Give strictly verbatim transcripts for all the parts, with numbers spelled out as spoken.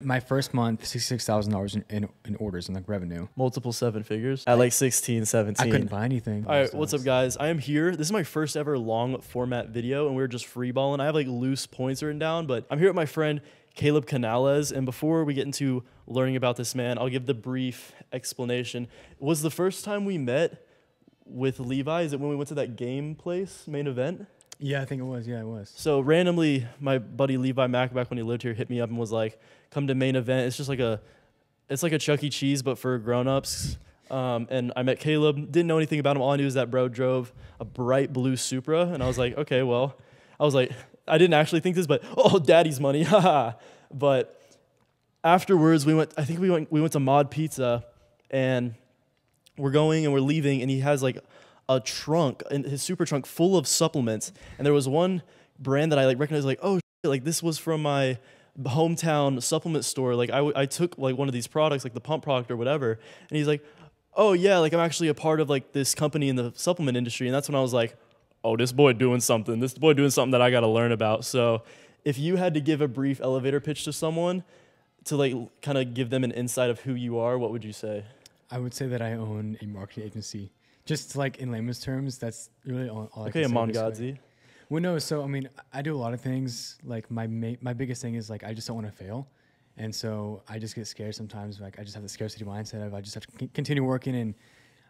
My first month, sixty-six thousand dollars in, in, in orders and like revenue. Multiple seven figures. At like sixteen, seventeen. I couldn't buy anything. All right, what's up guys? I am here. This is my first ever long format video and we're just freeballing. I have like loose points written down, but I'm here with my friend Caleb Canales. And before we get into learning about this man, I'll give the brief explanation. It was the first time we met with Levi. Is it when we went to that game place, main event? Yeah, I think it was. Yeah, it was. So randomly, my buddy Levi Mack, back when he lived here, hit me up and was like, come to Main Event. It's just like a, it's like a Chuck E. Cheese, but for grown-ups. Um, and I met Caleb. Didn't know anything about him. All I knew is that bro drove a bright blue Supra. And I was like, okay, well, I was like, I didn't actually think this, but oh, daddy's money. But afterwards, we went, I think we went, we went to Mod Pizza and we're going and we're leaving. And he has like a trunk, and his super trunk full of supplements. And there was one brand that I like recognized, like, oh, shit, like this was from my hometown supplement store. Like I, w I took like one of these products, like the pump product or whatever. And he's like, oh yeah, like I'm actually a part of like this company in the supplement industry. And that's when I was like, oh, this boy doing something, this boy doing something that I got to learn about. So if you had to give a brief elevator pitch to someone to like kind of give them an insight of who you are, what would you say? I would say that I own a marketing agency. Just like in layman's terms, that's really all, all okay, I can say. Okay, Amongazi. Well, no, so I mean, I do a lot of things. Like my my biggest thing is like I just don't want to fail, and so I just get scared sometimes. Like I just have the scarcity mindset of I just have to continue working, and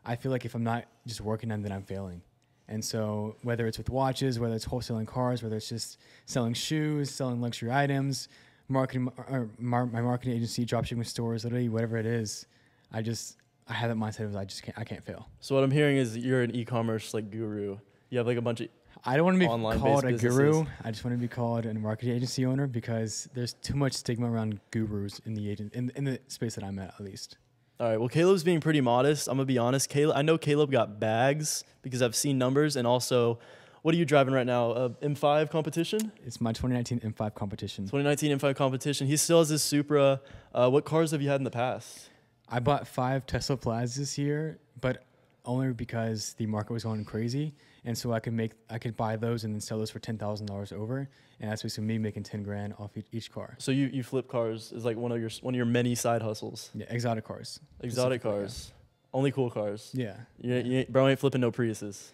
I feel like if I'm not just working, then I'm failing. And so whether it's with watches, whether it's wholesaling cars, whether it's just selling shoes, selling luxury items, marketing or my marketing agency, dropshipping stores, literally whatever it is, I just. I have that mindset of I just can't, I can't fail. So what I'm hearing is you're an e-commerce like guru. You have like a bunch of I don't want to be called a guru. I just want to be called a marketing agency owner because there's too much stigma around gurus in the agent in, in the space that I'm at at least. All right. Well, Caleb's being pretty modest. I'm gonna be honest. Caleb, I know Caleb got bags because I've seen numbers and also. What are you driving right now? Uh, M five competition? It's my twenty nineteen M five competition. twenty nineteen M five competition. He still has his Supra. Uh, what cars have you had in the past? I bought five Tesla Plazas this year, but only because the market was going crazy, and so I could make I could buy those and then sell those for ten thousand dollars over, and that's basically me making ten grand off each, each car. So you you flip cars is like one of your one of your many side hustles. Yeah, exotic cars. Exotic cars, yeah. Only cool cars. Yeah, you, you ain't, bro, ain't flipping no Priuses.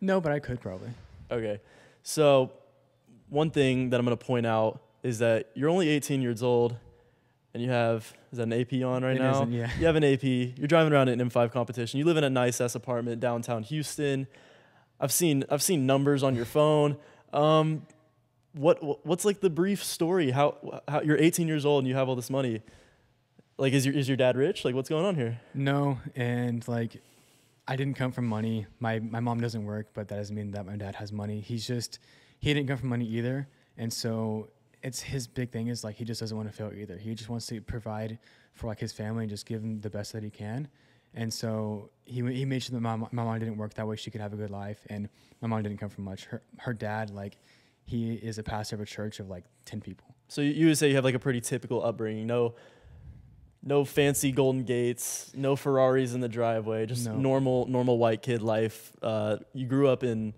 No, but I could probably. Okay, so one thing that I'm gonna point out is that you're only eighteen years old. And you have, is that an A P on right it now? Yeah. You have an A P. You're driving around in an M five competition. You live in a nice-ass apartment downtown Houston. I've seen I've seen numbers on your phone. Um, what what's like the brief story? How how you're eighteen years old and you have all this money? Like, is your is your dad rich? Like, what's going on here? No, and like, I didn't come from money. My my mom doesn't work, but that doesn't mean that my dad has money. He's just he didn't come from money either, and so. It's his big thing is like he just doesn't want to fail either. He just wants to provide for like his family and just give them the best that he can. And so he he made sure that my, my mom didn't work that way. She could have a good life. And my mom didn't come from much. Her her dad like he is a pastor of a church of like ten people. So you would say you have like a pretty typical upbringing. No, no fancy golden gates. No Ferraris in the driveway. Just no. normal normal white kid life. Uh, you grew up in.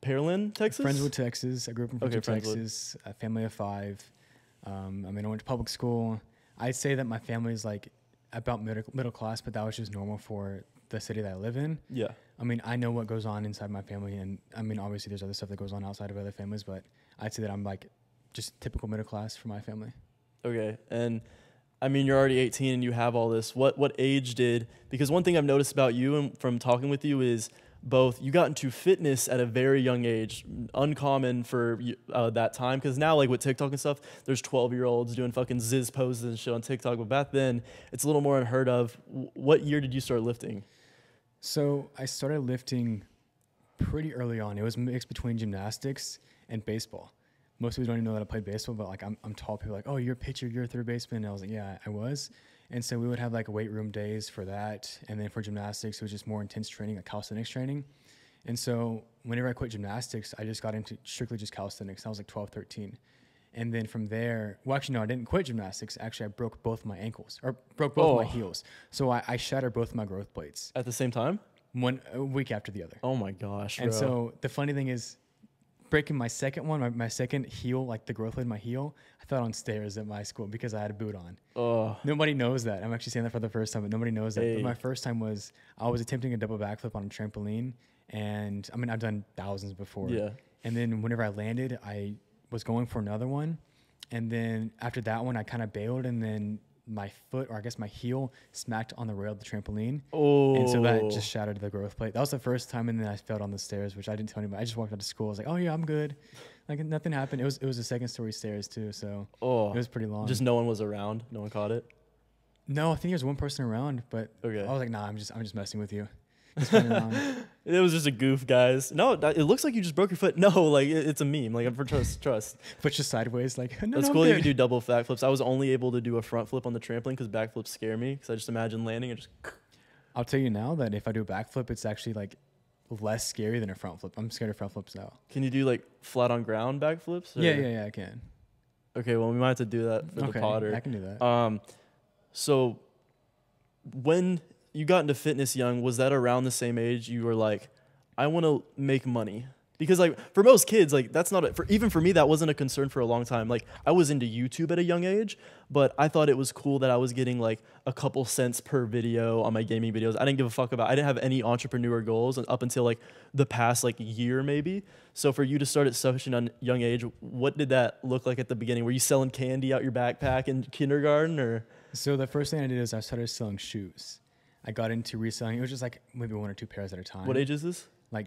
Pearland, Texas? Friendswood, Texas. I grew up in Friendswood, okay, Texas. A family of five. Um, I mean, I went to public school. I say that my family is like about middle, middle class, but that was just normal for the city that I live in. Yeah. I mean, I know what goes on inside my family. And I mean, obviously there's other stuff that goes on outside of other families, but I'd say that I'm like just typical middle class for my family. Okay. And I mean, you're already eighteen and you have all this. What, what age did, because one thing I've noticed about you and from talking with you is both you got into fitness at a very young age, uncommon for uh, that time, because now like with TikTok and stuff, there's twelve year olds doing fucking ziz poses and shit on TikTok, but back then it's a little more unheard of. What year did you start lifting? So I started lifting pretty early on. It was mixed between gymnastics and baseball. Most people don't even know that I played baseball, but like I'm, I'm tall, people are like, oh, you're a pitcher, you're a third baseman. And I was like, yeah, I was. And so we would have like weight room days for that. And then for gymnastics, it was just more intense training, like calisthenics training. And so whenever I quit gymnastics, I just got into strictly just calisthenics. I was like twelve, thirteen. And then from there, well, actually, no, I didn't quit gymnastics. Actually, I broke both my ankles or broke both oh. my heels. So I, I shattered both my growth plates. At the same time? One a week after the other. Oh my gosh, bro. And so the funny thing is breaking my second one, my, my second heel, like the growth of my heel, I fell on stairs at my school because I had a boot on. Oh. Nobody knows that. I'm actually saying that for the first time, but nobody knows that. Hey. But my first time was I was attempting a double backflip on a trampoline, and I mean, I've done thousands before. Yeah. And then whenever I landed, I was going for another one. And then after that one, I kind of bailed, and then my foot, or I guess my heel, smacked on the rail of the trampoline. Oh. And so that just shattered the growth plate. That was the first time, and then I fell on the stairs, which I didn't tell anybody. I just walked out of school. I was like, oh, yeah, I'm good. Like, nothing happened. It was it was a second-story stairs, too, so oh. it was pretty long. Just no one was around? No one caught it? No, I think there was one person around, but okay. I was like, nah, I'm just I'm just messing with you. It was just a goof, guys. No, it looks like you just broke your foot. No, like it, it's a meme. Like, for trust, trust. But just sideways, like, no, that's no, cool that you do double back flips. I was only able to do a front flip on the trampoline because back flips scare me. Because I just imagine landing and just. I'll tell you now that if I do a back flip, it's actually like less scary than a front flip. I'm scared of front flips now. Can you do like flat on ground back flips? Or? Yeah, yeah, yeah. I can. Okay, well, we might have to do that for okay, the Potter. I can do that. Um, so when. You got into fitness young. Was that around the same age you were like, I want to make money? Because like for most kids, like that's not a, for even for me, that wasn't a concern for a long time. Like I was into YouTube at a young age, but I thought it was cool that I was getting like a couple cents per video on my gaming videos. I didn't give a fuck about. I didn't have any entrepreneur goals up until like the past like year maybe. So for you to start at such a young age, what did that look like at the beginning? Were you selling candy out your backpack in kindergarten or? So the first thing I did is I started selling shoes. I got into reselling. It was just like maybe one or two pairs at a time. What age is this? Like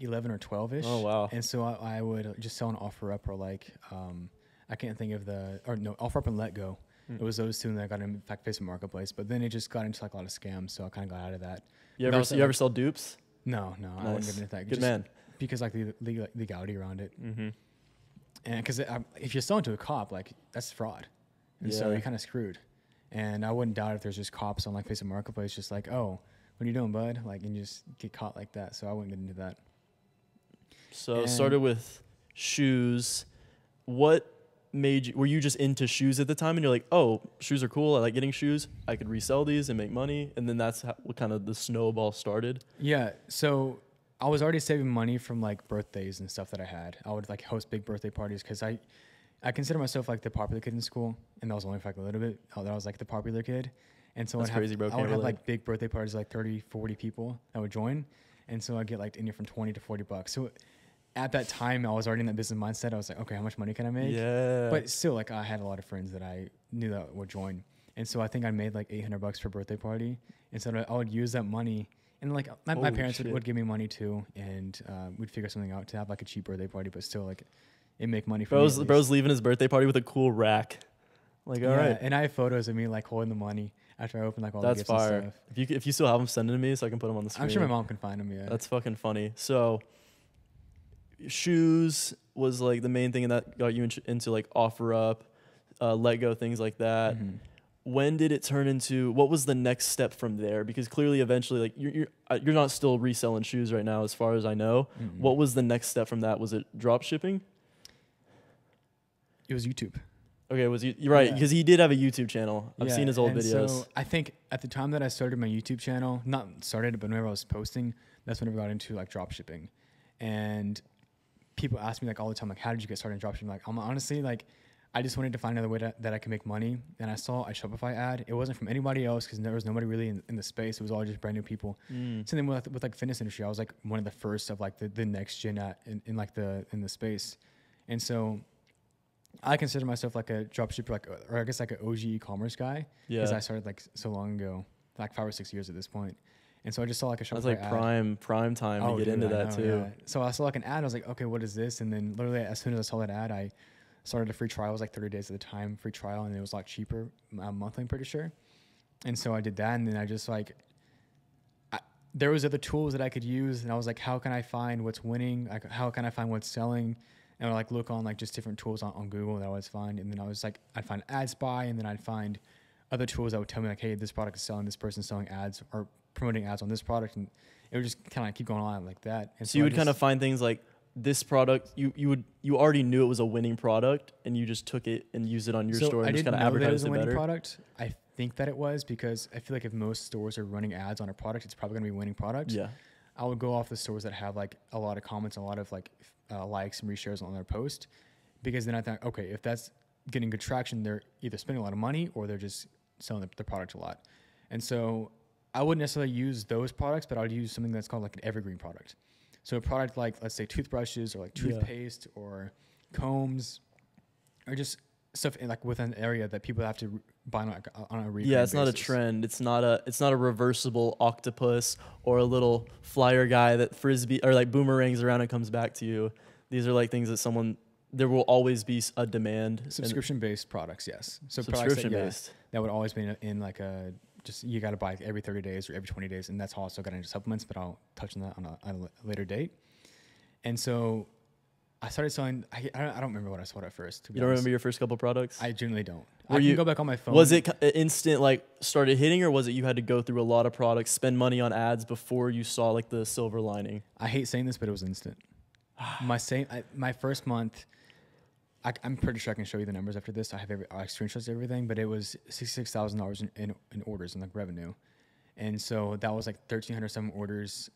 eleven or twelve-ish. Oh, wow. And so I, I would just sell an OfferUp or like, um, I can't think of the, or no, OfferUp and Let Go. Mm. It was those two that I got in, in fact, Facebook Marketplace. But then it just got into like a lot of scams. So I kind of got out of that. You ever, you like, ever sell dupes? No, no. Nice. I wouldn't get into that. Good just man. Because like the legal, legality around it. Mm-hmm. And because if you're selling to a cop, like that's fraud. And yeah. So you're kind of screwed. And I wouldn't doubt if there's just cops on like Facebook Marketplace, just like, oh, what are you doing, bud? Like, and you just get caught like that. So I wouldn't get into that. So and started with shoes. What made you, were you just into shoes at the time? And you're like, oh, shoes are cool. I like getting shoes. I could resell these and make money. And then that's how, what kind of the snowball started. Yeah. So I was already saving money from like birthdays and stuff that I had. I would like host big birthday parties because I, I consider myself like the popular kid in school, and that was only for like a little bit. I was like the popular kid, and so I'd have, crazy, bro, I would have like big birthday parties, like thirty, forty people that would join, and so I'd get like anywhere from twenty to forty bucks. So at that time, I was already in that business mindset. I was like, okay, how much money can I make? Yeah. But still, like I had a lot of friends that I knew that would join, and so I think I made like eight hundred bucks per birthday party, and so I would use that money, and like my, my parents would, would give me money too, and uh, we'd figure something out to have like a cheap birthday party, but still like. And make money for bro's, me bro's leaving his birthday party with a cool rack. Like, all yeah, right. And I have photos of me like holding the money after I open like all that's the gifts fire. And stuff. If you, if you still have them, send them to me so I can put them on the screen. I'm sure my mom can find them, yeah. That's fucking funny. So shoes was like the main thing and that got you in, into like OfferUp, uh, Let Go, things like that. Mm-hmm. When did it turn into, what was the next step from there? Because clearly eventually like you're, you're, uh, you're not still reselling shoes right now as far as I know. Mm-hmm. What was the next step from that? Was it drop shipping? It was YouTube. Okay, it was you right? Because yeah. He did have a YouTube channel. I've yeah, seen his old and videos. So I think at the time that I started my YouTube channel, not started, but whenever I was posting, that's when I got into like drop shipping. And people ask me like all the time, like, how did you get started in drop shipping? Like, I'm honestly like, I just wanted to find another way to, that I can make money. And I saw a Shopify ad. It wasn't from anybody else because there was nobody really in, in the space. It was all just brand new people. Mm. So then with, with like fitness industry, I was like one of the first of like the, the next gen at, in, in like the in the space. And so I consider myself like a dropshipper, like, or I guess like an O G e-commerce guy, because yeah. I started like so long ago, like five or six years at this point. And so I just saw like a Shopify ad. That's like prime, prime time oh, to get dude, into I that know, too. Yeah. So I saw like an ad. I was like, okay, what is this? And then literally as soon as I saw that ad, I started a free trial. It was like thirty days at the time, free trial, and it was a lot cheaper uh, monthly, I'm pretty sure. And so I did that, and then I just like, I, there was other tools that I could use, and I was like, how can I find what's winning? Like, how can I find what's selling? And I like look on like just different tools on, on Google that I always find. And then I was like, I'd find AdSpy, and then I'd find other tools that would tell me like, hey, this product is selling, this person's selling ads or promoting ads on this product. And it would just kind of keep going on like that. And so, so you I would kind of find things like this product, you, you would, you already knew it was a winning product and you just took it and used it on your so store. And I just didn't know that it was a winning product. I think that it was because I feel like if most stores are running ads on a product, it's probably going to be a winning product. Yeah. I would go off the stores that have like a lot of comments, a lot of like uh, likes and reshares on their post, because then I thought, okay, if that's getting good traction, they're either spending a lot of money or they're just selling their product a lot. And so I wouldn't necessarily use those products, but I would use something that's called like an evergreen product. So a product like, let's say, toothbrushes or like toothpaste yeah. or combs, or just stuff in like within an area that people have to buy on a, on a recurring yeah, it's basis. Not a trend. It's not a it's not a reversible octopus or a little flyer guy that frisbee or like boomerangs around and comes back to you. These are like things that someone there will always be a demand. Subscription based products, yes. So subscription products that, yeah, based that would always be in, in like a just you got to buy every thirty days or every twenty days, and that's how I also got into supplements. But I'll touch on that on a, on a later date. And so I started selling, I, I don't remember what I sold at first. To be you don't honest. Remember your first couple products? I generally don't. Were I can you, go back on my phone. Was it instant, like, started hitting, or was it you had to go through a lot of products, spend money on ads before you saw, like, the silver lining? I hate saying this, but it was instant. my same, I, my first month, I, I'm pretty sure I can show you the numbers after this. I have every, I screenshots everything, but it was sixty-six thousand dollars in, in, in orders and, like, revenue. And so that was, like, thirteen hundred some orders.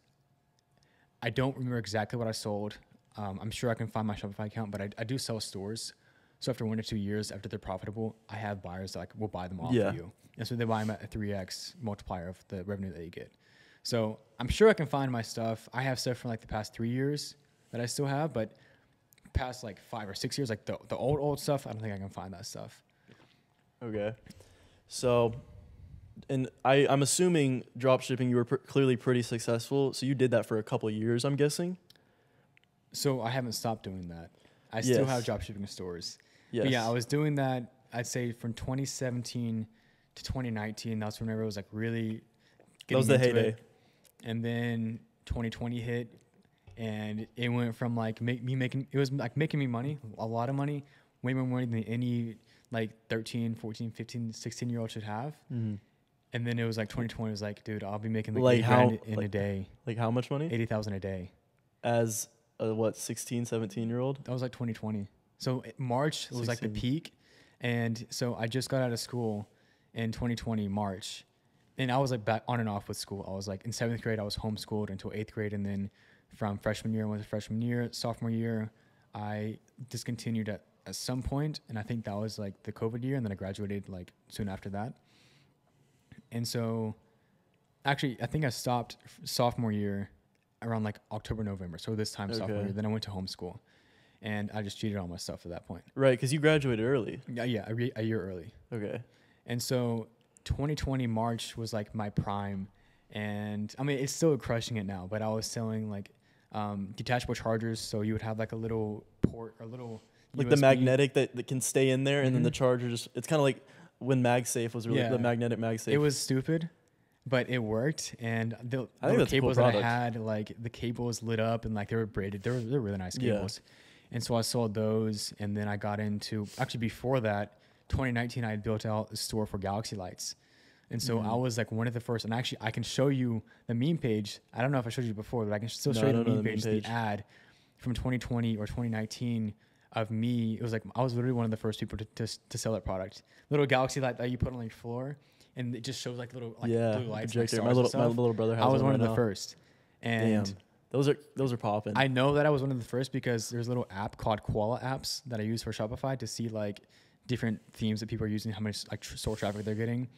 I don't remember exactly what I sold. Um, I'm sure I can find my Shopify account, but I, I do sell stores. So after one or two years, after they're profitable, I have buyers that like will buy them off yeah. of you. And so they buy them at a three X multiplier of the revenue that you get. So I'm sure I can find my stuff. I have stuff from like the past three years that I still have, but past like five or six years, like the, the old, old stuff, I don't think I can find that stuff. Okay. So, and I, I'm assuming dropshipping, you were pr- clearly pretty successful. So you did that for a couple of years, I'm guessing. So I haven't stopped doing that. I yes. still have dropshipping stores. Yes. But yeah, I was doing that, I'd say, from twenty seventeen to twenty nineteen. That's whenever it was like really getting That was the heyday. It. And then twenty twenty hit, and it went from like make me making, it was like making me money, a lot of money, way more money than any like thirteen, fourteen, fifteen, sixteen year old should have. Mm-hmm. And then it was like twenty twenty was like, dude, I'll be making like, like eight how, grand in like, a day. Like how much money? eighty thousand a day. As Uh, what, sixteen, seventeen year old? That was like twenty twenty. So March was sixteen. Like the peak. And so I just got out of school in twenty twenty, March. And I was like back on and off with school. I was like in seventh grade, I was homeschooled until eighth grade. And then from freshman year, I went to freshman year, sophomore year, I discontinued at, at some point. And I think that was like the COVID year. And then I graduated like soon after that. And so actually, I think I stopped f- sophomore year. Around like October, November. So this time okay. sophomore year, then I went to homeschool, and I just cheated on my stuff at that point. Right, because you graduated early. Yeah, yeah, a, re- a year early. Okay. And so twenty twenty March was like my prime, and I mean it's still crushing it now. But I was selling like um, detachable chargers, so you would have like a little port, or little like U S B. The magnetic that, that can stay in there, mm-hmm. and then the charger just. It's kind of like when MagSafe was really yeah. the magnetic MagSafe. It was stupid. But it worked, and the I think cables cool that I had, like the cables lit up, and like they were braided. They were they were really nice cables, yeah. and so I sold those. And then I got into actually before that, twenty nineteen, I had built out a store for Galaxy Lights, and so mm-hmm. I was like one of the first. And actually, I can show you the meme page. I don't know if I showed you before, but I can still no, show you the, meme, the page, meme page, the ad from twenty twenty or twenty nineteen of me. It was like I was literally one of the first people to to, to sell that product. Little Galaxy Light that you put on your floor. And it just shows like little like yeah, blue lights. Projector. Like my little my little brother. Has I was one, one of now. The first, and damn. those are those are popping. I know that I was one of the first because there's a little app called Koala Apps that I use for Shopify to see like different themes that people are using, how much like tr- store traffic they're getting,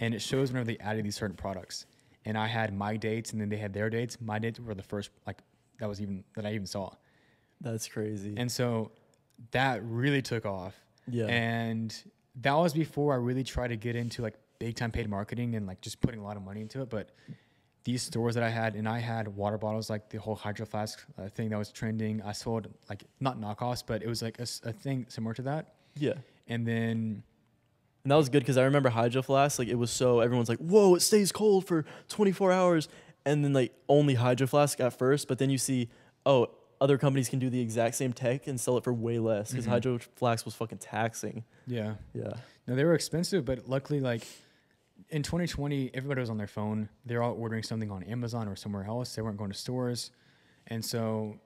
and it shows whenever they added these certain products. And I had my dates, and then they had their dates. My dates were the first like that was even that I even saw. That's crazy. And so that really took off. Yeah. And that was before I really tried to get into like. Big time paid marketing and like just putting a lot of money into it. But these stores that I had, and I had water bottles, like the whole Hydro Flask uh, thing that was trending. I sold like not knockoffs, but it was like a, a thing similar to that. Yeah. And then. And that was good because I remember Hydro Flask, like it was so everyone's like, whoa, it stays cold for twenty-four hours. And then like only Hydro Flask at first, but then you see, oh, other companies can do the exact same tech and sell it for way less because mm-hmm. Hydro Flask was fucking taxing. Yeah. Yeah. No, they were expensive, but luckily like. In twenty twenty, everybody was on their phone. They're all ordering something on Amazon or somewhere else. They weren't going to stores. And so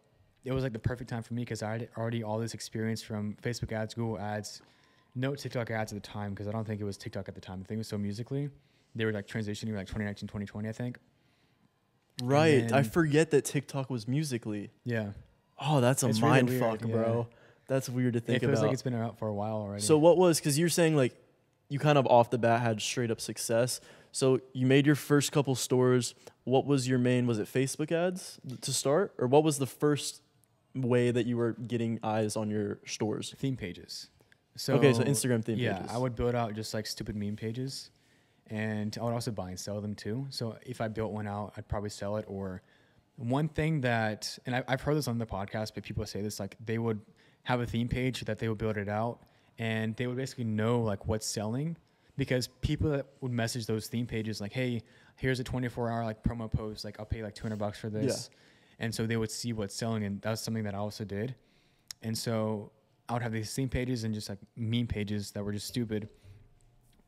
it was like the perfect time for me because I had already all this experience from Facebook ads, Google ads, no TikTok ads at the time because I don't think it was TikTok at the time. I think it was so musically. They were like transitioning like twenty nineteen, twenty twenty, I think. Right. I forget that TikTok was musically. Yeah. Oh, that's a it's mind really fuck, yeah. bro. That's weird to think about. It feels about. like it's been out for a while already. So what was, because you're saying like you kind of off the bat had straight up success. So you made your first couple stores. What was your main, was it Facebook ads to start? Or what was the first way that you were getting eyes on your stores? Theme pages. So, okay, so Instagram theme yeah, pages. Yeah, I would build out just like stupid meme pages. And I would also buy and sell them too. So if I built one out, I'd probably sell it. Or one thing that, and I, I've heard this on the podcast, but people say this, like they would have a theme page that they would build it out. And they would basically know like what's selling, because people that would message those theme pages like, hey, here's a twenty-four hour like promo post, like I'll pay like two hundred bucks for this. Yeah. And so they would see what's selling, and that was something that I also did. And so I would have these theme pages and just like meme pages that were just stupid.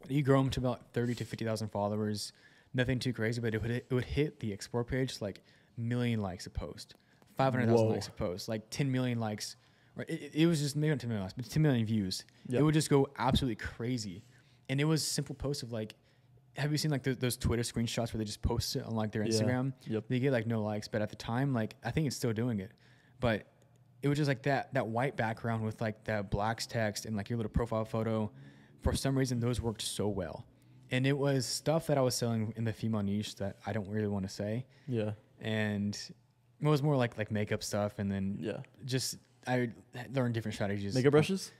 You grow them to about thirty to fifty thousand followers, nothing too crazy, but it would hit, it would hit the explore page like million likes a post, five hundred thousand likes a post, like ten million likes. Right? It, it was just maybe not ten million likes, but ten million views. Yep. It would just go absolutely crazy. And it was simple posts of like, have you seen like th those Twitter screenshots where they just post it on like their Instagram? Yeah. Yep. They get like no likes, but at the time, like I think it's still doing it, but it was just like that that white background with like that black text and like your little profile photo. For some reason, those worked so well, and it was stuff that I was selling in the female niche that I don't really want to say. Yeah. And it was more like like makeup stuff, and then yeah, just I learned different strategies. Makeup brushes,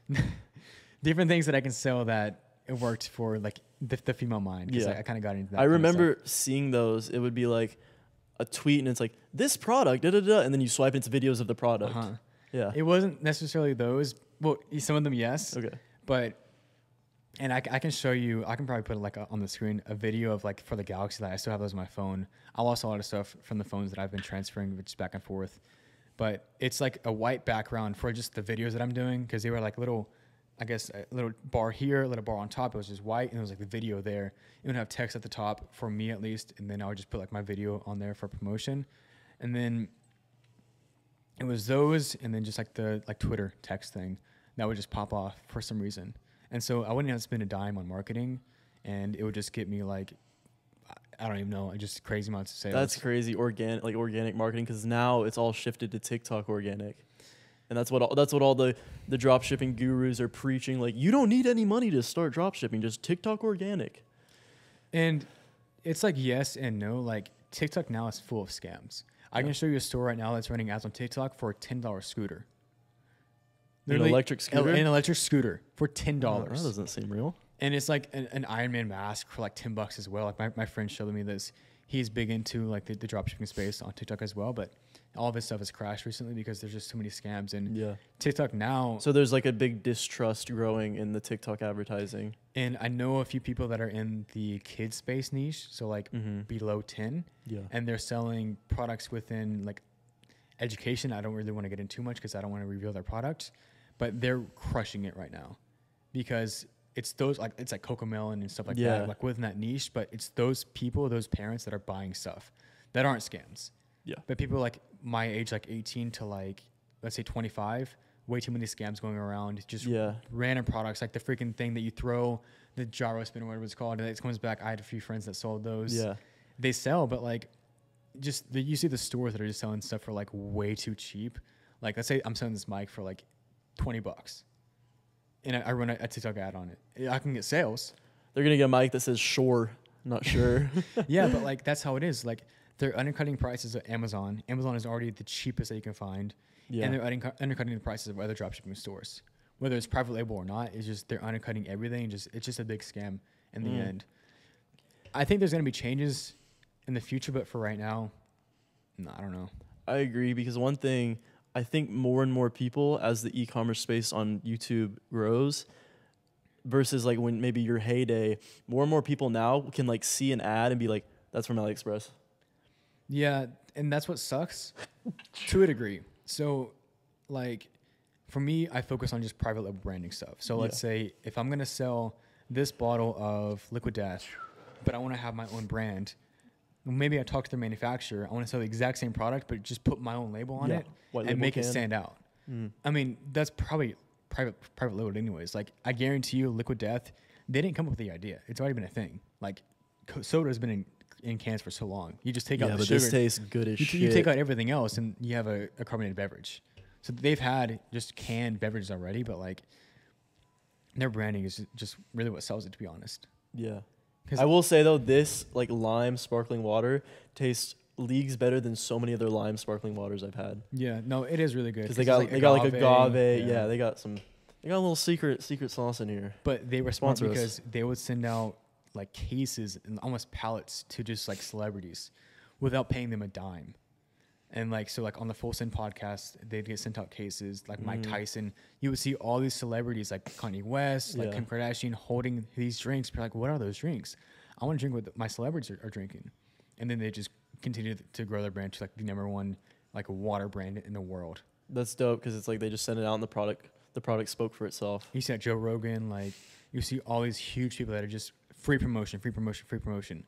different things that I can sell that. It worked for like the, the female mind. Cause yeah. I, I kind of got into that. I remember seeing those. It would be like a tweet and it's like this product, da, da, da, and then you swipe into videos of the product. Uh-huh. Yeah. It wasn't necessarily those. Well, some of them, yes. Okay. But, and I, I can show you, I can probably put like a, on the screen a video of like for the Galaxy Light. I still have those on my phone. I lost a lot of stuff from the phones that I've been transferring, which is back and forth. But it's like a white background for just the videos that I'm doing, because they were like little, I guess a little bar here, a little bar on top. It was just white, and it was like the video there. It would have text at the top for me at least, and then I would just put like my video on there for promotion. And then it was those, and then just like the like Twitter text thing that would just pop off for some reason. And so I wouldn't have to spend a dime on marketing, and it would just get me like, I don't even know, just crazy amounts of sales. That's crazy, organic, like organic marketing, because now it's all shifted to TikTok organic. And that's what all, that's what all the the drop shipping gurus are preaching. Like, you don't need any money to start drop shipping. Just TikTok organic. And it's like yes and no. Like TikTok now is full of scams. Yeah. I can show you a store right now that's running ads on TikTok for a ten dollar scooter. An electric scooter. An electric scooter for ten dollars. That doesn't seem real. And it's like an, an Iron Man mask for like ten bucks as well. Like my my friend showed me this. He's big into like the, the drop shipping space on TikTok as well, but all of his stuff has crashed recently because there's just too many scams. And yeah. TikTok now. So there's like a big distrust growing in the TikTok advertising. And I know a few people that are in the kid space niche. So like mm-hmm. below ten. Yeah. And they're selling products within like education. I don't really want to get in too much because I don't want to reveal their product, but they're crushing it right now because it's those like it's like Cocomelon and stuff like yeah. that, like within that niche. But it's those people, those parents that are buying stuff that aren't scams. Yeah. But people like my age, like eighteen to like, let's say twenty-five, way too many scams going around. Just yeah. random products, like the freaking thing that you throw, the gyro spin or whatever it's called, and it comes back. I had a few friends that sold those. Yeah. They sell, but like, just the, you see the stores that are just selling stuff for like way too cheap. Like let's say I'm selling this mic for like twenty bucks. And I, I run a, a TikTok ad on it. I can get sales. They're going to get a mic that says, sure, not sure. Yeah, but like, that's how it is. Like they're undercutting prices at Amazon. Amazon is already the cheapest that you can find. Yeah. And they're undercutting the prices of other dropshipping stores. Whether it's private label or not, it's just they're undercutting everything. Just It's just a big scam in mm. the end. I think there's going to be changes in the future, but for right now, no, I don't know. I agree, because one thing, I think more and more people, as the e-commerce space on YouTube grows, versus like when maybe your heyday, more and more people now can like see an ad and be like, that's from AliExpress. Yeah, and that's what sucks to a degree. So like for me, I focus on just private label branding stuff. So yeah. let's say if I'm going to sell this bottle of Liquid Death, but I want to have my own brand, maybe I talk to the manufacturer. I want to sell the exact same product, but just put my own label on yeah. it White and make can. it stand out. Mm. I mean, that's probably private private label anyways. Like I guarantee you Liquid Death, they didn't come up with the idea. It's already been a thing. Like soda has been in, in cans for so long. You just take yeah, out the but sugar. This tastes good as you, shit. You take out everything else and you have a, a carbonated beverage. So they've had just canned beverages already, but like their branding is just really what sells it, to be honest. Yeah. I will say though, this like lime sparkling water tastes leagues better than so many other lime sparkling waters I've had. Yeah, no, it is really good. Because they got like they agave, got like agave. Yeah. yeah, they got some. They got a little secret secret sauce in here. But they were smart because they would send out like cases and almost pallets to just like celebrities, without paying them a dime. And like so, like on the Full Send podcast, they'd get sent out cases like mm. Mike Tyson. You would see all these celebrities like Kanye West, like yeah. Kim Kardashian, holding these drinks. Be like, what are those drinks? I want to drink what my celebrities are, are drinking. And then they just continue to grow their brand to like the number one like water brand in the world. That's dope because it's like they just send it out and the product the product spoke for itself. You see that Joe Rogan, like you see all these huge people that are just free promotion, free promotion, free promotion,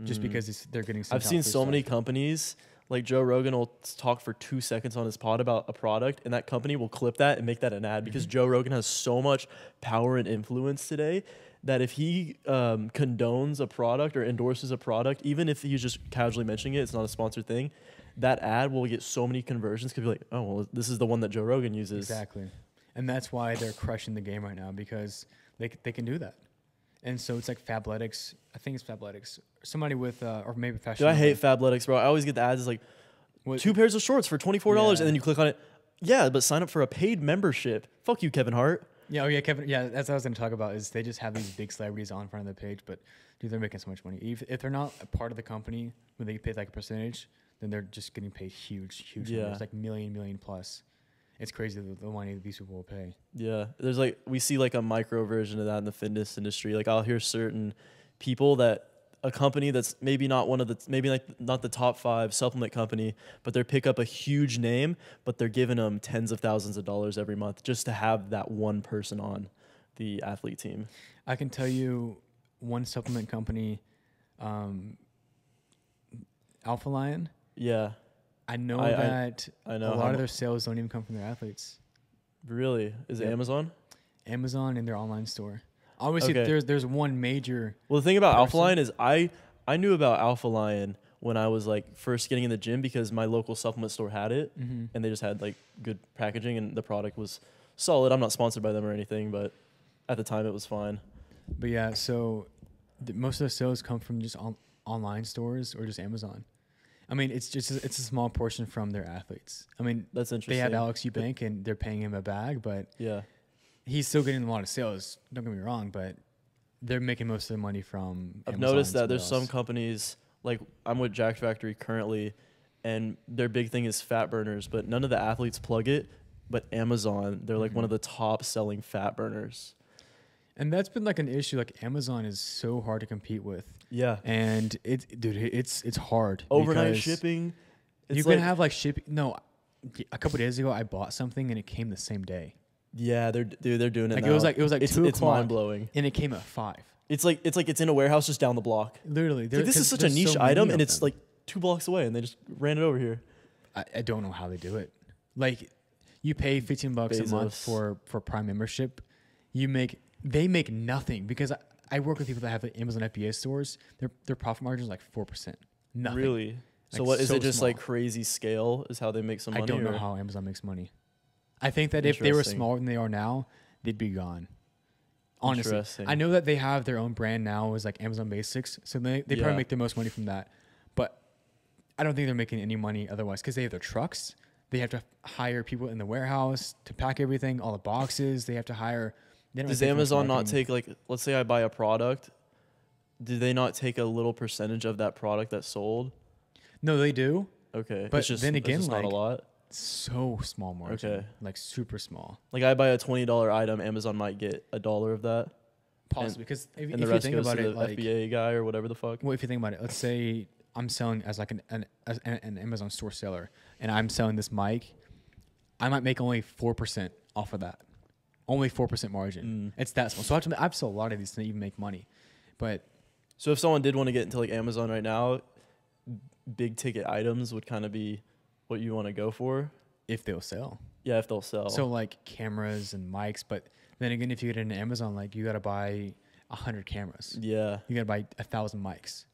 mm. just because it's, they're getting. I've seen so stuff. many companies. Like Joe Rogan will talk for two seconds on his pod about a product, and that company will clip that and make that an ad because mm-hmm. Joe Rogan has so much power and influence today that if he um, condones a product or endorses a product, even if he's just casually mentioning it, it's not a sponsored thing, that ad will get so many conversions because be like, oh, well, this is the one that Joe Rogan uses. Exactly. And that's why they're crushing the game right now because they, they can do that. And so it's like Fabletics. I think it's Fabletics. Somebody with, uh, or maybe fashion. Dude, I hate Fabletics, bro. I always get the ads. It's like, what? Two pairs of shorts for twenty-four dollars. Yeah. And then you click on it. Yeah, but sign up for a paid membership. Fuck you, Kevin Hart. Yeah, oh yeah, Kevin. Yeah, that's what I was going to talk about is they just have these big celebrities on front of the page. But, dude, they're making so much money. If, if they're not a part of the company when they get paid like a percentage, then they're just getting paid huge, huge yeah. numbers. Like million, million plus. It's crazy the, the money that these people will pay. Yeah. There's like, we see like a micro version of that in the fitness industry. Like I'll hear certain people that a company that's maybe not one of the, maybe like not the top five supplement company, but they pick up a huge name, but they're giving them tens of thousands of dollars every month just to have that one person on the athlete team. I can tell you one supplement company, um, Alpha Lion. Yeah. I know I, that I, I know a lot of their sales don't even come from their athletes. Really? Is yep. it Amazon? Amazon and their online store. Obviously, okay. there's there's one major. Well, the thing about person. Alpha Lion is I, I knew about Alpha Lion when I was like first getting in the gym because my local supplement store had it, mm-hmm. and they just had like good packaging and the product was solid. I'm not sponsored by them or anything, but at the time it was fine. But yeah, so the, most of their sales come from just on, online stores or just Amazon. I mean, it's just it's a small portion from their athletes. I mean, that's interesting. They have Alex Eubank, and they're paying him a bag, but yeah, he's still getting a lot of sales. Don't get me wrong, but they're making most of their money from. I've Amazon noticed that there's else. some companies like I'm with Jacked Factory currently, and their big thing is fat burners, but none of the athletes plug it. But Amazon, they're like mm-hmm. one of the top selling fat burners. And that's been like an issue. Like Amazon is so hard to compete with. Yeah. And it's, dude, it's it's hard. Overnight shipping. You can like have like shipping. No, a couple of days ago I bought something and it came the same day. Yeah, they're dude, they're doing it. Like now. It was like it was like it's, two it's o'clock. It's mind blowing. And it came at five. It's like it's like it's in a warehouse just down the block. Literally, like, this is such a niche so item, and it's them. like two blocks away, and they just ran it over here. I, I don't know how they do it. Like, you pay fifteen bucks Bezos. a month for for Prime membership. You make. They make nothing because I, I work with people that have like Amazon F B A stores. Their their profit margin is like four percent. Nothing. Really? Like so what is so it? Just small. Like crazy scale is how they make some money. I don't or? know how Amazon makes money. I think that if they were smaller than they are now, they'd be gone. Honestly, I know that they have their own brand now is like Amazon Basics, so they they yeah. probably make the most money from that. But I don't think they're making any money otherwise because they have their trucks. They have to hire people in the warehouse to pack everything, all the boxes. They have to hire. Does Amazon not take, like, let's say I buy a product, do they not take a little percentage of that product that's sold? No, they do. Okay. But it's just, then again, it's like, not a lot. So small margin. Okay. Like, super small. Like, I buy a twenty dollar item, Amazon might get a dollar of that. Possibly. Because if, if you think about it, like, F B A guy or whatever the fuck. Well, if you think about it, let's say I'm selling as, like, an, an, as an Amazon store seller, and I'm selling this mic, I might make only four percent off of that. Only four percent margin. Mm. It's that small. So I have to, I've sold a lot of these to even make money. But so if someone did want to get into like Amazon right now, big ticket items would kind of be what you want to go for? If they'll sell. Yeah, if they'll sell. So like cameras and mics. But then again, if you get into Amazon, like you got to buy one hundred cameras. Yeah. You got to buy one thousand mics.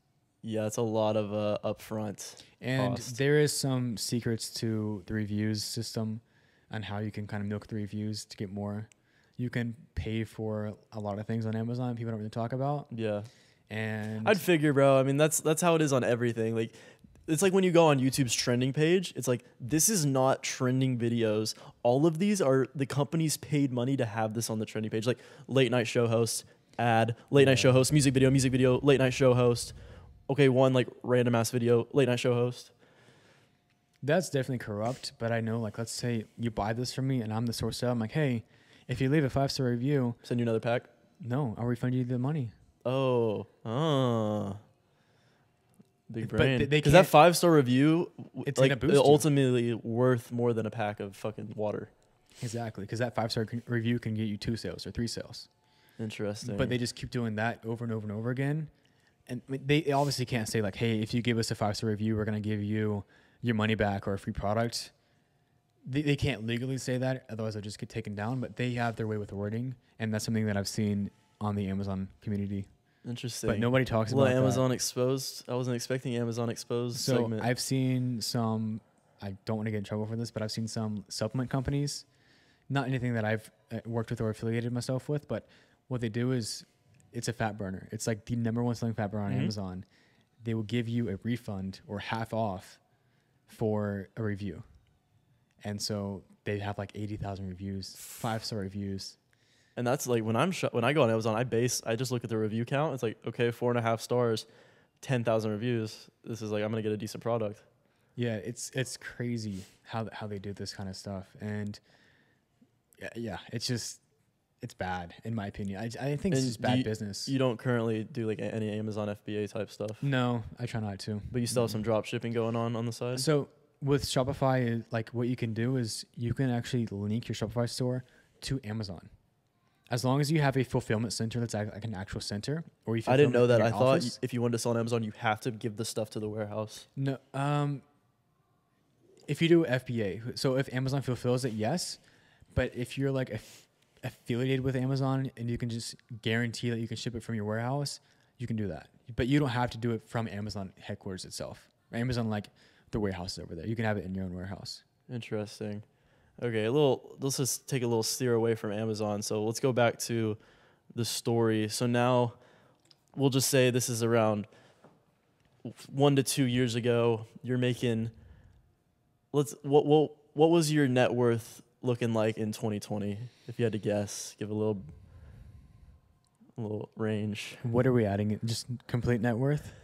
Yeah, it's a lot of uh, upfront. And cost. There is some secrets to the reviews system. on how you can kind of milk the reviews to get more. You can pay for a lot of things on Amazon people don't really talk about. Yeah. And I'd figure, bro. I mean, that's that's how it is on everything. Like, it's like when you go on YouTube's trending page, it's like, this is not trending videos. All of these are the companies paid money to have this on the trending page. Like late night show host, ad, late night show host, music video, music video, late night show host. Okay, one like random ass video, late night show host. That's definitely corrupt. But I know, like, let's say you buy this from me and I'm the source of it. I'm like, hey, if you leave a five-star review, send you another pack. No, I'll refund you the money. Oh, oh. Big brain. But because that five-star review, it's like, gonna boost it's ultimately you. worth more than a pack of fucking water. Exactly, because that five-star review can get you two sales or three sales. Interesting. But they just keep doing that over and over and over again. And they obviously can't say, like, hey, if you give us a five-star review, we're going to give you your money back or a free product. They, they can't legally say that, otherwise they'll just get taken down. But they have their way with wording, and that's something that I've seen on the Amazon community. Interesting. But nobody talks well, about Amazon that. Exposed. I wasn't expecting Amazon Exposed so segment. I've seen some, I don't want to get in trouble for this, but I've seen some supplement companies, not anything that I've worked with or affiliated myself with, but what they do is it's a fat burner. It's like the number one selling fat burner on mm-hmm. Amazon. They will give you a refund or half off for a review. And so they have like eighty thousand reviews, five-star reviews. And that's like when I'm sh when I go on Amazon, I base I just look at the review count. It's like, okay, four and a half stars, ten thousand reviews. This is like I'm gonna get a decent product. Yeah, it's it's crazy how how they do this kind of stuff, and yeah, yeah it's just it's bad in my opinion. I I think and it's just bad you, business. You don't currently do like any Amazon F B A type stuff. No, I try not to. But you still have some drop shipping going on on the side. So with Shopify, like what you can do is you can actually link your Shopify store to Amazon. As long as you have a fulfillment center that's like an actual center, or you I didn't know that. I office. thought if you wanted to sell on Amazon, you have to give the stuff to the warehouse. No, um, if you do F B A, so if Amazon fulfills it, yes. But if you're like aff affiliated with Amazon and you can just guarantee that you can ship it from your warehouse, you can do that. But you don't have to do it from Amazon headquarters itself. Amazon, like the warehouse over there, you can have it in your own warehouse. Interesting. Okay, a little. Let's just take a little steer away from Amazon. So let's go back to the story. So now, we'll just say this is around one to two years ago. You're making. Let's what what what was your net worth looking like in twenty twenty? If you had to guess, give a little, a little range. What are we adding? Just complete net worth?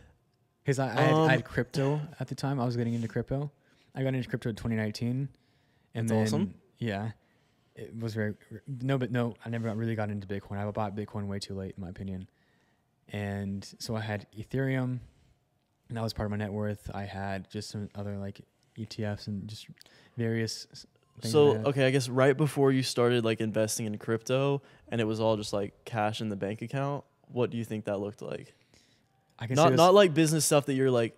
Because I I had, um, I had crypto at the time. I was getting into crypto. I got into crypto in twenty nineteen. And That's then, awesome. Yeah, it was very, no, but no, I never really got into Bitcoin. I bought Bitcoin way too late, in my opinion. And so I had Ethereum, and that was part of my net worth. I had just some other like E T Fs and just various things. So, I okay, I guess right before you started like investing in crypto and it was all just like cash in the bank account, what do you think that looked like? I can not, not like business stuff that you're like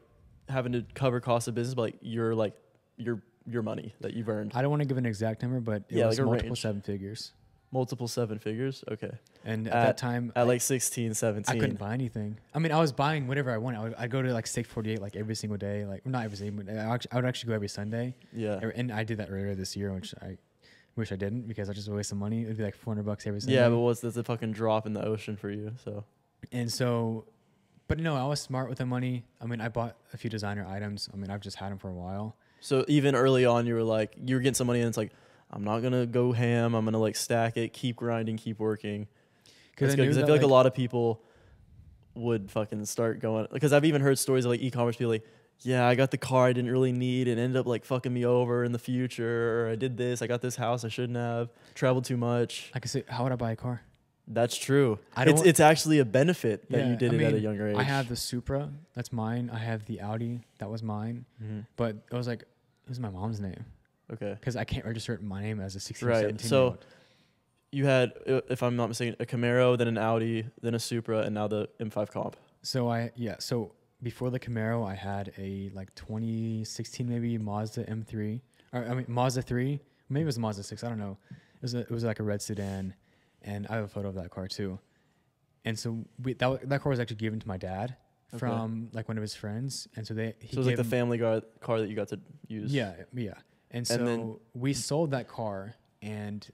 having to cover costs of business, but like you're like, you're your money that you've earned. I don't want to give an exact number, but it yeah, was like multiple range. seven figures. Multiple seven figures? Okay. And at, at that time... At I, like sixteen, seventeen. I couldn't buy anything. I mean, I was buying whatever I wanted. I would, I'd go to like Steak forty-eight like every single day. Like, not every single day. I, I would actually go every Sunday. Yeah. And I did that earlier this year, which I wish I didn't because I just wasted money. It would be like four hundred bucks every Sunday. Yeah, but what's that's a fucking drop in the ocean for you, so... And so... But no, I was smart with the money. I mean, I bought a few designer items. I mean, I've just had them for a while. So even early on, you were like, you were getting some money and it's like, I'm not going to go ham. I'm going to like stack it, keep grinding, keep working. Because I, I feel like, like a lot of people would fucking start going. Because I've even heard stories of like e-commerce people like, yeah, I got the car I didn't really need and ended up like fucking me over in the future. Or I did this. I got this house I shouldn't have. Traveled too much. I could say, how would I buy a car? That's true. I don't, it's, it's actually a benefit that yeah, you did I it mean, at a younger age. I have the Supra. That's mine. I have the Audi. That was mine. Mm-hmm. But I was like, this is my mom's name. Okay. Because I can't register my name as a sixteen, seventeen-year-old. Right. So you had, if I'm not mistaken, a Camaro, then an Audi, then a Supra, and now the M five Comp. So I, yeah. So before the Camaro, I had a like twenty sixteen maybe Mazda M three. Or I mean, Mazda three. Maybe it was Mazda six. I don't know. It was, a, it was like a red sedan. And I have a photo of that car too. And so we, that, that car was actually given to my dad okay. from like one of his friends. And so they, he so it was like the family car, car that you got to use. Yeah. Yeah. And so and then, we sold that car and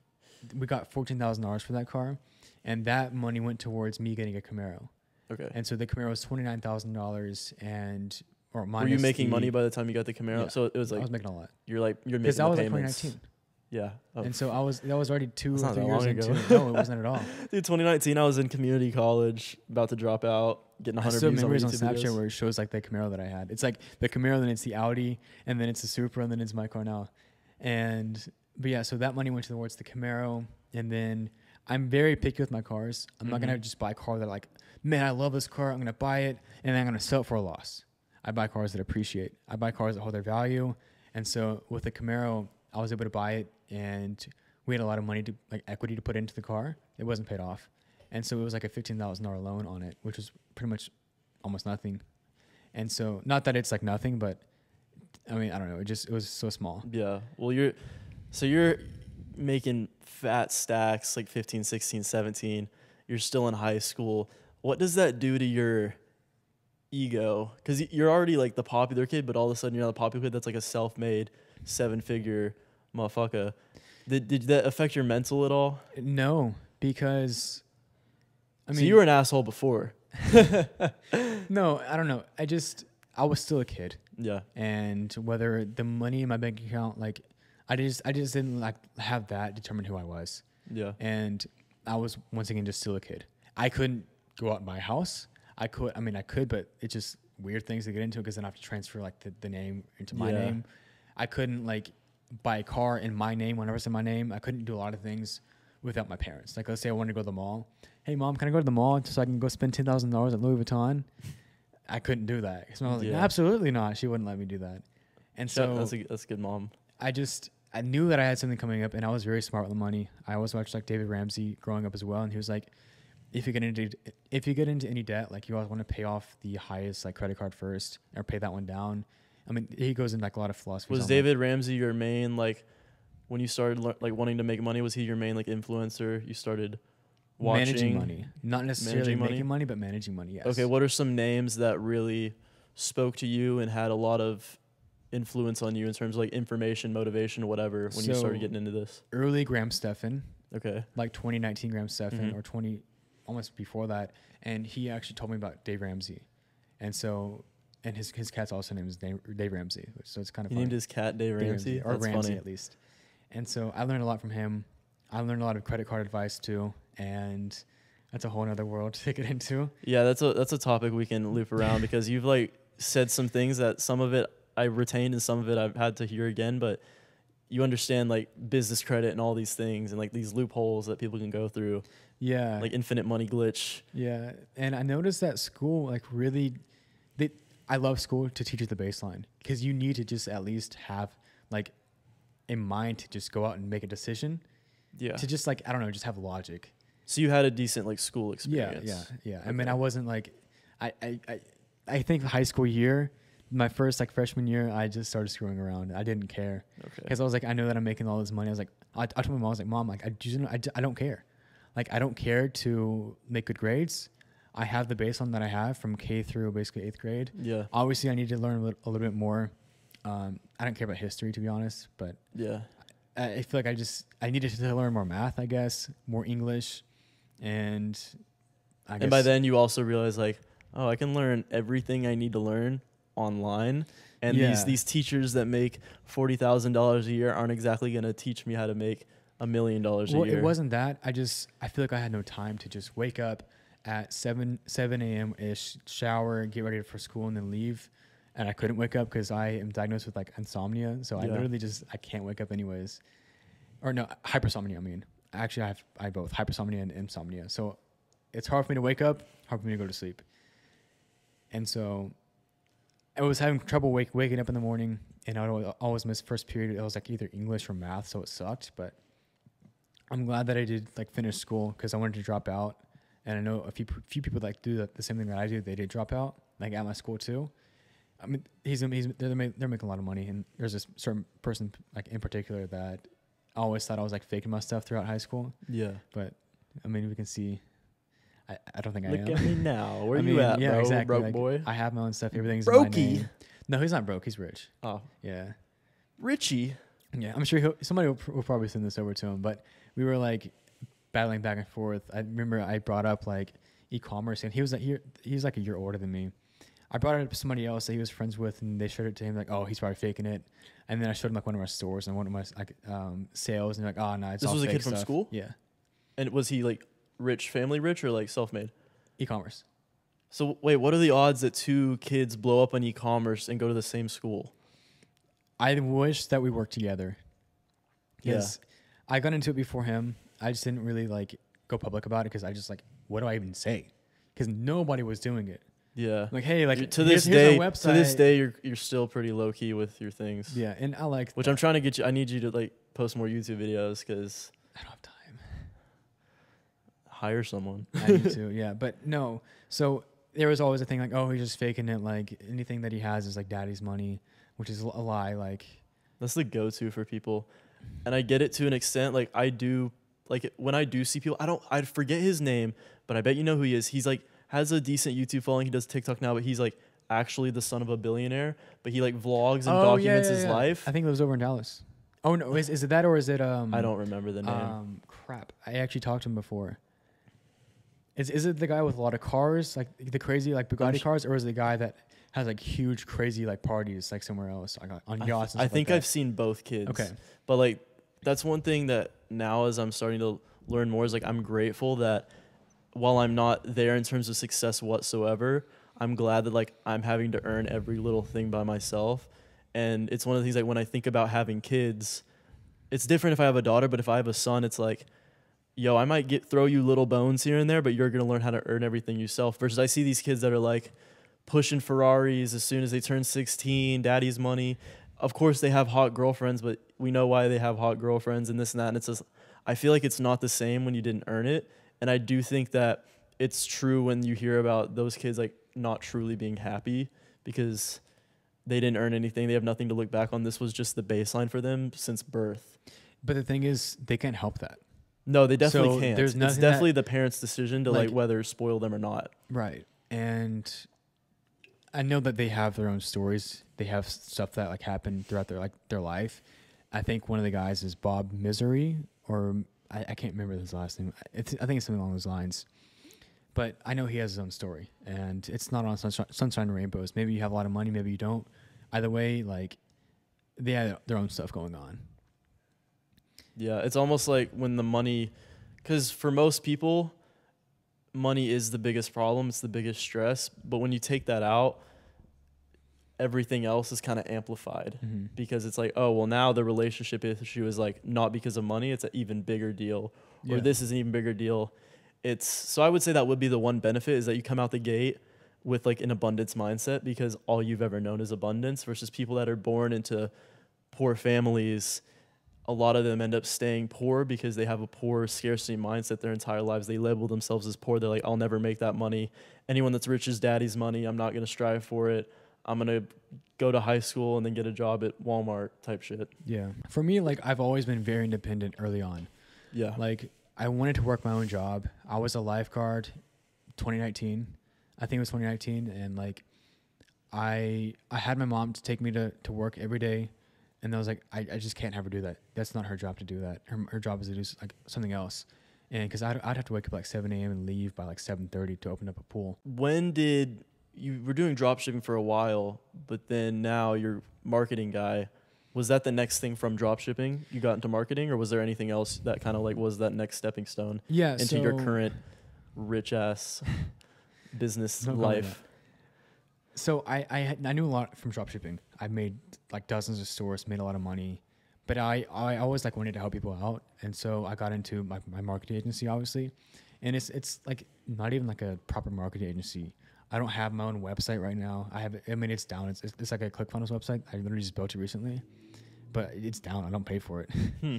we got fourteen thousand dollars for that car. And that money went towards me getting a Camaro. Okay. And so the Camaro was twenty-nine thousand dollars and or minus. Were you making the, money by the time you got the Camaro? Yeah, so it was like I was making a lot. You're like you're making the payments. Because I was like twenty nineteen. Yeah. Oh. And so I was that was already two or three years ago. Into, no, it wasn't at all. Dude, twenty nineteen I was in community college, about to drop out, getting one hundred views on, on Snapchat videos. Where it shows like the Camaro that I had. It's like the Camaro, then it's the Audi, and then it's the Supra, and then it's my car now. And but yeah, so that money went towards the Camaro, and then I'm very picky with my cars. I'm mm-hmm. not gonna just buy a car that like, man, I love this car. I'm gonna buy it, and then I'm gonna sell it for a loss. I buy cars that appreciate. I buy cars that hold their value. And so with the Camaro, I was able to buy it, and we had a lot of money to like equity to put into the car. It wasn't paid off, and so it was like a fifteen thousand dollar loan on it, which was pretty much almost nothing. And so, not that it's like nothing, but I mean, I don't know. It just it was so small. Yeah. Well, you're so you're making fat stacks like fifteen, sixteen, seventeen. You're still in high school. What does that do to your ego? Because you're already like the popular kid, but all of a sudden you're not the popular kid. That's like a self-made seven-figure motherfucker. Did, did that affect your mental at all? No, because I mean, so you were an asshole before. No, I don't know. I just I was still a kid. Yeah. And whether the money in my bank account, like I just I just didn't like have that determine who I was. Yeah. And I was once again just still a kid. I couldn't go out my house. I could. I mean, I could, but it's just weird things to get into because then I have to transfer like the, the name into my yeah. name. I couldn't like buy a car in my name whenever it's in my name. I couldn't do a lot of things without my parents. Like, let's say I wanted to go to the mall. Hey, mom, can I go to the mall so I can go spend ten thousand dollars at Louis Vuitton? I couldn't do that. Because I was like, yeah. absolutely not. She wouldn't let me do that. And so that's a, that's a good mom. I just I knew that I had something coming up, and I was very smart with the money. I always watched like David Ramsey growing up as well, and he was like, if you get into if you get into any debt, like you always want to pay off the highest like credit card first or pay that one down. I mean, he goes into like a lot of philosophy. Was David Ramsey your main like when you started le- like wanting to make money? Was he your main like influencer? You started watching managing money, not necessarily managing making money? money, but managing money. Yes. Okay. What are some names that really spoke to you and had a lot of influence on you in terms of like information, motivation, whatever? When so you started getting into this, early Graham Stephan. Okay. Like twenty nineteen Graham Stephan mm-hmm. or twenty almost before that, and he actually told me about Dave Ramsey, and so. And his his cat's also named Dave Ramsey, so it's kind of. He funny. Named his cat Dave, Dave Ramsey, Ramsey or that's Ramsey funny. At least. And so I learned a lot from him. I learned a lot of credit card advice too, and that's a whole other world to get into. Yeah, that's a that's a topic we can loop around because you've like said some things that some of it I retained and some of it I've had to hear again. But you understand like business credit and all these things and like these loopholes that people can go through. Yeah, like infinite money glitch. Yeah, and I noticed that school like really. They, I love school to teach you the baseline because you need to just at least have like a mind to just go out and make a decision. Yeah. To just like, I don't know, just have logic. So you had a decent like school experience. Yeah. Yeah. Yeah. Okay. I mean, I wasn't like, I, I, I, I think high school year, my first like freshman year, I just started screwing around. I didn't care because okay. I was like, I know that I'm making all this money. I was like, I, I told my mom, I was like, mom, like I just, I, I don't care. Like, I don't care to make good grades. I have the baseline that I have from K through basically eighth grade. Yeah. Obviously, I need to learn a little, a little bit more. Um, I don't care about history, to be honest, but yeah, I, I feel like I just I needed to learn more math, I guess, more English, and I and guess by then you also realize like, oh, I can learn everything I need to learn online, and yeah. these these teachers that make forty thousand dollars a year aren't exactly going to teach me how to make a million dollars a year. Well, it wasn't that. I just I feel like I had no time to just wake up at seven a.m. ish, shower, get ready for school, and then leave. And I couldn't wake up because I am diagnosed with like insomnia. So yeah. I literally just, I can't wake up anyways. Or no, hypersomnia, I mean. Actually, I have I have both, hypersomnia and insomnia. So it's hard for me to wake up, hard for me to go to sleep. And so I was having trouble wake, waking up in the morning, and I would always miss first period. It was like either English or math, so it sucked. But I'm glad that I did like finish school because I wanted to drop out. And I know a few few people that do the, the same thing that I do. They did drop out, like at my school too. I mean, he's, he's they're, they're making a lot of money, and there's this certain person, like in particular, that I always thought I was like faking my stuff throughout high school. Yeah. But I mean, we can see. I, I don't think Look I am. Look at me now. Where I you mean, at, yeah, bro? Exactly. Broke like, boy. I have my own stuff. Everything's in my name. No, he's not broke. He's rich. Oh. Yeah. Richie. Yeah, I'm sure he'll, somebody will, will probably send this over to him. But we were like battling back and forth. I remember I brought up like e-commerce, and he was like, he, he was like a year older than me. I brought it up to somebody else that he was friends with, and they showed it to him like, oh, he's probably faking it. And then I showed him like one of our stores and one of my like um, sales, and they're like, oh no, it's all fake stuff. This was a kid from school? Yeah. And was he like rich, family rich, or like self-made? E-commerce. So wait, what are the odds that two kids blow up on e-commerce and go to the same school? I wish that we worked together. Yes. Yeah. I got into it before him. I just didn't really like go public about it because I just like, what do I even say? Because nobody was doing it. Yeah. Like, hey, like to this day, website. to this day, you're you're still pretty low key with your things. Yeah, and I like which that. I'm trying to get you. I need you to like post more YouTube videos because I don't have time. Hire someone. I need to. Yeah, but no. So there was always a thing like, oh, he's just faking it. Like anything that he has is like daddy's money, which is a lie. Like that's the go-to for people, and I get it to an extent. Like I do. Like when I do see people, I don't. I forget his name, but I bet you know who he is. He's like. Has a decent YouTube following. He does TikTok now, but he's like actually the son of a billionaire. But he like vlogs and oh, documents yeah, yeah, his yeah. life. I think it was over in Dallas. Oh no, is is it that or is it um? I don't remember the name. Um, crap. I actually talked to him before. Is is it the guy with a lot of cars, like the crazy like Bugatti cars, or is it the guy that has like huge crazy like parties like somewhere else, like on yachts? And I, th I think like I've seen both kids. Okay, but like that's one thing that now as I'm starting to learn more is like I'm grateful that. While I'm not there in terms of success whatsoever, I'm glad that like I'm having to earn every little thing by myself. And it's one of the things like when I think about having kids, it's different if I have a daughter, but if I have a son, it's like, yo, I might get throw you little bones here and there, but you're gonna learn how to earn everything yourself. Versus I see these kids that are like pushing Ferraris as soon as they turn sixteen, daddy's money. Of course they have hot girlfriends, but we know why they have hot girlfriends and this and that. And it's just, I feel like it's not the same when you didn't earn it. And I do think that it's true when you hear about those kids like not truly being happy because they didn't earn anything. They have nothing to look back on. This was just the baseline for them since birth. But the thing is, they can't help that. No, they definitely so can't. There's nothing it's definitely that, the parents' decision to like, like whether spoil them or not. Right. And I know that they have their own stories. They have stuff that like happened throughout their like their life. I think one of the guys is Bob Misery or I, I can't remember his last name. It's, I think it's something along those lines. But I know he has his own story. And it's not on sunshine, sunshine and rainbows. Maybe you have a lot of money. Maybe you don't. Either way, like, they have their own stuff going on. Yeah, it's almost like when the money... Because for most people, money is the biggest problem. It's the biggest stress. But when you take that out, everything else is kind of amplified mm-hmm. because it's like, oh, well, now the relationship issue is like not because of money. It's an even bigger deal yeah. or this is an even bigger deal. It's so I would say that would be the one benefit is that you come out the gate with like an abundance mindset because all you've ever known is abundance versus people that are born into poor families. A lot of them end up staying poor because they have a poor scarcity mindset their entire lives. They label themselves as poor. They're like, I'll never make that money. Anyone that's rich is daddy's money. I'm not going to strive for it. I'm going to go to high school and then get a job at Walmart type shit. Yeah. For me, like, I've always been very independent early on. Yeah. Like, I wanted to work my own job. I was a lifeguard twenty nineteen. I think it was twenty nineteen. And, like, I I had my mom to take me to, to work every day. And I was like, I, I just can't have her do that. That's not her job to do that. Her, her job is to do, like, something else. And because I'd, I'd have to wake up, like, seven a m and leave by, like, seven thirty to open up a pool. When did... You were doing drop shipping for a while, but then now you're marketing guy. Was that the next thing from drop shipping? You got into marketing, or was there anything else that kind of like was that next stepping stone yeah, into so your current rich ass business life? So I I, had, I knew a lot from drop shipping. I made like dozens of stores, made a lot of money, but I I always like wanted to help people out, and so I got into my my marketing agency obviously, and it's it's like not even like a proper marketing agency. I don't have my own website right now. I have, I mean, it's down. It's, it's, it's like a ClickFunnels website. I literally just built it recently, but it's down. I don't pay for it. Hmm.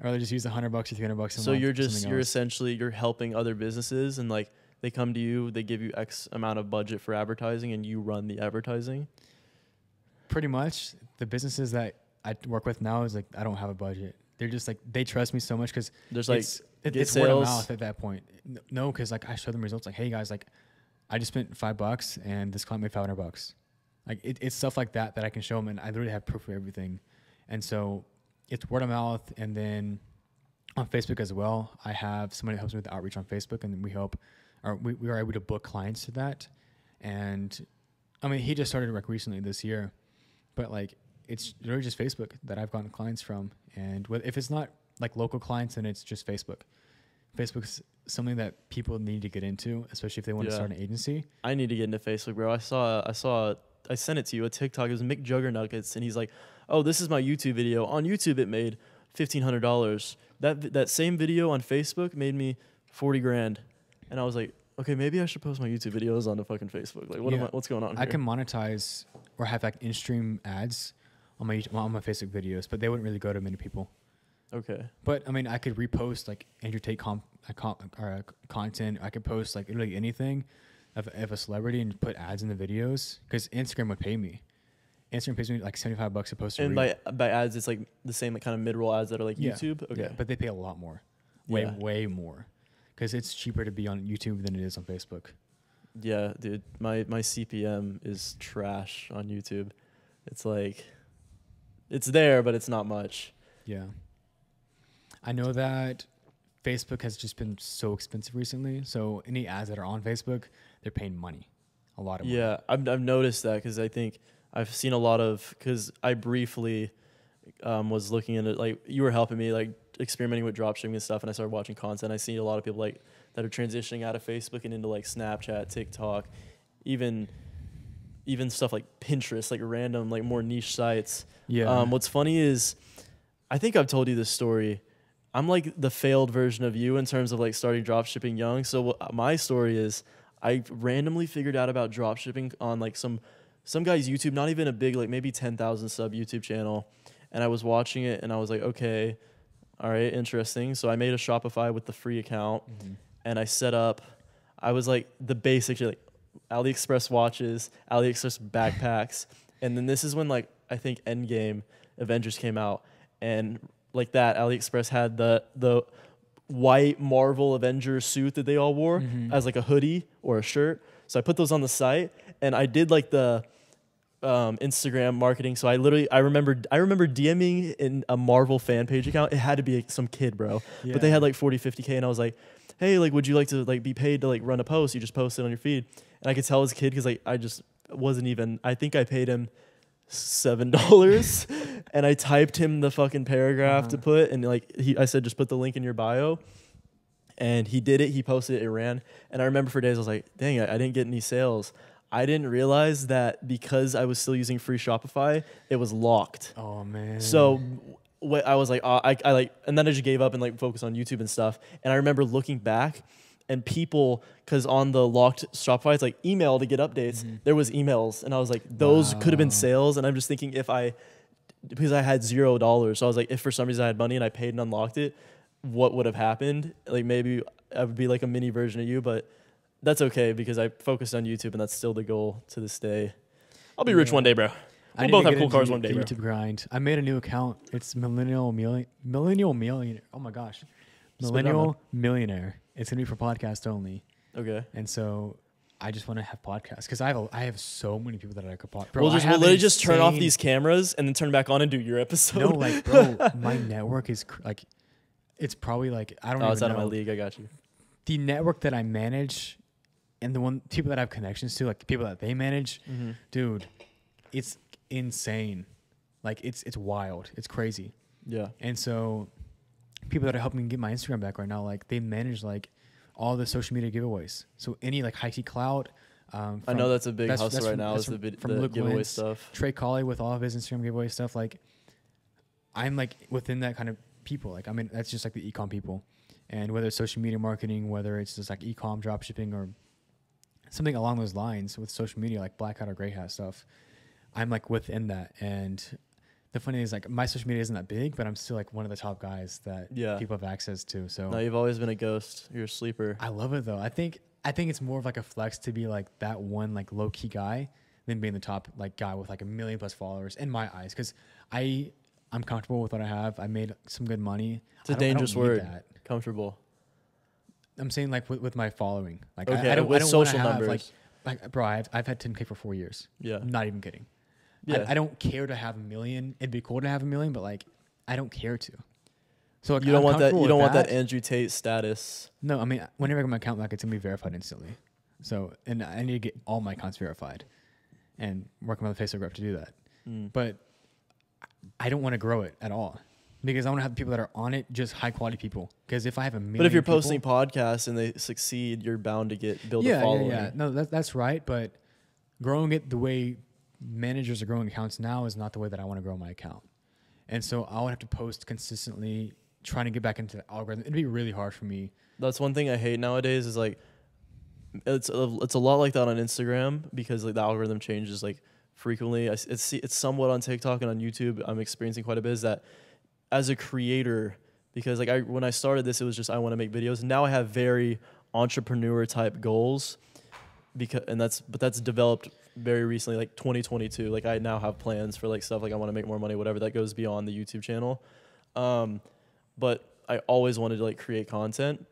I'd rather just use a hundred bucks or three hundred bucks. So you're just, you're else. essentially, you're helping other businesses and like they come to you, they give you X amount of budget for advertising and you run the advertising. Pretty much the businesses that I work with now is like, I don't have a budget. They're just like, they trust me so much because there's like, it's, it, it's word of mouth at that point. No. Cause like I show them results like, hey guys, like, I just spent five bucks and this client made five hundred bucks. Like it, it's stuff like that that I can show them and I literally have proof of everything. And so it's word of mouth. And then on Facebook as well, I have somebody who helps me with the outreach on Facebook, and we help, or we, we are able to book clients to that. And I mean, he just started like recently this year, but like it's really just Facebook that I've gotten clients from. And if it's not like local clients, then it's just Facebook. Facebook's something that people need to get into, especially if they want yeah. to start an agency. I need to get into Facebook, bro. I saw, I saw, I sent it to you, a TikTok. It was Mick Juggernuggets, and he's like, "Oh, this is my YouTube video. On YouTube, it made fifteen hundred dollars. That that same video on Facebook made me forty grand." And I was like, "Okay, maybe I should post my YouTube videos onto fucking Facebook. Like, what yeah. am I, what's going on?" I here? can monetize or have like in-stream ads on my on my Facebook videos, but they wouldn't really go to many people. Okay. But I mean, I could repost like Andrew Tate com, uh, com or, uh, content. I could post like literally anything of, of a celebrity and put ads in the videos, because Instagram would pay me. Instagram pays me like seventy-five bucks a post. And by, by ads, it's like the same like, kind of mid-roll ads that are like yeah. YouTube. Okay. Yeah, but they pay a lot more, way, yeah. way more, because it's cheaper to be on YouTube than it is on Facebook. Yeah, dude. My, my C P M is trash on YouTube. It's like, it's there, but it's not much. Yeah. I know that Facebook has just been so expensive recently. So any ads that are on Facebook, they're paying money, a lot of money. Yeah, I've, I've noticed that, because I think I've seen a lot of, because I briefly um, was looking into, like, you were helping me, like, experimenting with dropshipping and stuff, and I started watching content. I see a lot of people, like, that are transitioning out of Facebook and into, like, Snapchat, TikTok, even... even stuff like Pinterest, like random, like more niche sites. Yeah. Um, what's funny is, I think I've told you this story. I'm like the failed version of you in terms of like starting dropshipping young. So my story is, I randomly figured out about dropshipping on like some some guy's YouTube, not even a big, like maybe ten thousand sub YouTube channel. And I was watching it and I was like, okay, all right, interesting. So I made a Shopify with the free account mm-hmm. and I set up, I was like the basic shit, like AliExpress watches, AliExpress backpacks. And then this is when like, I think Endgame Avengers came out, and like that AliExpress had the, the white Marvel Avengers suit that they all wore mm-hmm. as like a hoodie or a shirt. So I put those on the site, and I did like the um, Instagram marketing. So I literally, I remember, I remember DMing in a Marvel fan page account. It had to be like, some kid, bro, yeah. but they had like forty, fifty K. And I was like, hey, like, would you like to like be paid to like run a post? You just post it on your feed. And I could tell his kid, because like I just wasn't even, I think I paid him seven dollars and I typed him the fucking paragraph uh-huh. to put, and like he, I said, just put the link in your bio. And he did it. He posted it. It ran. And I remember for days I was like, dang, I, I didn't get any sales. I didn't realize that because I was still using free Shopify, it was locked. Oh man. So what I was like, oh, I, I like, and then I just gave up and like focused on YouTube and stuff. And I remember looking back, and people, because on the locked Shopify, it's like email to get updates. Mm-hmm. There was emails. And I was like, those wow. could have been sales. And I'm just thinking if I, because I had zero dollars. So I was like, if for some reason I had money and I paid and unlocked it, what would have happened? Like maybe I would be like a mini version of you, but that's okay, because I focused on YouTube, and that's still the goal to this day. I'll be yeah. rich one day, bro. We'll both have cool cars one day, bro. YouTube grind. I made a new account. It's Millennial Millionaire. Millennial Millionaire. Oh my gosh. Millennial Millionaire. It's going to be for podcast only. Okay. And so I just want to have podcasts, because I have a, I have so many people that I could podcast. Bro, we'll just, we'll literally just turn off these cameras and then turn back on and do your episode. No, like, bro, my network is cr like, it's probably like, I don't know. Oh, it's out of my league. I got you. The network that I manage and the one people that I have connections to, like the people that they manage, mm-hmm. dude, it's insane. Like it's, it's wild. It's crazy. Yeah. And so people that are helping me get my Instagram back right now, like they manage like all the social media giveaways. So any like high-key cloud. Um, from, I know that's a big that's, hustle that's right from, now is the, the Luke giveaway Lentz, stuff. Trey Colley with all of his Instagram giveaway stuff. Like I'm like within that kind of people. Like I mean, that's just like the e-com people. And whether it's social media marketing, whether it's just like e-com dropshipping or something along those lines with social media, like black hat or gray hat stuff, I'm like within that. And the funny thing is, like, my social media isn't that big, but I'm still like one of the top guys that yeah. people have access to. So no, you've always been a ghost. You're a sleeper. I love it though. I think I think it's more of like a flex to be like that one like low key guy than being the top like guy with like a million plus followers in my eyes. Because I I'm comfortable with what I have. I made some good money. It's a dangerous word. That. Comfortable. I'm saying like with, with my following. Like okay, I, I don't, with I don't social have, numbers. Like, like bro, I've I've had ten K for four years. Yeah, I'm not even kidding. Yeah. I, I don't care to have a million. It'd be cool to have a million, but like I don't care to. So like, you don't I'm want that. You don't that. want that Andrew Tate status. No, I mean, whenever I get my account lock, it's gonna be verified instantly. So, and I need to get all my accounts verified, and working with the Facebook rep to do that. Mm. But I don't want to grow it at all because I want to have people that are on it, just high quality people. Because if I have a million, but if you're people, posting podcasts and they succeed, you're bound to get build yeah, a following. Yeah, yeah, no, that, that's right. But growing it the way managers are growing accounts now is not the way that I want to grow my account. And so I would have to post consistently, trying to get back into the algorithm. It'd be really hard for me. That's one thing I hate nowadays is like, it's a, it's a lot like that on Instagram because like the algorithm changes like frequently. I, it's it's somewhat on TikTok and on YouTube. I'm experiencing quite a bit is that as a creator, because like I when I started this, it was just I want to make videos. Now I have very entrepreneur type goals, because and that's but that's developed very recently, like twenty twenty-two. Like I now have plans for like stuff like I want to make more money, whatever that goes beyond the YouTube channel. Um, but I always wanted to like create content.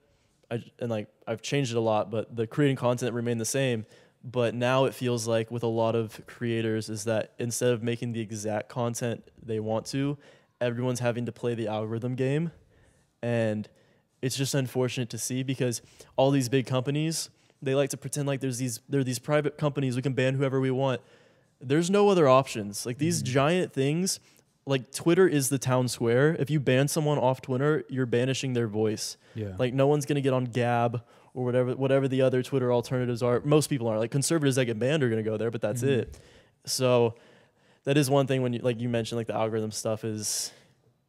I, and like I've changed it a lot, but the creating content remained the same. But now it feels like with a lot of creators is that instead of making the exact content they want to, everyone's having to play the algorithm game. And it's just unfortunate to see because all these big companies, they like to pretend like there's these, there are these private companies. We can ban whoever we want. There's no other options. Like these mm-hmm. giant things, like Twitter is the town square. If you ban someone off Twitter, you're banishing their voice. Yeah. Like no one's going to get on Gab or whatever, whatever the other Twitter alternatives are. Most people aren't. Like conservatives that get banned are going to go there, but that's mm-hmm. it. So that is one thing when you, like you mentioned, like the algorithm stuff is,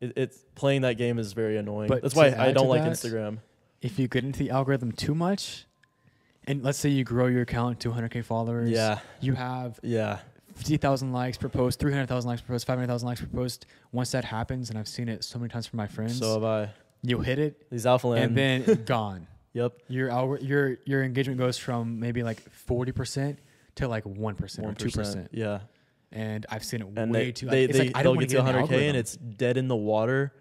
it, it's playing that game is very annoying. But that's why I don't like that, Instagram. If you get into the algorithm too much, and let's say you grow your account to one hundred K followers. Yeah. You have yeah. fifty thousand likes per post, three hundred thousand likes per post, five hundred thousand likes per post. Once that happens, and I've seen it so many times from my friends. So have I. You'll hit it. These alpha land. And then gone. Yep. Your, your, your engagement goes from maybe like forty percent to like one percent, one percent or two percent. Yeah. And I've seen it and way they, too. They, it's they, like, I don't want to get to one hundred K an and it's dead in the water.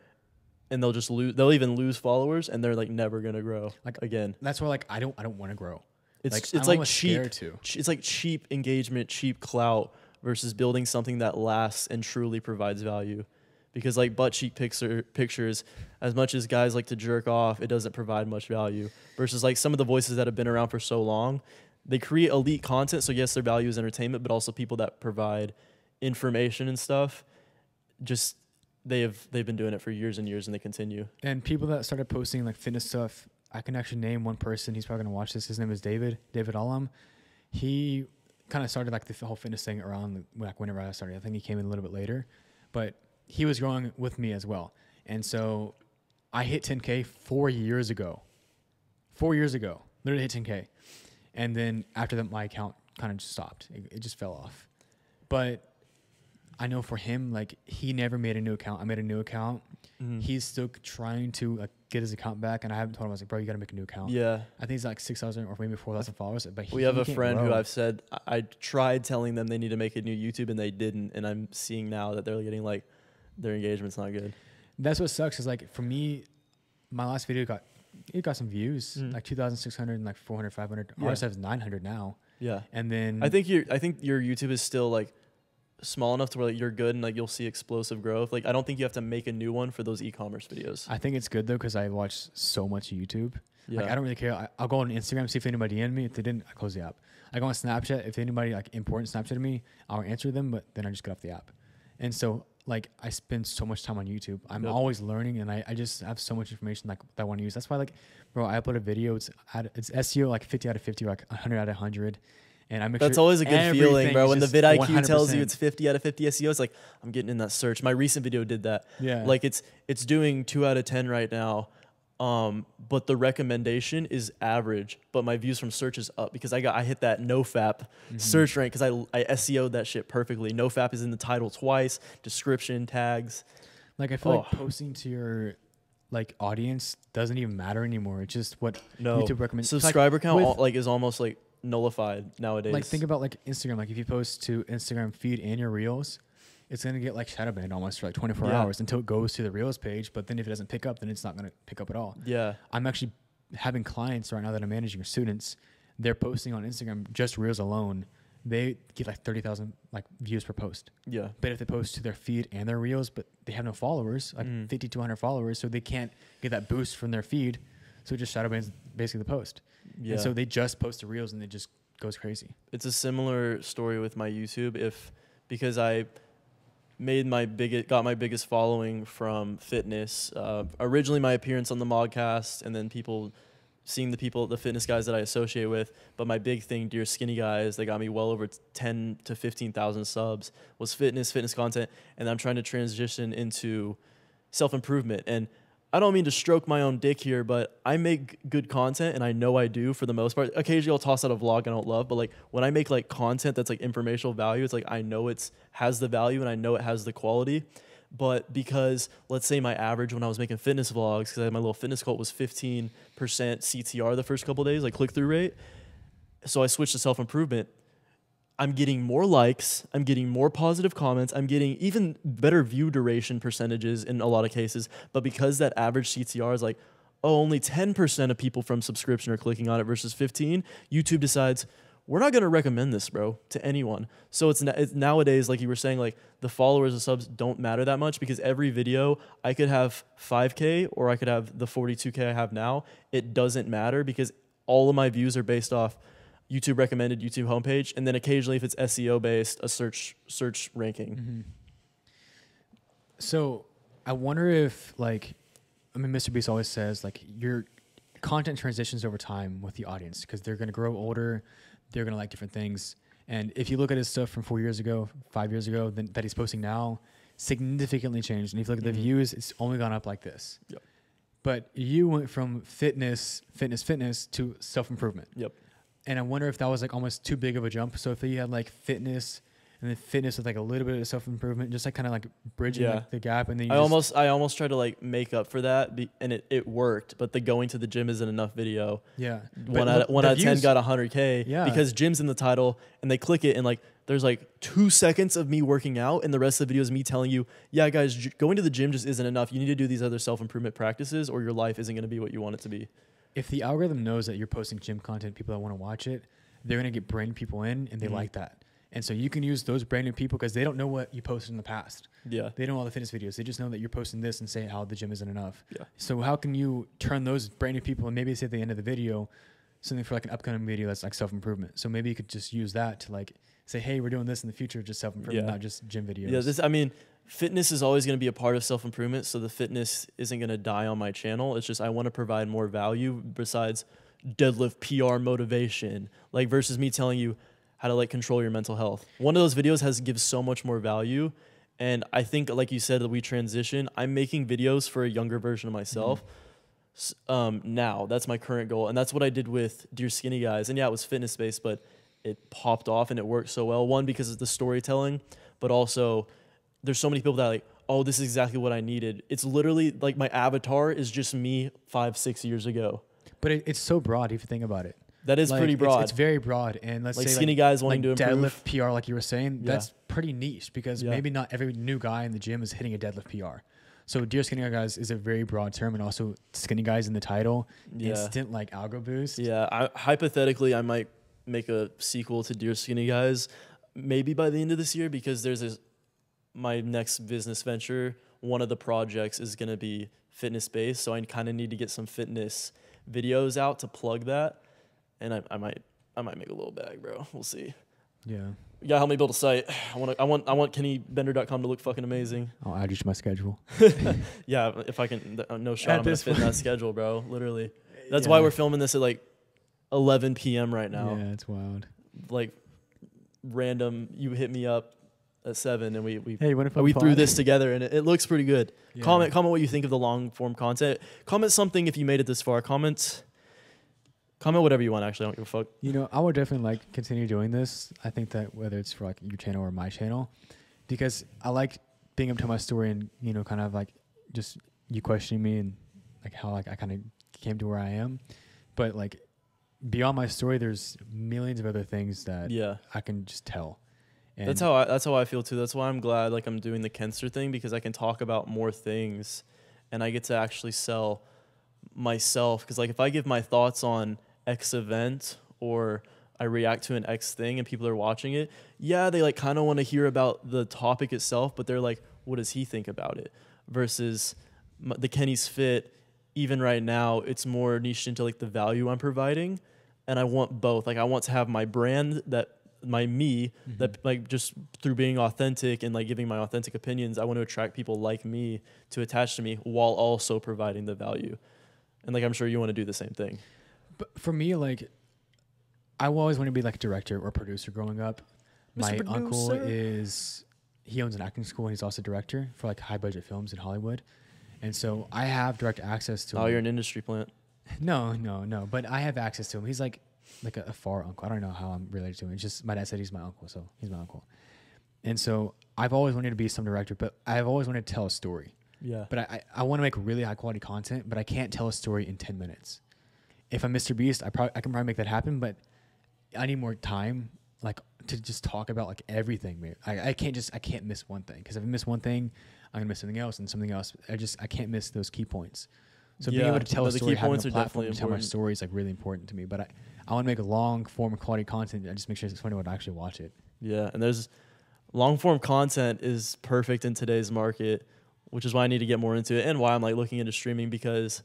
And they'll just lose. They'll even lose followers and they're like never going to grow like again. That's why like I don't, I don't want to grow. It's like, it's like cheap. Ch it's like cheap engagement, cheap clout versus building something that lasts and truly provides value. Because like butt cheek picture pictures, as much as guys like to jerk off, it doesn't provide much value. Versus like some of the voices that have been around for so long, they create elite content. So yes, their value is entertainment, but also people that provide information and stuff. Just they have they've been doing it for years and years, and they continue. And people that started posting like fitness stuff. I can actually name one person. He's probably going to watch this. His name is David, David Allam. He kind of started like the whole fitness thing around like whenever I started. I think he came in a little bit later, but he was growing with me as well. And so I hit ten K four years ago, four years ago, literally hit ten K. And then after that, my account kind of just stopped. It, it just fell off. But I know for him, like he never made a new account. I made a new account. Mm-hmm. He's still trying to like, get his account back, and I haven't told him. I was like, bro, you gotta make a new account. Yeah, I think he's like six thousand or maybe four thousand followers. But he, we have he a friend grow. who I've said I tried telling them they need to make a new YouTube, and they didn't. And I'm seeing now that they're getting like their engagement's not good. That's what sucks. Is like for me, my last video got it got some views, mm-hmm. like two thousand six hundred and like four hundred, five hundred. Yeah. Ours has nine hundred now. Yeah, and then I think your I think your YouTube is still like small enough to where like, you're good and like you'll see explosive growth. Like I don't think you have to make a new one for those e-commerce videos. I think it's good though because I watch so much YouTube. Yeah. Like I don't really care. I, I'll go on Instagram, see if anybody D M me. If they didn't, I close the app. I go on Snapchat. If anybody like important Snapchat to me, I'll answer them. But then I just get off the app. And so like I spend so much time on YouTube. I'm yep. always learning, and I, I just have so much information like that I want to use. That's why like, bro, I upload a video. It's ad, it's S E O like fifty out of fifty, like one hundred out of one hundred. And I make That's sure always a good feeling, bro. When the vid I Q one hundred percent tells you it's fifty out of fifty S E O, it's like I'm getting in that search. My recent video did that. Yeah, like it's it's doing two out of ten right now, um, but the recommendation is average. But my views from search is up because I got I hit that nofap mm-hmm. search rank because I I S E O'd that shit perfectly. Nofap is in the title twice, description tags. Like I feel oh. like posting to your like audience doesn't even matter anymore. It's just what no. YouTube recommends. Subscriber like count all, like is almost like nullified nowadays. Like think about like Instagram. Like if you post to Instagram feed and your reels, it's gonna get like shadow banned almost for like twenty-four yeah. hours until it goes to the reels page. But then if it doesn't pick up, then it's not gonna pick up at all. Yeah, I'm actually having clients right now that I'm managing, or students. They're posting on Instagram just reels alone, they get like thirty thousand like views per post. Yeah. But if they post to their feed and their reels, but they have no followers, like mm. fifty to one hundred followers, so they can't get that boost from their feed. So it just shadow bans basically the post. Yeah. And so they just post the reels and it just goes crazy. It's a similar story with my YouTube. If, because I made my biggest, got my biggest following from fitness. Uh, originally my appearance on the podcast and then people seeing the people, the fitness guys that I associate with, but my big thing, Dear Skinny Guys, they got me well over ten to fifteen thousand subs, was fitness, fitness content, and I'm trying to transition into self-improvement. And I don't mean to stroke my own dick here, but I make good content, and I know I do for the most part. Occasionally, I'll toss out a vlog I don't love, but like when I make like content that's like informational value, it's like I know it's has the value and I know it has the quality. But because, let's say my average when I was making fitness vlogs, because I had my little fitness cult, was fifteen percent C T R the first couple of days, like click-through rate. So I switched to self-improvement. I'm getting more likes. I'm getting more positive comments. I'm getting even better view duration percentages in a lot of cases. But because that average C T R is like, oh, only ten percent of people from subscription are clicking on it versus fifteen, YouTube decides, we're not going to recommend this, bro, to anyone. So it's, it's nowadays, like you were saying, like the followers and subs don't matter that much, because every video I could have five K or I could have the forty-two K I have now. It doesn't matter because all of my views are based off YouTube recommended, YouTube homepage, and then occasionally if it's S E O based, a search search ranking. Mm-hmm. So I wonder if, like, I mean, MrBeast always says like your content transitions over time with the audience because they're going to grow older. They're going to like different things. And if you look at his stuff from four years ago, five years ago, then, that he's posting now, significantly changed. And if you look at mm-hmm. the views, it's only gone up like this. Yep. But you went from fitness, fitness, fitness to self-improvement. Yep. And I wonder if that was like almost too big of a jump. So if you had like fitness and then fitness with like a little bit of self-improvement, just like kind of like bridging yeah. like the gap. And then you I, almost, I almost tried to like make up for that be, and it, it worked, but the going to the gym isn't enough video. Yeah. One out, one out of ten got one hundred K yeah. because gym's in the title and they click it and like there's like two seconds of me working out and the rest of the video is me telling you, yeah, guys, j- going to the gym just isn't enough. You need to do these other self-improvement practices or your life isn't going to be what you want it to be. If the algorithm knows that you're posting gym content, people that want to watch it, they're going to get brand new people in and they mm-hmm. like that. And so you can use those brand new people because they don't know what you posted in the past. Yeah. They don't know all the fitness videos. They just know that you're posting this and say how the gym isn't enough. Yeah. So how can you turn those brand new people and maybe say at the end of the video, something for like an upcoming video that's like self-improvement. So maybe you could just use that to like say, hey, we're doing this in the future, just self-improvement, yeah. not just gym videos. Yeah, this, I mean, fitness is always going to be a part of self-improvement. So the fitness isn't going to die on my channel. It's just, I want to provide more value besides deadlift P R motivation, like versus me telling you, how to like control your mental health. One of those videos has gives so much more value. And I think, like you said, that we transition. I'm making videos for a younger version of myself mm-hmm. um, now. That's my current goal. And that's what I did with Dear Skinny Guys. And yeah, it was fitness based, but it popped off and it worked so well. One, because of the storytelling, but also there's so many people that are like, oh, this is exactly what I needed. It's literally like my avatar is just me five, six years ago. But it, it's so broad if you think about it. That is like, pretty broad. It's, it's very broad. And let's like say skinny like, guys wanting like to improve. Deadlift P R, like you were saying, yeah. that's pretty niche because yeah. maybe not every new guy in the gym is hitting a deadlift P R. So Dear Skinny Guys is a very broad term, and also skinny guys in the title, yeah. instant like algo boost. Yeah. I, hypothetically, I might make a sequel to Dear Skinny Guys maybe by the end of this year because there's this, my next business venture, one of the projects is going to be fitness-based. So I kind of need to get some fitness videos out to plug that. And I, I might, I might make a little bag, bro. We'll see. Yeah. You gotta help me build a site. I want, I want, I want Kenny Bender dot com to look fucking amazing. I'll add you to my schedule. yeah, if I can, no shot. At I'm gonna fit in that schedule, bro. Literally. That's yeah. why we're filming this at like eleven P M right now. Yeah, it's wild. Like, random. You hit me up at seven, and we we hey, what if we threw this together, and it, it looks pretty good. Yeah. Comment, comment what you think of the long form content. Comment something if you made it this far. Comment. Comment whatever you want, actually. I don't give a fuck. You know, I would definitely like continue doing this. I think that whether it's for like your channel or my channel, because I like being able to tell my story and, you know, kind of like just you questioning me and like how like I kind of came to where I am. But like beyond my story, there's millions of other things that yeah. I can just tell. And that's how I, that's how I feel too. That's why I'm glad like I'm doing the Kenster thing, because I can talk about more things and I get to actually sell myself. Because like if I give my thoughts on X event, or I I react to an X thing and people are watching it, yeah, they like kind of want to hear about the topic itself, but they're like, what does he think about it? Versus the Kenny's Fit, even right now, it's more niched into like the value I'm providing. And I want both. Like I want to have my brand that my me mm-hmm. that like just through being authentic and like giving my authentic opinions, I want to attract people like me to attach to me while also providing the value. And like, I'm sure you want to do the same thing. But for me, like I always wanted to be like a director or producer growing up. Mister My producer. uncle is, he owns an acting school. And he's also a director for like high budget films in Hollywood. And so I have direct access to. Oh, him. You're an industry plant. No, no, no. But I have access to him. He's like, like a, a far uncle. I don't know how I'm related to him. It's just my dad said he's my uncle, so he's my uncle. And so I've always wanted to be some director, but I've always wanted to tell a story. Yeah. But I, I, I want to make really high quality content, but I can't tell a story in ten minutes. If I'm MrBeast, I probably I can probably make that happen, but I need more time, like to just talk about like everything. I, I can't just I can't miss one thing, because if I miss one thing, I'm gonna miss something else and something else. I just I can't miss those key points. So yeah, being able to tell a story, having a platform to tell my story is like really important to me. But I, I want to make a long form quality content. I just make sure it's funny when I actually watch it. Yeah, and there's long form content is perfect in today's market, which is why I need to get more into it and why I'm like looking into streaming, because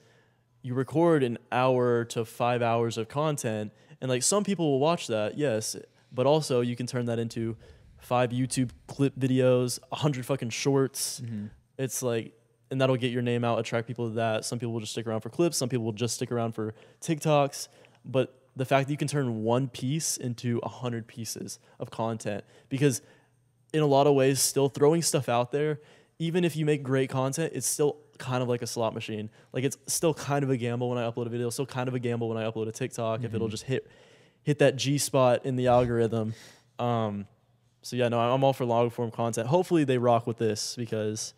you record an hour to five hours of content and like some people will watch that, yes, but also you can turn that into five YouTube clip videos, a hundred fucking shorts. Mm-hmm. It's like. And that'll get your name out, attract people to that. Some people will just stick around for clips. Some people will just stick around for TikToks. But the fact that you can turn one piece into a hundred pieces of content, because in a lot of ways, still throwing stuff out there, even if you make great content, it's still kind of like a slot machine. Like it's still kind of a gamble when I upload a video, still kind of a gamble when I upload a TikTok, mm-hmm. if it'll just hit, hit that G spot in the algorithm. Um, so yeah, no, I'm all for long form content. Hopefully they rock with this, because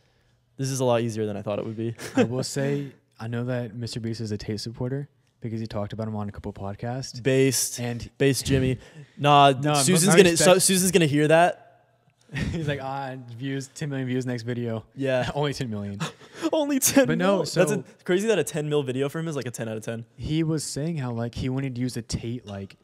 this is a lot easier than I thought it would be. I will say, I know that MrBeast is a Tate supporter because he talked about him on a couple of podcasts. Based. And based Jimmy. Nah, no, Susan's going to Susan's gonna hear that. He's like, ah, views, ten million views next video. Yeah. Only ten million. Only ten But no, mil. So that's a, crazy that a ten mil video for him is like a ten out of ten. He was saying how like he wanted to use a Tate, like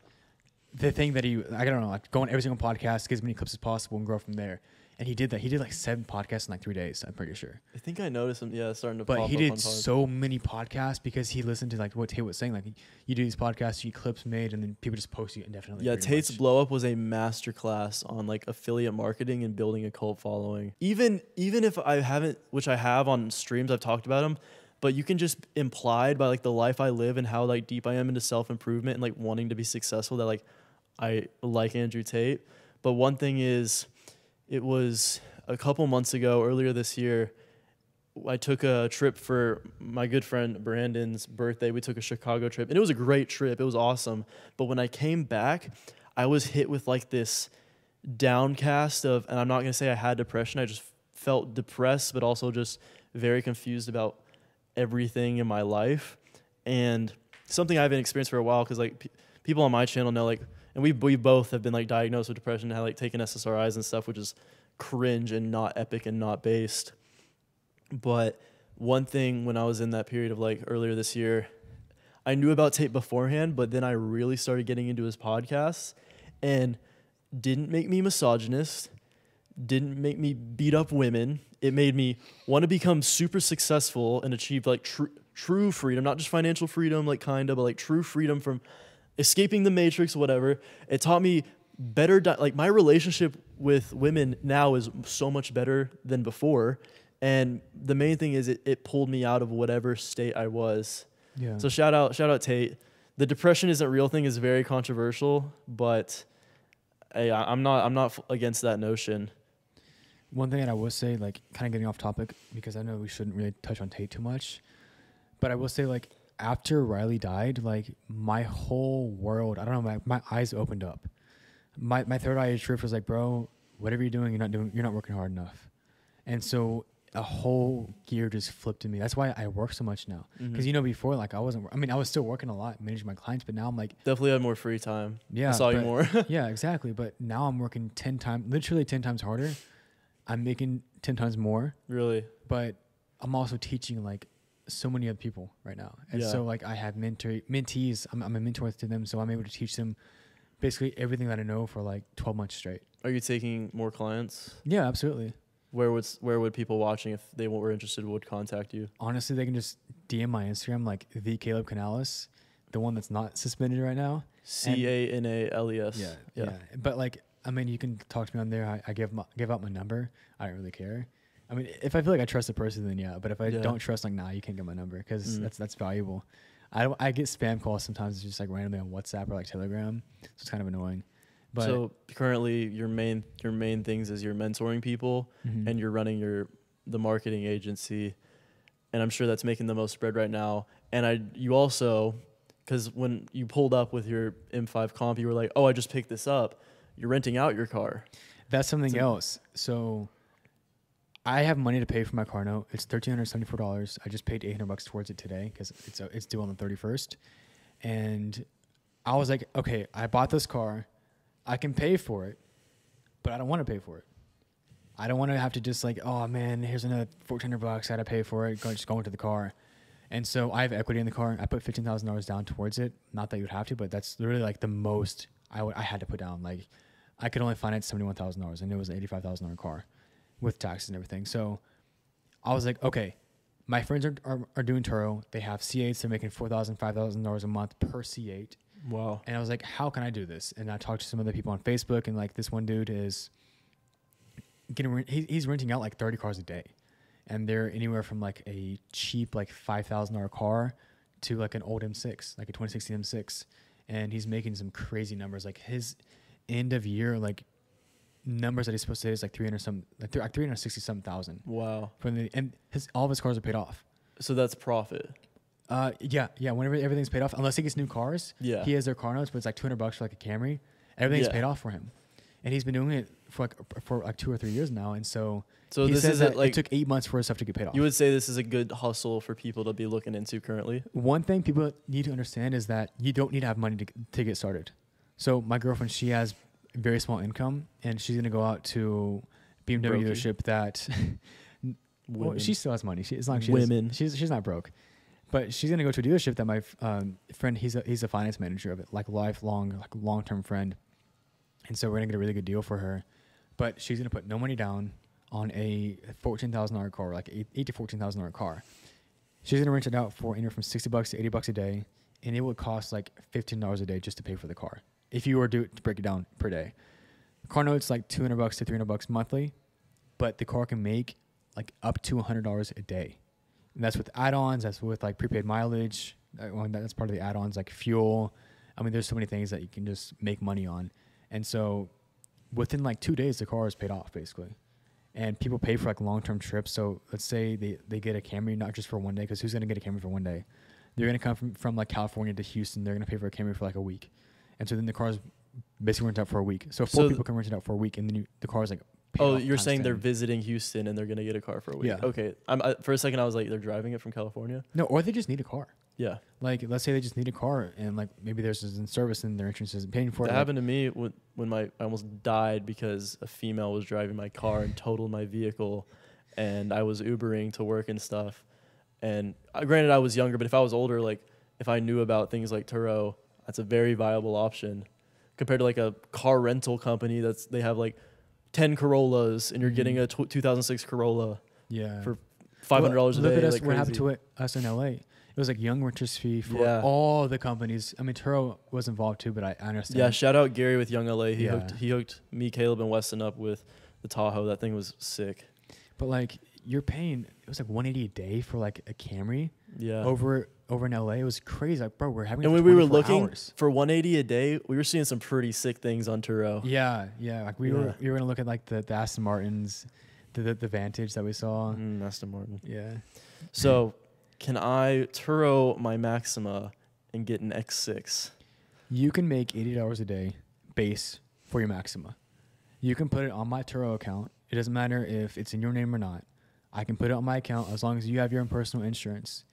the thing that he, I don't know, like go on every single podcast, get as many clips as possible and grow from there. And he did that. He did like seven podcasts in like three days, I'm pretty sure. I think I noticed him, yeah, starting to but pop up. But he did on so many podcasts because he listened to like what Tate was saying. Like you do these podcasts, you get clips made, and then people just post you indefinitely. Yeah, Tate's much. blow up was a masterclass on like affiliate marketing and building a cult following. Even even if I haven't, which I have on streams, I've talked about him, but you can just implied by like the life I live and how like deep I am into self-improvement and like wanting to be successful that like I like Andrew Tate. But one thing is, it was a couple months ago, earlier this year, I took a trip for my good friend Brandon's birthday. We took a Chicago trip, and it was a great trip. It was awesome. But when I came back, I was hit with like this downcast of, and I'm not going to say I had depression. I just felt depressed, but also just very confused about everything in my life. And something I haven't experienced for a while, because like pe- people on my channel know like, and we, we both have been like diagnosed with depression and have like taken S S R Is and stuff, which is cringe and not epic and not based. But one thing when I was in that period of like earlier this year, I knew about Tate beforehand, but then I really started getting into his podcasts, and didn't make me misogynist, didn't make me beat up women. It made me want to become super successful and achieve like tr- true freedom, not just financial freedom, like kind of, but like true freedom from escaping the matrix, whatever. It taught me better, di- like my relationship with women now is so much better than before. And the main thing is it, it pulled me out of whatever state I was. Yeah. So shout out, shout out Tate. The depression isn't real thing is very controversial, but hey, I, I'm not, I'm not against that notion. One thing that I will say, like kind of getting off topic, because I know we shouldn't really touch on Tate too much, but I will say like, after Riley died, like my whole world, I don't know, my, my eyes opened up. My my third eye truth was like, bro, whatever you're doing, you're not doing, you're not working hard enough. And so a whole gear just flipped in me. That's why I work so much now. Mm-hmm. Cause you know, before like I wasn't, I mean, I was still working a lot, managing my clients, but now I'm like. Definitely had more free time. Yeah. I saw but, you more. Yeah, exactly. But now I'm working ten times, literally ten times harder. I'm making ten times more. Really? But I'm also teaching like so many other people right now. And yeah. so like I have mentor mentees, I'm, I'm a mentor to them. So I'm able to teach them basically everything that I know for like twelve months straight. Are you taking more clients? Yeah, absolutely. Where would where would people watching, if they were interested, would contact you? Honestly, they can just D M my Instagram, like the Caleb Canales, the one that's not suspended right now. C A N A L E S. Yeah, yeah, yeah. But like, I mean, you can talk to me on there. I, I give my, give out my number. I don't really care. I mean, if I feel like I trust the person, then yeah. But if I yeah. don't trust, like, nah, you can't get my number, because mm. that's that's valuable. I don't, I get spam calls sometimes just like randomly on WhatsApp or like Telegram, so it's kind of annoying. But so currently, your main your main things is you're mentoring people, mm-hmm. and you're running your the marketing agency, and I'm sure that's making the most spread right now. And I you also, because when you pulled up with your M five comp, you were like, oh, I just picked this up. You're renting out your car. That's something so, else. So I have money to pay for my car note. It's one thousand three hundred seventy-four dollars. I just paid eight hundred bucks towards it today because it's it's due on the thirty-first. And I was like, okay, I bought this car. I can pay for it, but I don't want to pay for it. I don't want to have to just like, oh, man, here's another fourteen hundred bucks. I got to pay for it. Go, just go into the car. And so I have equity in the car. I put fifteen thousand dollars down towards it. Not that you would have to, but that's literally like the most I, would, I had to put down. Like, I could only finance seventy-one thousand dollars, and it was an eighty-five thousand dollars car with taxes and everything. So I was like, okay, my friends are are, are doing Turo. They have C eights. They're making four thousand dollars, five thousand dollars a month per C eight. Wow. And I was like, how can I do this? And I talked to some other people on Facebook, and like this one dude is getting, he, he's renting out like thirty cars a day. And they're anywhere from like a cheap, like five thousand dollars car to like an old M six, like a twenty sixteen M six. And he's making some crazy numbers. Like his end of year, like numbers that he's supposed to say is like three hundred some, like three hundred sixty some thousand. Wow. From the, and his, all of his cars are paid off. So that's profit. Uh, yeah, yeah. Whenever everything's paid off, unless he gets new cars, yeah, he has their car notes, but it's like two hundred bucks for like a Camry. Everything's yeah. paid off for him. And he's been doing it for like, for like two or three years now. And so, so he this says that like, it took eight months for his stuff to get paid off. You would say this is a good hustle for people to be looking into currently? One thing people need to understand is that you don't need to have money to, to get started. So my girlfriend, she has very small income, and she's going to go out to B M W Brokey. Dealership that, well, she still has money. She, as long as she Women. Has, she's, she's not broke. But she's going to go to a dealership that my um, friend, he's a, he's a finance manager of it, like lifelong, like long-term friend. And so we're going to get a really good deal for her. But she's going to put no money down on a fourteen thousand dollars car, like eight, eight to fourteen thousand dollars car. She's going to rent it out for anywhere from sixty bucks to eighty bucks a day. And it would cost like fifteen dollars a day just to pay for the car. If you were to, to break it down per day. Car note's like two hundred bucks to three hundred bucks monthly. But the car can make like up to one hundred dollars a day. And that's with add-ons. That's with like prepaid mileage. That's part of the add-ons, like fuel. I mean, there's so many things that you can just make money on. And so within like two days, the car is paid off basically. And people pay for like long-term trips. So let's say they, they get a Camry, not just for one day, because who's going to get a Camry for one day? They're going to come from, from like California to Houston. They're going to pay for a Camry for like a week. And so then the car is basically rented out for a week. So four so people can rent it out for a week, and then you, the car is like, oh, you're saying they're visiting Houston and they're going to get a car for a week. Yeah. Okay. I'm, I, for a second, I was like, they're driving it from California. No, or they just need a car. Yeah. Like, let's say they just need a car, and like maybe theirs is in service and their insurance isn't paying for it. That happened to me when, when my, I almost died because a female was driving my car and totaled my vehicle, and I was Ubering to work and stuff. And uh, granted, I was younger, but if I was older, like if I knew about things like Turo, that's a very viable option compared to like a car rental company that's, they have like ten Corollas, and you're mm-hmm. getting a two thousand six Corolla yeah. for five hundred dollars well, a day. Look at us, like what happened to it, us in L A. It was like young renters fee for yeah. all the companies. I mean, Turo was involved too, but I, I understand. Yeah, shout out Gary with Young L A. He, yeah. hooked, he hooked me, Caleb, and Weston up with the Tahoe. That thing was sick. But like, you're paying, it was like one hundred eighty dollars a day for like a Camry yeah. over over in L A. It was crazy. Like, bro, we're having and when we were looking hours. For one hundred eighty dollars a day, we were seeing some pretty sick things on Turo. Yeah, yeah. Like we yeah. were we were gonna look at like the, the Aston Martins, the, the the Vantage that we saw. Mm, Aston Martin. Yeah. So can I Turo my Maxima and get an X six? You can make eighty dollars a day base for your Maxima. You can put it on my Turo account. It doesn't matter if it's in your name or not. I can put it on my account as long as you have your own personal insurance.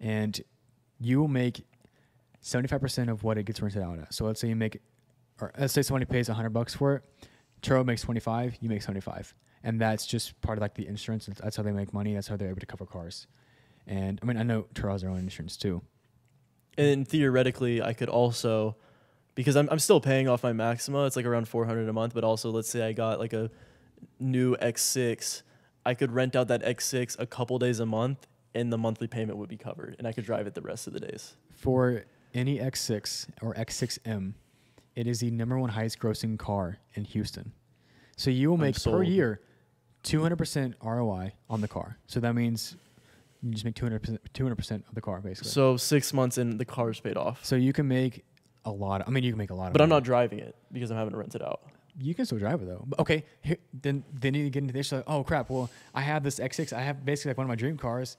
And you will make seventy-five percent of what it gets rented out at. So let's say you make, or let's say somebody pays one hundred bucks for it. Turo makes twenty-five, you make seventy-five. And that's just part of like the insurance. That's how they make money. That's how they're able to cover cars. And I mean, I know Turo has their own insurance too. And theoretically, I could also because I'm, I'm still paying off my Maxima. It's like around four hundred a month, but also let's say I got like a new X six. I could rent out that X six a couple days a month and the monthly payment would be covered and I could drive it the rest of the days. For any X six or X six M, it is the number one highest grossing car in Houston. So you will make per year two hundred percent R O I on the car. So that means you just make two hundred percent of the car, basically. So six months in, the car's paid off. So you can make a lot. Of, I mean, you can make a lot of But money. I'm not driving it because I'm having to rent it out. You can still drive it, though. Okay, here, then then you get into the issue like, oh, crap, well, I have this X six. I have basically like one of my dream cars.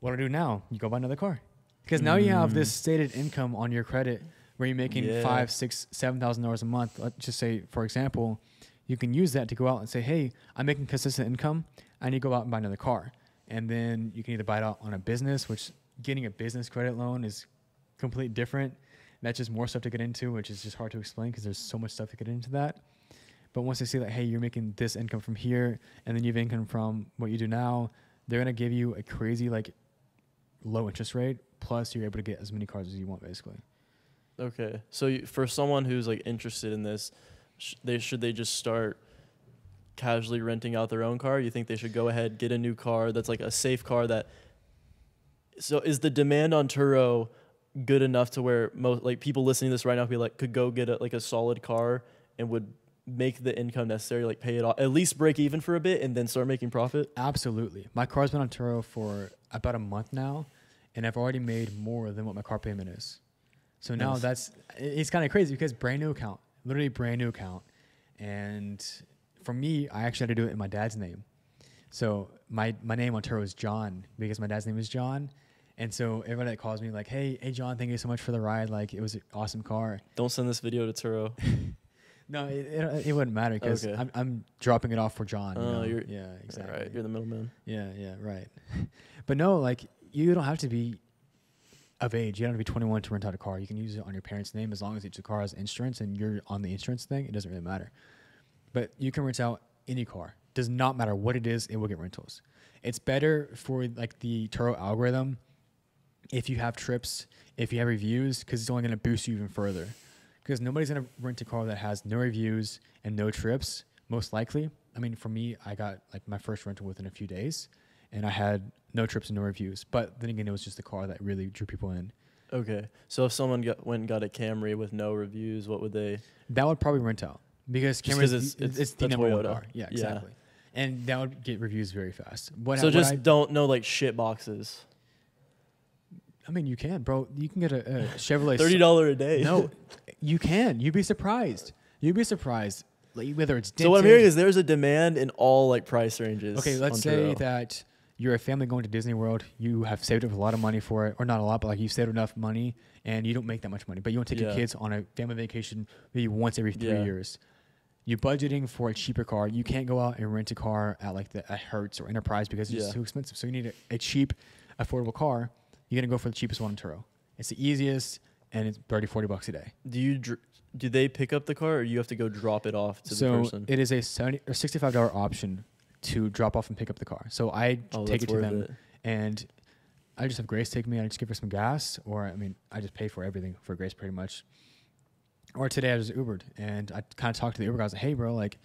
What do I do now? You go buy another car. Because now mm. you have this stated income on your credit where you're making yeah. five, six, seven thousand dollars a month. Let's just say, for example, you can use that to go out and say, hey, I'm making consistent income. I need to go out and buy another car. And then you can either buy it out on a business, which getting a business credit loan is completely different. And that's just more stuff to get into, which is just hard to explain because there's so much stuff to get into that. But once they see that, hey, you're making this income from here and then you have income from what you do now, they're going to give you a crazy like low interest rate. Plus, you're able to get as many cars as you want, basically. Okay. So you, for someone who's like interested in this, sh they should they just start casually renting out their own car? You think they should go ahead, get a new car that's like a safe car that... So is the demand on Turo good enough to where most like people listening to this right now could be like could go get a, like a solid car and would make the income necessary, like pay it off, at least break even for a bit and then start making profit? Absolutely. My car's been on Turo for about a month now, and I've already made more than what my car payment is. So now nice. that's, it's kind of crazy because brand new account, literally brand new account. And for me, I actually had to do it in my dad's name. So my, my name on Turo is John because my dad's name is John. And so everybody that calls me like, hey, hey John, thank you so much for the ride. Like it was an awesome car. Don't send this video to Turo. No, it, it, it wouldn't matter because okay. I'm, I'm dropping it off for John. Oh, you know? You're, yeah, exactly. Right. You're the middleman. Yeah, yeah, right. But no, like you don't have to be of age. You don't have to be twenty-one to rent out a car. You can use it on your parents' name as long as each car has insurance and you're on the insurance thing. It doesn't really matter. But you can rent out any car. Does not matter what it is. It will get rentals. It's better for like the Turo algorithm if you have trips, if you have reviews, because it's only going to boost you even further. Because nobody's going to rent a car that has no reviews and no trips, most likely. I mean, for me, I got like my first rental within a few days, and I had no trips and no reviews. But then again, it was just the car that really drew people in. Okay. So if someone got, went and got a Camry with no reviews, what would they? That would probably rent out. Because Camry's it's, it's, it's the number one car. Yeah, exactly. Yeah. And that would get reviews very fast. What so I, what just I, don't know like shit boxes. I mean, you can, bro. You can get a, a Chevrolet. thirty dollars a day. No, you can. You'd be surprised. You'd be surprised. Like, whether it's dented. So what I'm hearing is there's a demand in all like price ranges. Okay, let's say Turo. that you're a family going to Disney World. You have saved up a lot of money for it. Or not a lot, but like you've saved enough money and you don't make that much money. But you want to take yeah. your kids on a family vacation maybe once every three yeah. years. You're budgeting for a cheaper car. You can't go out and rent a car at like the at Hertz or Enterprise because it's yeah. just too expensive. So you need a, a cheap, affordable car. You're going to go for the cheapest one in Turo. It's the easiest, and it's thirty, forty bucks a day. Do you dr do they pick up the car, or you have to go drop it off to so the person? So it is a seventy or sixty-five dollar option to drop off and pick up the car. So I oh, take it to them, it. and I just have Grace take me, and I just give her some gas, or I mean, I just pay for everything for Grace pretty much. Or today I just Ubered, and I kind of talked to the Uber guy. I was like, hey, bro, like,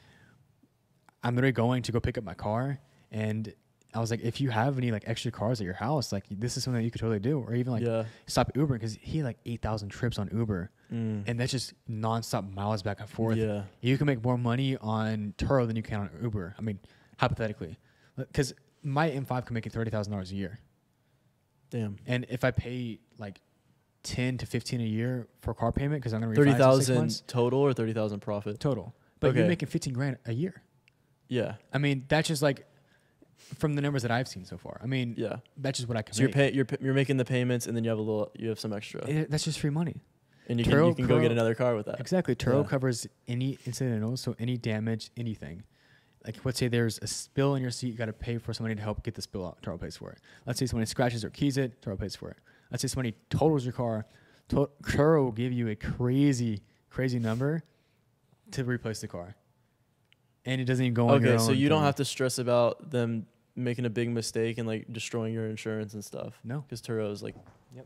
I'm literally going to go pick up my car, and I was like, if you have any like extra cars at your house, like this is something that you could totally do. Or even like yeah. stop Uber, because he had like eight thousand trips on Uber. Mm. And that's just nonstop miles back and forth. Yeah. You can make more money on Turo than you can on Uber. I mean, hypothetically, because my M five can make it thirty thousand dollars a year. Damn. And if I pay like ten to fifteen a year for car payment, because I'm going to refinance in six months. thirty thousand total or thirty thousand profit? Total. But okay. you're making fifteen grand a year. Yeah. I mean, that's just like, from the numbers that I've seen so far. I mean, yeah. that's just what I can so make. So you're, you're, you're making the payments, and then you have a little, you have some extra. It, that's just free money. And you Turo, can, you can Turo, go get another car with that. Exactly. Turo yeah. covers any incidental, so any damage, anything. Like, let's say there's a spill in your seat, you got to pay for somebody to help get the spill out. Turo pays for it. Let's say somebody scratches or keys it, Turo pays for it. Let's say somebody totals your car, to Turo will give you a crazy, crazy number to replace the car. And it doesn't even go on your own. Okay, so you don't have to stress about them making a big mistake and like destroying your insurance and stuff. No, because Turo is like, yep.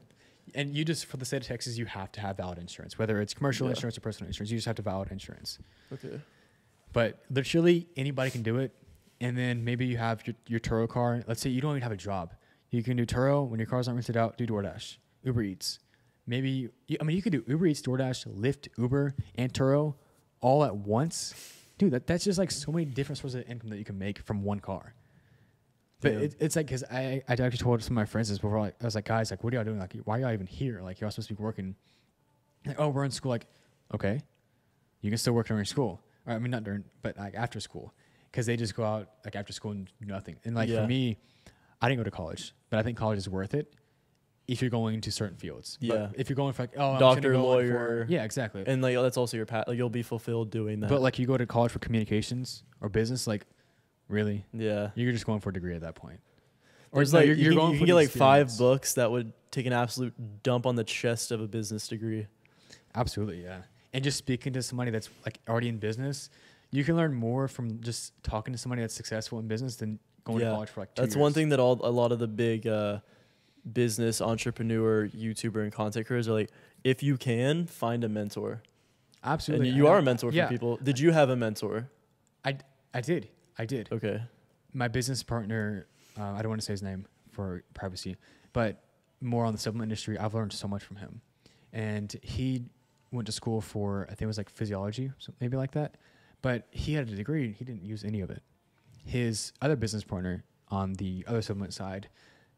and you just, for the state of Texas, you have to have valid insurance, whether it's commercial yeah. insurance or personal insurance. You just have to valid insurance. Okay. But literally anybody can do it. And then maybe you have your, your Turo car. Let's say you don't even have a job. You can do Turo. When your car's not rented out, do DoorDash, Uber Eats. Maybe, you, I mean, you could do Uber Eats, DoorDash, Lyft, Uber, and Turo all at once. Dude, that, that's just like so many different sources of income that you can make from one car. But it, it's like, because I, I actually told some of my friends this before. Like, I was like, guys, like, what are y'all doing? Like, why are y'all even here? Like, y'all supposed to be working. Like, oh, we're in school. Like, okay, you can still work during school. Or, I mean, not during, but like after school. Because they just go out like after school and do nothing. And like yeah. for me, I didn't go to college, but I think college is worth it if you're going to certain fields. Yeah. But if you're going for like, oh, I'm doctor, go lawyer. For, yeah, exactly. And like that's also your path. Like, you'll be fulfilled doing that. But like you go to college for communications or business, like. Really? Yeah. You're just going for a degree at that point. Or it's like you're, you're you, going you for get like five books that would take an absolute dump on the chest of a business degree. Absolutely, yeah. And just speaking to somebody that's like already in business, you can learn more from just talking to somebody that's successful in business than going yeah. to college for like two That's years. One thing that all a lot of the big uh, business entrepreneur, YouTuber, and content creators are like, if you can, find a mentor. Absolutely. And you I, are a mentor yeah. for people. Did you have a mentor? I, I did. I did. Okay. My business partner, uh, I don't want to say his name for privacy, but more on the supplement industry, I've learned so much from him. And he went to school for, I think it was like physiology, so maybe like that. But he had a degree and he didn't use any of it. His other business partner on the other supplement side,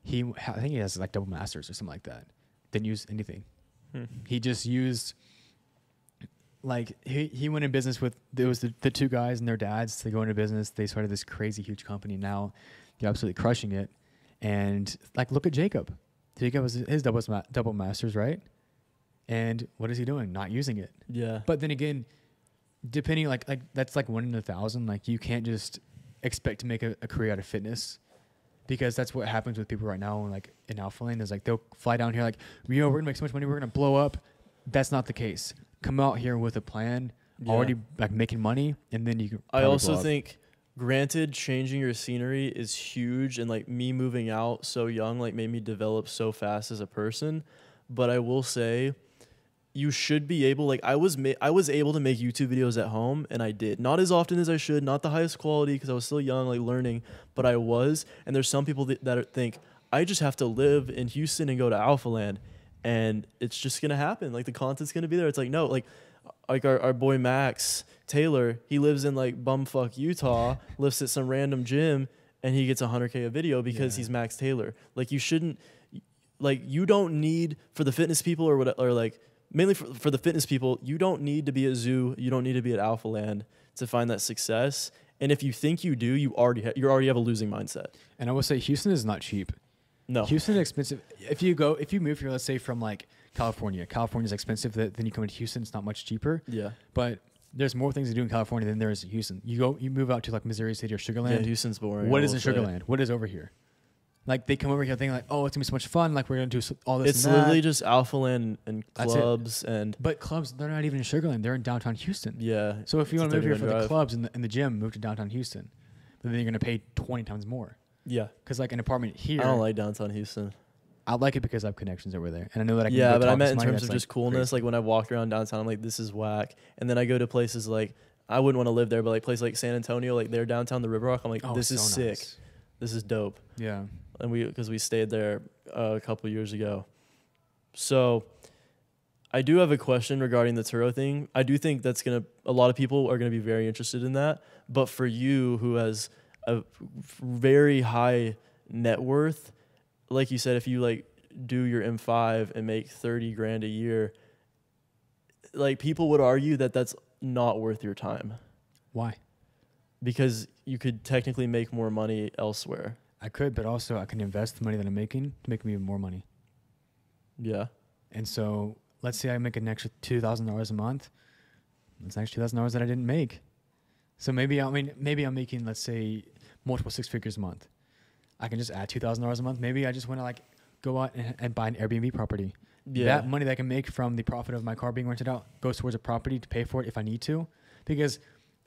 he I think he has like double masters or something like that. Didn't use anything. Hmm. He just used... Like, he, he went in business with, it was the, the two guys and their dads. They go into business. They started this crazy, huge company. Now they're absolutely crushing it. And, like, look at Jacob. Jacob was his double, double masters, right? And what is he doing? Not using it. Yeah. But then again, depending, like, like that's like one in a thousand. Like, you can't just expect to make a, a career out of fitness. Because that's what happens with people right now, when, like, in Alpha Lion. Is like, they'll fly down here, like, you know, we're going to make so much money. We're going to blow up. That's not the case. Come out here with a plan, yeah. already like making money, and then you can I also think, granted, changing your scenery is huge, and like me moving out so young like made me develop so fast as a person. But I will say, you should be able, like I was ma I was able to make YouTube videos at home, and I did. Not as often as I should, not the highest quality, because I was still young, like learning, but I was. And there's some people that, that are, think, I just have to live in Houston and go to Alpha Land. And it's just going to happen. Like, the content's going to be there. It's like, no, like, like our, our boy Max Taylor, he lives in, like, bumfuck Utah, lives at some random gym, and he gets a hundred K a video because yeah. he's Max Taylor. Like, you shouldn't, like, you don't need, for the fitness people or what, or, like, mainly for, for the fitness people, you don't need to be at Zoo, you don't need to be at Alpha Land to find that success. And if you think you do, you already, ha you already have a losing mindset. And I will say Houston is not cheap. No. Houston is expensive. If you go, if you move here, let's say from like California, California is expensive. Then you come to Houston, it's not much cheaper. Yeah. But there's more things to do in California than there is in Houston. You go, you move out to like Missouri City or Sugarland. Yeah, Houston's boring. What is in Sugarland? What is over here? Like they come over here thinking like, oh, it's gonna be so much fun. Like we're gonna do all this. It's and literally that. just Alpha Land and clubs and. But clubs, they're not even in Sugarland. They're in downtown Houston. Yeah. So if you want to move here for drive. the clubs and the, and the gym, move to downtown Houston. But then you're gonna pay twenty times more. Yeah, because like an apartment here, I don't like downtown Houston. I like it because I have connections over there, and I know that I can. Yeah, but I meant in terms of just coolness. Like when I walked around downtown, I'm like, this is whack. And then I go to places like I wouldn't want to live there, but like places like San Antonio, like their downtown, the River Rock. I'm like, this is sick. This is dope. Yeah, and we because we stayed there uh, a couple years ago. So, I do have a question regarding the Turo thing. I do think that's gonna a lot of people are gonna be very interested in that. But for you, who has a very high net worth, like you said, if you like do your M five and make thirty grand a year, like people would argue that that's not worth your time. Why? Because you could technically make more money elsewhere. I could, but also I can invest the money that I'm making to make me even more money. Yeah. And so let's say I make an extra two thousand dollars a month. That's an extra two thousand dollars that I didn't make. So maybe I mean maybe I'm making, let's say, multiple six figures a month. I can just add two thousand dollars a month. Maybe I just want to like go out and, and buy an Airbnb property. Yeah. That money that I can make from the profit of my car being rented out goes towards a property to pay for it if I need to. Because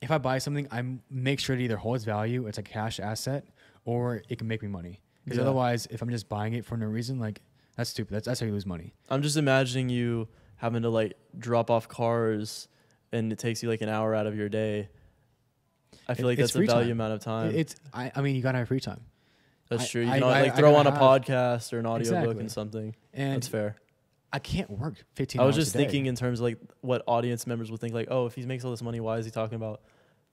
if I buy something, I make sure it either holds value, it's a cash asset, or it can make me money. Because yeah. otherwise, if I'm just buying it for no reason, like That's stupid. That's, that's how you lose money. I'm just imagining you having to like drop off cars and it takes you like an hour out of your day. I feel it, like that's a value time. amount of time. It, it's I, I mean, you got to have free time. That's I, true. You I, can I, like I, throw I on a have, podcast or an audiobook exactly. and something. And that's fair. I can't work fifteen hours a day. I was just thinking in terms of like what audience members would think, like, oh, if he makes all this money, why is he talking about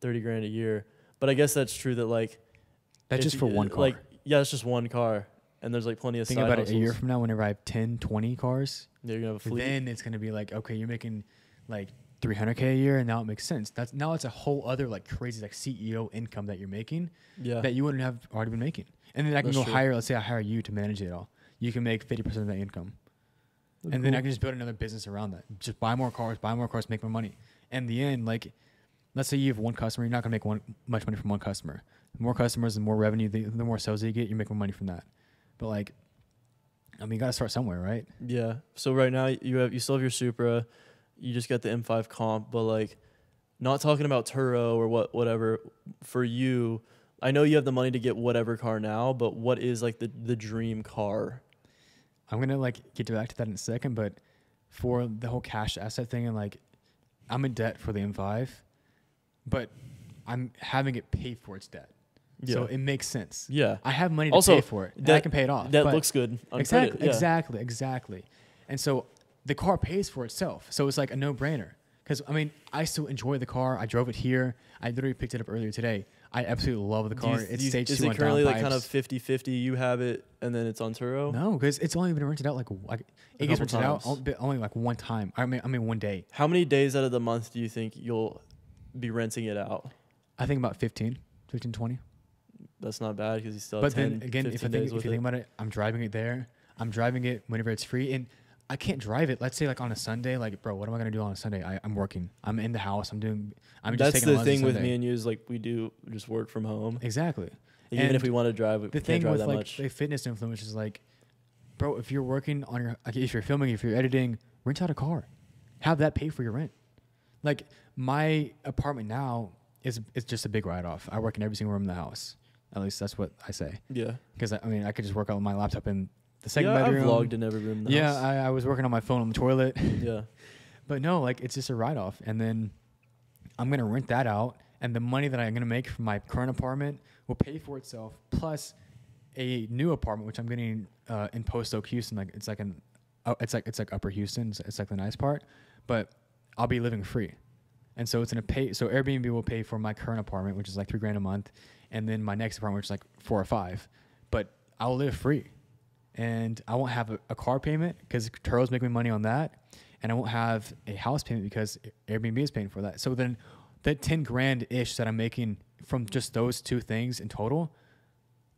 thirty grand a year? But I guess that's true that like... That's just for one car. Like, yeah, it's just one car. And there's like plenty of side hustles. Think about it a year from now, whenever I have ten, twenty cars, yeah, you're gonna have a fleet. Then it's going to be like, okay, you're making like three hundred K a year, and now it makes sense. That's Now it's a whole other like crazy like C E O income that you're making yeah. that you wouldn't have already been making. And then I can that's go true. hire, let's say I hire you to manage it all. You can make fifty percent of that income. That's and cool. then I can just build another business around that. Just buy more cars, buy more cars, make more money. And in the end, like, let's say you have one customer, you're not going to make one much money from one customer. The more customers, the more revenue, the, the more sales you get, you make more money from that. But like, I mean, you got to start somewhere, right? Yeah. So right now you have, you still have your Supra, you just got the M five comp, but like, not talking about Turo or what, whatever for you. I know you have the money to get whatever car now, but what is like the, the dream car? I'm going to like get back to that in a second, but for the whole cash asset thing, and like, I'm in debt for the M five, but I'm having it pay for its debt. Yeah. So it makes sense. Yeah. I have money to also, pay for it. That, I can pay it off. That looks good. On exactly. Credit, yeah. Exactly. Exactly. And so the car pays for itself. So it's like a no brainer. Because I mean, I still enjoy the car. I drove it here. I literally picked it up earlier today. I absolutely love the car. You, it's you, stage is two. Is it currently like kind of fifty fifty? You have it and then it's on Turo? No, because it's only been rented out like, like it a gets rented times. out only like one time. I mean, I mean, one day. How many days out of the month do you think you'll be renting it out? I think about fifteen, fifteen, twenty. That's not bad because you still have ten, fifteen days. But then again, if, I think, if you think about it, I'm driving it there. I'm driving it whenever it's free. And I can't drive it. Let's say like on a Sunday, like, bro, what am I going to do on a Sunday? I, I'm working. I'm in the house. I'm doing, I'm just taking a That's the thing with me and you is like we do just work from home. Exactly. And even if we want to drive, we can't drive that much. The thing with like a fitness influence is like, bro, if you're working on your, like, if you're filming, if you're editing, rent out a car. Have that pay for your rent. Like my apartment now is, is just a big write-off. I work in every single room in the house. At least that's what I say. Yeah. Because, I, I mean, I could just work out with my laptop in the second yeah, bedroom. Yeah, I vlogged in every room in the yeah, house. Yeah, I, I was working on my phone on the toilet. Yeah. But no, like, it's just a write-off. And then I'm going to rent that out. And the money that I'm going to make from my current apartment will pay for itself. Plus a new apartment, which I'm getting uh, in Post Oak, Houston. Like, it's like an, oh, it's like, it's like Upper Houston. It's, it's like the nice part. But I'll be living free. And so it's going to pay. So Airbnb will pay for my current apartment, which is like three grand a month. And then my next apartment, which is like four or five, but I'll live free, and I won't have a, a car payment because Turo's making me money on that, and I won't have a house payment because Airbnb is paying for that. So then, that ten grand ish that I'm making from just those two things in total,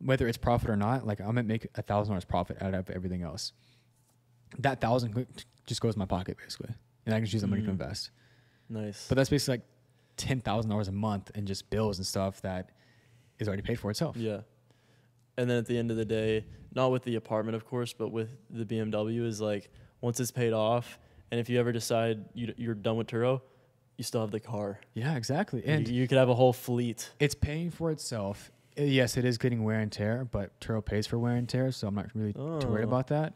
whether it's profit or not, like I'm gonna make a thousand dollars profit out of everything else. That thousand just goes in my pocket basically, and I can just use mm. the money to invest. Nice. But that's basically like ten thousand dollars a month in just bills and stuff that is already paid for itself. Yeah. And then at the end of the day, not with the apartment, of course, but with the B M W is like, once it's paid off, and if you ever decide you, you're done with Turo, you still have the car. Yeah, exactly. And you, you could have a whole fleet. It's paying for itself. Yes, it is getting wear and tear, but Turo pays for wear and tear, so I'm not really oh. too worried about that.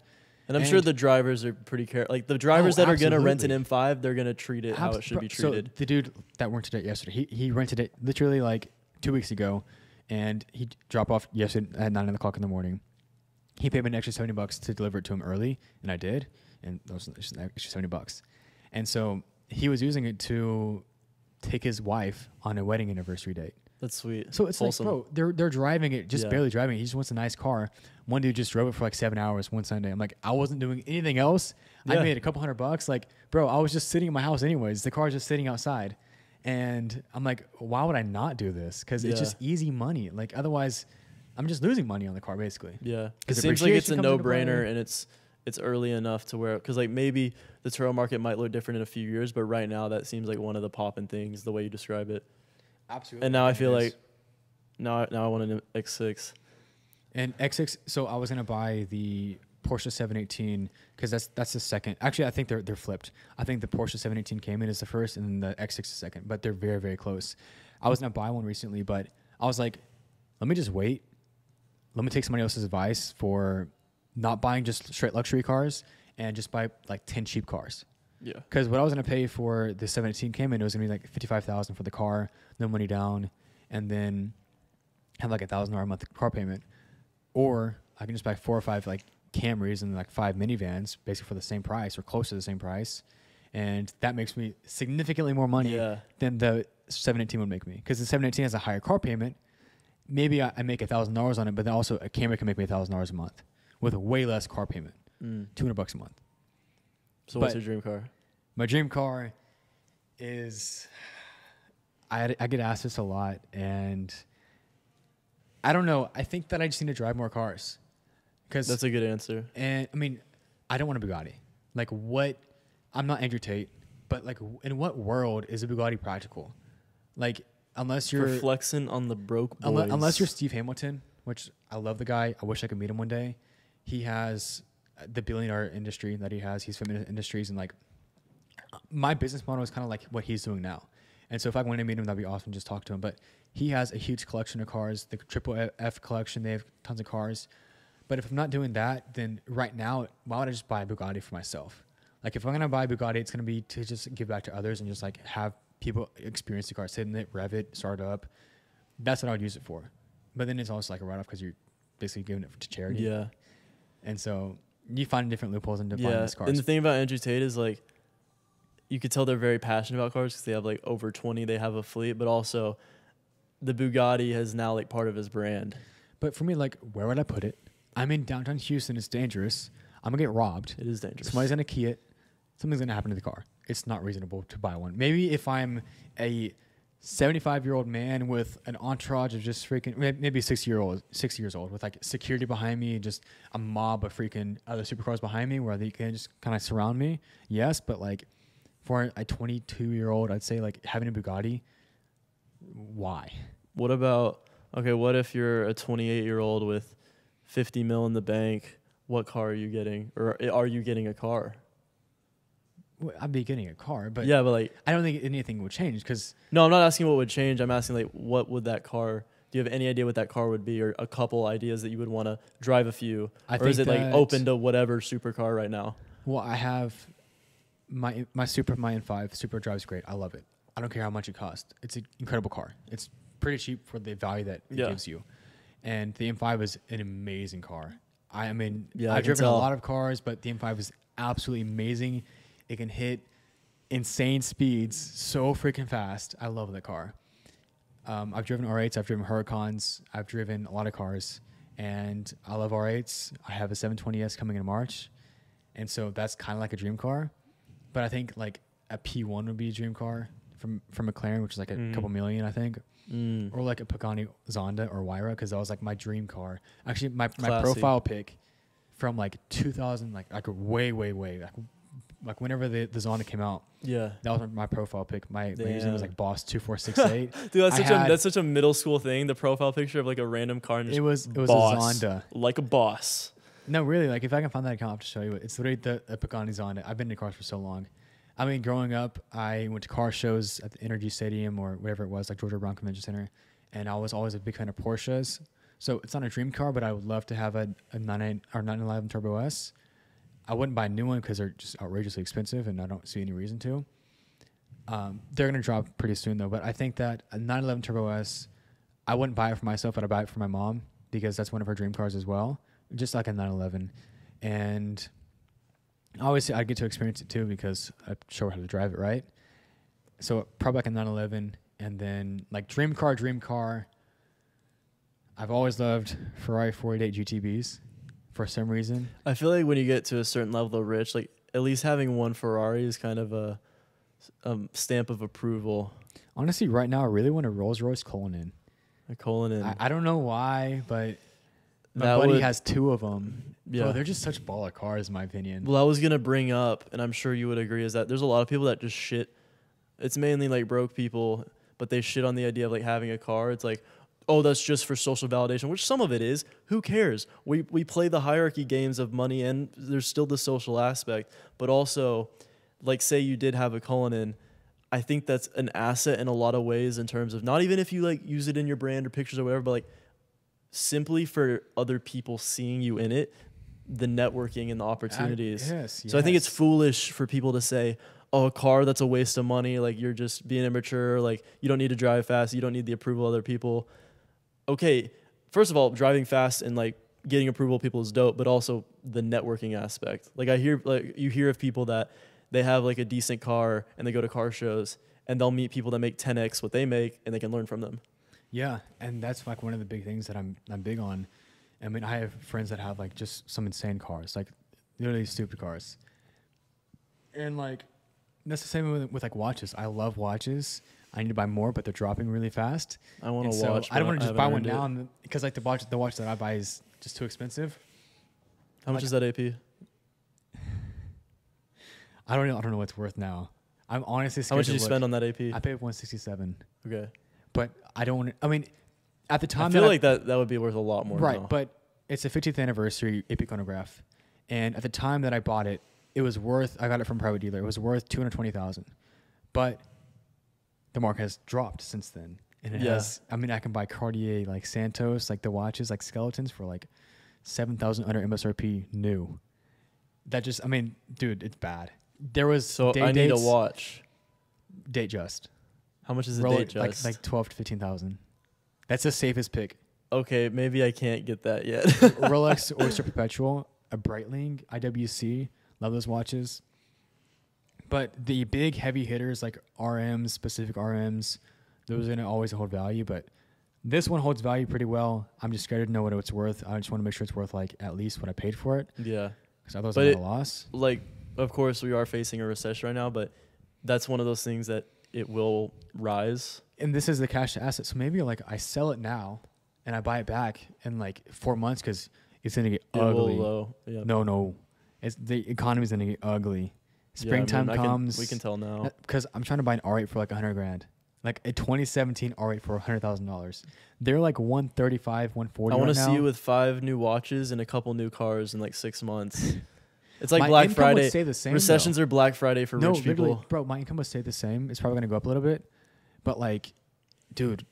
And I'm and sure the drivers are pretty careful. Like the drivers oh, that absolutely. are going to rent an M five, they're going to treat it Abs how it should be treated. So the dude that rented it yesterday, he, he rented it literally like two weeks ago. And he dropped off yesterday at nine o'clock in the morning. He paid me an extra seventy bucks to deliver it to him early, and I did. And that was an extra seventy bucks. And so he was using it to take his wife on a wedding anniversary date. That's sweet. So it's Wholesome. like, bro, they're they're driving it, just yeah. barely driving it. He just wants a nice car. One dude just drove it for like seven hours one Sunday. I'm like, I wasn't doing anything else. Yeah. I made a couple hundred bucks. Like, bro, I was just sitting in my house anyways. The car's just sitting outside. And I'm like, why would I not do this? Because yeah. it's just easy money. Like, otherwise, I'm just losing money on the car, basically. Yeah. It seems like it's a no-brainer, and it's it's early enough to where... Because, like, maybe the Turo market might look different in a few years, but right now that seems like one of the poppin' things, the way you describe it. Absolutely. And now I feel like... Now, now I want an X six. And X six... So I was going to buy the Porsche seven eighteen because that's that's the second. Actually, I think they're they're flipped. I think the Porsche seven eighteen Cayman is the first, and the X six is second. But they're very very close. I was gonna buy one recently, but I was like, let me just wait. Let me take somebody else's advice for not buying just straight luxury cars and just buy like ten cheap cars. Yeah. Because what I was going to pay for the seventeen came in, it was going to be like fifty-five thousand dollars for the car, no money down, and then have like a one thousand dollars a month car payment. Or I can just buy four or five like Camrys and like five minivans basically for the same price or close to the same price. And that makes me significantly more money yeah. than the seven eighteen would make me. Because the seven eighteen has a higher car payment. Maybe I, I make one thousand dollars on it, but then also a Camry can make me one thousand dollars a month with way less car payment, mm. two hundred bucks a month. So but what's your dream car? My dream car is, I, I get asked this a lot, and I don't know. I think that I just need to drive more cars. 'Cause that's a good answer. And I mean, I don't want a Bugatti. Like what, I'm not Andrew Tate, but like in what world is a Bugatti practical? Like unless you're... For flexing on the broke boys. Unless, unless you're Steve Hamilton, which I love the guy. I wish I could meet him one day. He has the billionaire industry that he has. He's from industries, and like my business model is kind of like what he's doing now. And so if I wanted to meet him, that'd be awesome. Just talk to him. But he has a huge collection of cars, the triple F collection. They have tons of cars. But if I'm not doing that, then right now, why would I just buy a Bugatti for myself? Like if I'm going to buy a Bugatti, it's going to be to just give back to others and just like have people experience the car, sit in it, rev it, start it up. That's what I would use it for. But then it's also like a write-off because you're basically giving it to charity. Yeah. And so you find different loopholes into yeah. buying these cars. And the thing about Andrew Tate is like, you could tell they're very passionate about cars because they have like over twenty, they have a fleet, but also the Bugatti is now like part of his brand. But for me, like where would I put it? I'm in downtown Houston. It's dangerous. I'm going to get robbed. It is dangerous. Somebody's going to key it. Something's going to happen to the car. It's not reasonable to buy one. Maybe if I'm a seventy-five-year-old man with an entourage of just freaking, maybe sixty-year-old, sixty years old with like security behind me, just a mob of freaking other supercars behind me where they can just kind of surround me. Yes, but like for a twenty-two-year-old, I'd say like having a Bugatti, why? What about, okay, what if you're a twenty-eight-year-old with fifty mil in the bank, what car are you getting? Or are you getting a car? Well, I'd be getting a car, but yeah, but like I don't think anything would change because no, I'm not asking what would change. I'm asking like what would that car? Do you have any idea what that car would be, or a couple ideas that you would want to drive a few? I or think is it like open to whatever supercar right now? Well, I have my my super my N five super drives great. I love it. I don't care how much it costs. It's an incredible car. It's pretty cheap for the value that it yeah. gives you. And the M five is an amazing car. I mean, yeah, I've driven a lot of cars, but the M five is absolutely amazing. It can hit insane speeds so freaking fast. I love that car. Um, I've driven R eights. I've driven Huracans. I've driven a lot of cars, and I love R eights. I have a seven twenty S coming in March, and so that's kind of like a dream car. But I think like a P one would be a dream car from, from McLaren, which is like a mm. couple million, I think. Mm. Or like a Pagani Zonda or Huayra, because that was like my dream car. Actually, my, my profile pic from like two thousand, like like way, way, way, like, like whenever the, the Zonda came out. Yeah, that was my profile pic. My username was like Boss two four six eight. Dude, that's such, a, that's such a middle school thing. The profile picture of like a random car. And it was it was boss, a Zonda, like a boss. No, really. Like if I can find that account, I'll have to show you. It's literally the a Pagani Zonda. I've been in cars for so long. I mean, growing up, I went to car shows at the Energy Stadium or whatever it was, like Georgia Brown Convention Center, and I was always a big fan of Porsches. So it's not a dream car, but I would love to have a, a nine eleven Turbo S. I wouldn't buy a new one because they're just outrageously expensive, and I don't see any reason to. Um, they're going to drop pretty soon, though, but I think that a nine eleven Turbo S, I wouldn't buy it for myself, but I'd buy it for my mom because that's one of her dream cars as well, just like a nine eleven. And... obviously, I'd get to experience it too because I'm sure how to drive it, right? So probably like a nine eleven, and then like dream car, dream car. I've always loved Ferrari four eighty-eight G T Bs for some reason. I feel like when you get to a certain level of rich, like at least having one Ferrari is kind of a um, stamp of approval. Honestly, right now I really want a Rolls-Royce Cullinan. A Cullinan. I, I don't know why, but... my that buddy would, has two of them. Yeah, bro, they're just such baller cars, in my opinion. Well, I was going to bring up, and I'm sure you would agree, is that there's a lot of people that just shit. It's mainly, like, broke people, but they shit on the idea of, like, having a car. It's like, oh, that's just for social validation, which some of it is. Who cares? We, we play the hierarchy games of money, and there's still the social aspect. But also, like, say you did have a Cullinan, I think that's an asset in a lot of ways in terms of not even if you, like, use it in your brand or pictures or whatever, but, like, simply for other people seeing you in it, the networking and the opportunities. I, yes, yes. So I think it's foolish for people to say, oh, a car, that's a waste of money. Like, you're just being immature. Like, you don't need to drive fast. You don't need the approval of other people. Okay, first of all, driving fast and like getting approval of people is dope, but also the networking aspect. Like, I hear, like, you hear of people that they have like a decent car and they go to car shows and they'll meet people that make ten X what they make and they can learn from them. Yeah. And that's like one of the big things that I'm, I'm big on. I mean, I have friends that have like just some insane cars, like literally stupid cars. And like, that's the same with, with like watches. I love watches. I need to buy more, but they're dropping really fast. I want to so watch. I don't want to just buy one now because like the watch, the watch that I buy is just too expensive. How much is that A P? I don't know. I don't know what's worth now. I'm honestly scared. How much did you spend on that A P? I paid one sixty-seven. Okay, but I don't want to. I mean, at the time, I feel like that that would be worth a lot more. Right, but it's a fiftieth anniversary A P chronograph, and at the time that I bought it, it was worth. I got it from a private dealer. It was worth two hundred twenty thousand, but the market has dropped since then. And it yeah. has, I mean, I can buy Cartier, like Santos, like the watches, like skeletons for like seven thousand under M S R P new. That just, I mean, dude, it's bad. There was, so I need a watch. Datejust. How much is a Datejust? Like, like twelve to fifteen thousand. That's the safest pick. Okay, maybe I can't get that yet. Rolex, Oyster Perpetual, a Breitling, I W C. Love those watches. But the big heavy hitters like R Ms, specific R Ms, those are going to always hold value. But this one holds value pretty well. I'm just scared to know what it's worth. I just want to make sure it's worth like at least what I paid for it. Yeah. Because otherwise I'm at a loss. Like, of course, we are facing a recession right now, but that's one of those things that it will rise. And this is the cash to asset. So maybe like I sell it now and I buy it back in like four months because it's going to get it ugly. Low. Yep. No, no. It's, the economy is going to get ugly. Springtime yeah, I mean, comes. Can, we can tell now. Because I'm trying to buy an R eight for like a hundred grand, like a twenty seventeen R eight for a hundred thousand dollars. They're like one thirty-five, one forty. I want right to see you with five new watches and a couple new cars in like six months. It's like my Black Friday. Would stay the same, Recessions though. Are Black Friday for no, rich people, bro. My income will stay the same. It's probably going to go up a little bit, but like, dude,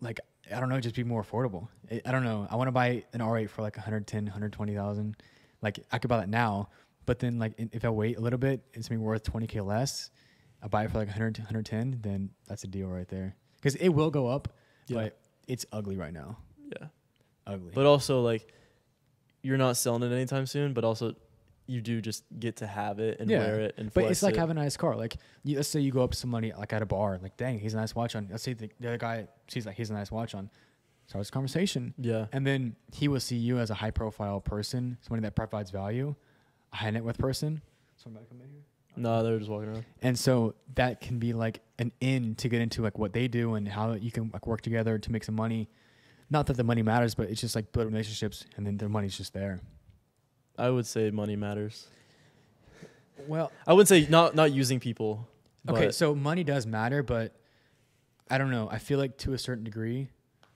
like I don't know, just be more affordable. I, I don't know. I want to buy an R eight for like one hundred ten, one hundred twenty thousand. Like I could buy that now. But then, like, if I wait a little bit, it's going to be worth twenty K less. I buy it for, like, one hundred, one ten, then that's a deal right there. Because it will go up, yeah. but it's ugly right now. Yeah. Ugly. But also, like, you're not selling it anytime soon, but also you do just get to have it and yeah. wear it and flex But it's like it. having a nice car. Like, you, let's say you go up to somebody, like, at a bar. Like, dang, he's a nice watch on. Let's say the, the other guy sees, like, he's a nice watch on. Starts a conversation. Yeah. And then he will see you as a high-profile person, somebody that provides value. High net worth person. Somebody come in here? No, they're just walking around. And so that can be like an in to get into like what they do and how you can like work together to make some money. Not that the money matters, but it's just like build relationships and then their money's just there. I would say money matters. Well, I would say not not using people. Okay, so money does matter, but I don't know. I feel like to a certain degree,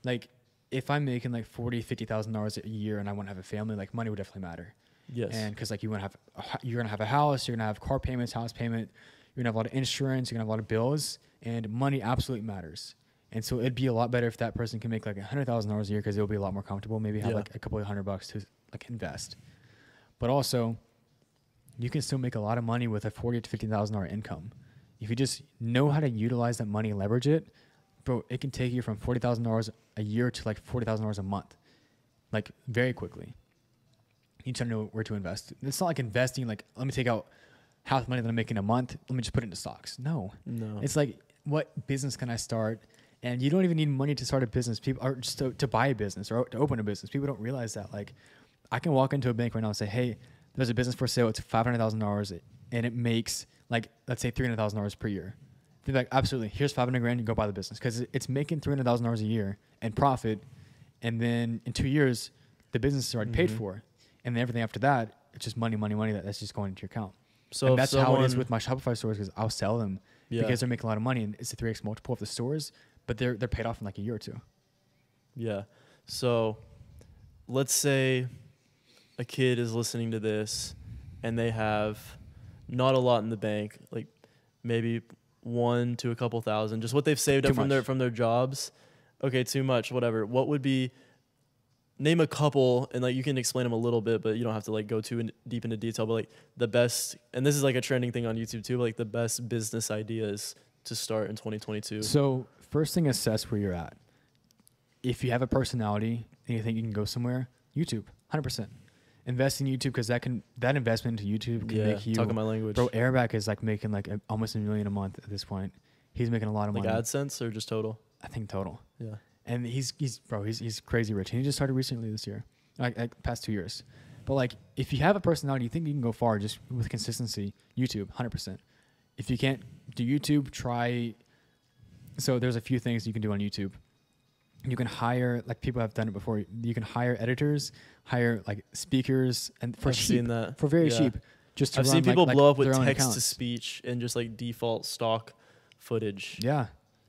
like if I'm making like forty, fifty thousand dollars a year and I want to have a family, like money would definitely matter. Yes, and because like you want to have, you're gonna have a house, you're gonna have car payments, house payment, you're gonna have a lot of insurance, you're gonna have a lot of bills, and money absolutely matters. And so it'd be a lot better if that person can make like a hundred thousand dollars a year because it'll be a lot more comfortable. Maybe have yeah. like a couple of hundred bucks to like invest, but also you can still make a lot of money with a forty to fifty thousand dollar income if you just know how to utilize that money, leverage it, bro. It can take you from forty thousand dollars a year to like forty thousand dollars a month, like very quickly. You need to know where to invest. It's not like investing, like, let me take out half the money that I'm making a month. Let me just put it into stocks. No. No. It's like, what business can I start? And you don't even need money to start a business. People are just to, to buy a business or to open a business. People don't realize that. Like, I can walk into a bank right now and say, hey, there's a business for sale. It's five hundred thousand dollars and it makes, like, let's say three hundred thousand dollars per year. They're like, absolutely. Here's five hundred grand. You go buy the business because it's making three hundred thousand dollars a year and profit. And then in two years, the business is already mm-hmm. paid for. And then everything after that, it's just money, money, money that that's just going into your account. So and that's how it is with my Shopify stores because I'll sell them yeah. because they're making a lot of money and it's a three X multiple of the stores, but they're they're paid off in like a year or two. Yeah. So let's say a kid is listening to this and they have not a lot in the bank, like maybe one to a couple thousand, just what they've saved up from their from their jobs. Okay, too much, whatever. What would be name a couple, and like you can explain them a little bit, but you don't have to like go too in, deep into detail. But like the best, and this is like a trending thing on YouTube too, but like the best business ideas to start in twenty twenty-two. So first thing, assess where you're at. If you have a personality and you think you can go somewhere, YouTube, one hundred percent. Invest in YouTube, because that can that investment into YouTube can yeah, make you talking my language. Bro, Airback is like making like a, almost a million a month at this point. He's making a lot of like money. Like AdSense or just total? I think total. Yeah. And he's he's bro, he's he's crazy rich. And he just started recently this year, like, like past two years. But like, if you have a personality, you think you can go far just with consistency. YouTube, one hundred percent. If you can't do YouTube, try. So there's a few things you can do on YouTube. You can hire, like people have done it before. You can hire editors, hire like speakers, and for I've cheap, seen that. for very yeah. cheap. Just to I've run, seen people like, blow like up with text accounts. to speech and just like default stock footage. Yeah,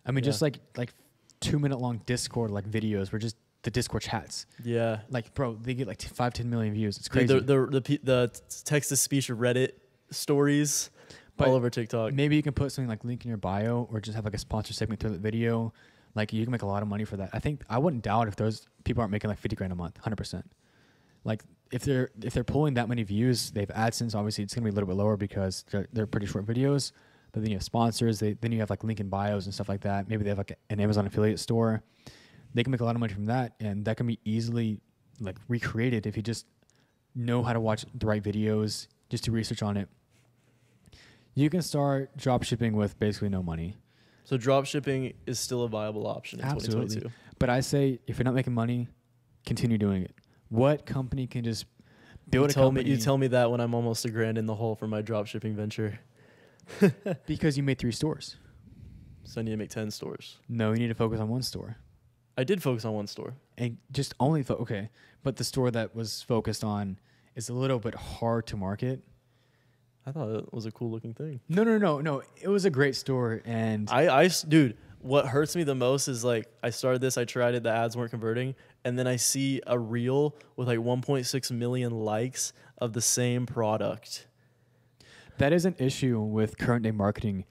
I mean yeah. just like like. two minute long Discord like videos were just the Discord chats. Yeah. Like bro, they get like five, ten million views. It's crazy. The, the, the, the, the text to speech Reddit stories but all over TikTok. Maybe you can put something like link in your bio or just have like a sponsor segment through the video. Like you can make a lot of money for that. I think I wouldn't doubt if those people aren't making like fifty grand a month, one hundred percent. Like if they're, if they're pulling that many views, they have AdSense. Obviously it's going to be a little bit lower because they're, they're pretty short videos. But then you have sponsors. They, then you have like link in bios and stuff like that. Maybe they have like an Amazon affiliate store. They can make a lot of money from that, and that can be easily like recreated if you just know how to watch the right videos, just do research on it. You can start drop shipping with basically no money. So drop shipping is still a viable option in twenty twenty-two. But I say if you're not making money, continue doing it. What company can just build a company? You tell me that when I'm almost a grand in the hole for my drop shipping venture. Because you made three stores. So I need to make ten stores. No, you need to focus on one store. I did focus on one store. And just only, fo okay. But the store that was focused on is a little bit hard to market. I thought it was a cool looking thing. No, no, no, no. It was a great store. And I, I, dude, what hurts me the most is like, I started this, I tried it, the ads weren't converting. And then I see a reel with like one point six million likes of the same product. That is an issue with current day marketing.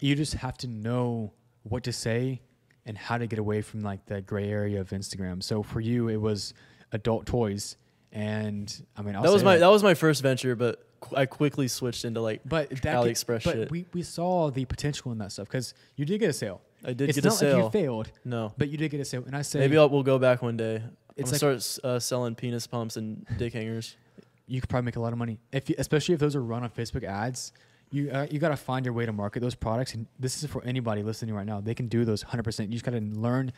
You just have to know what to say and how to get away from like the gray area of Instagram. So for you, it was adult toys, and I mean I'll that was my that. that was my first venture, but qu I quickly switched into like but that AliExpress could, but shit. We we saw the potential in that stuff because you did get a sale. I did it's get a sale. It's not like you failed. No, but you did get a sale, and I say maybe I'll, we'll go back one day. It's I'm gonna like, start uh, selling penis pumps and dick hangers. You could probably make a lot of money, if you, especially if those are run on Facebook ads. You uh, you got to find your way to market those products, and this is for anybody listening right now. They can do those one hundred percent. You just got to learn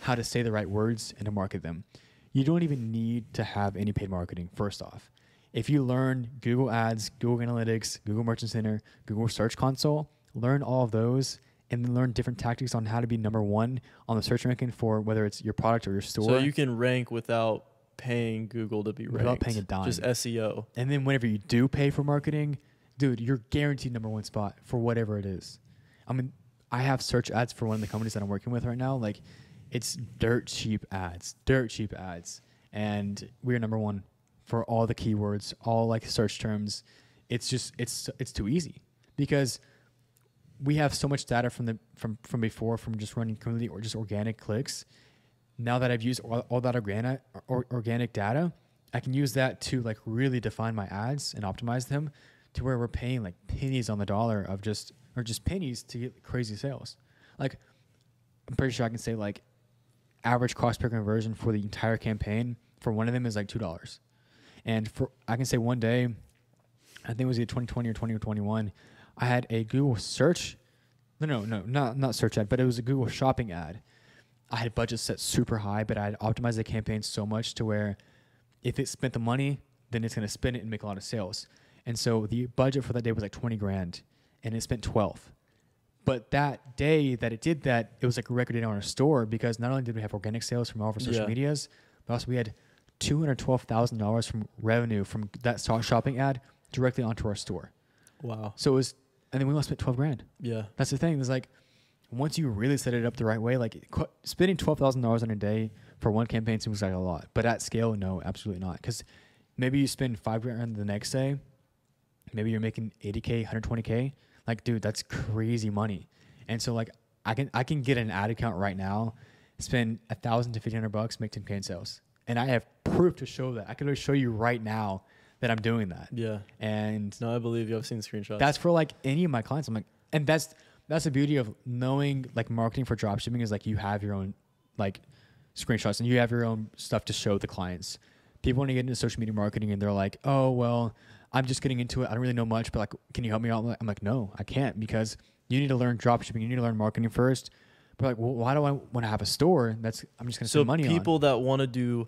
how to say the right words and to market them. You don't even need to have any paid marketing, first off. If you learn Google Ads, Google Analytics, Google Merchant Center, Google Search Console, learn all of those, and then learn different tactics on how to be number one on the search ranking for whether it's your product or your store. So you can rank without paying Google to be ranked. Without paying a dime. Just S E O. And then whenever you do pay for marketing, dude, you're guaranteed number one spot for whatever it is. I mean, I have search ads for one of the companies that I'm working with right now. Like, it's dirt cheap ads, dirt cheap ads. And we're number one for all the keywords, all like search terms. It's just, it's, it's too easy because we have so much data from the, from, from before, from just running community or just organic clicks. Now that I've used all, all that organic, or, organic data, I can use that to like really define my ads and optimize them to where we're paying like pennies on the dollar of just, or just pennies to get crazy sales. Like I'm pretty sure I can say like average cost per conversion for the entire campaign for one of them is like two dollars. And for, I can say one day, I think it was either twenty twenty or twenty twenty-one, I had a Google search. No, no, no, not, not search ad, but it was a Google shopping ad. I had budgets set super high, but I had optimized the campaign so much to where if it spent the money, then it's going to spend it and make a lot of sales. And so the budget for that day was like twenty grand and it spent twelve. But that day that it did that, it was like a record day on our store because not only did we have organic sales from all of our social yeah. medias, but also we had two hundred twelve thousand dollars from revenue from that shopping ad directly onto our store. Wow. So it was, and then we only spent twelve grand. Yeah. That's the thing. It's like, once you really set it up the right way, like spending twelve thousand dollars on a day for one campaign seems like a lot, but at scale, no, absolutely not. Because maybe you spend five grand the next day, maybe you're making eighty K, one hundred twenty K. Like, dude, that's crazy money. And so, like, I can I can get an ad account right now, spend a thousand to fifteen hundred bucks, make ten K in sales. And I have proof to show that. I can show you right now that I'm doing that. Yeah. And no, I believe you. I've seen screenshots. That's for like any of my clients. I'm like, and that's that's the beauty of knowing like marketing for dropshipping is like you have your own like screenshots and you have your own stuff to show the clients. People want to get into social media marketing and they're like, oh, well, I'm just getting into it. I don't really know much, but like, can you help me out? I'm like, no, I can't, because you need to learn dropshipping. You need to learn marketing first. But like, well, why do I want to have a store? That's I'm just going to spend money on. So people that want to do,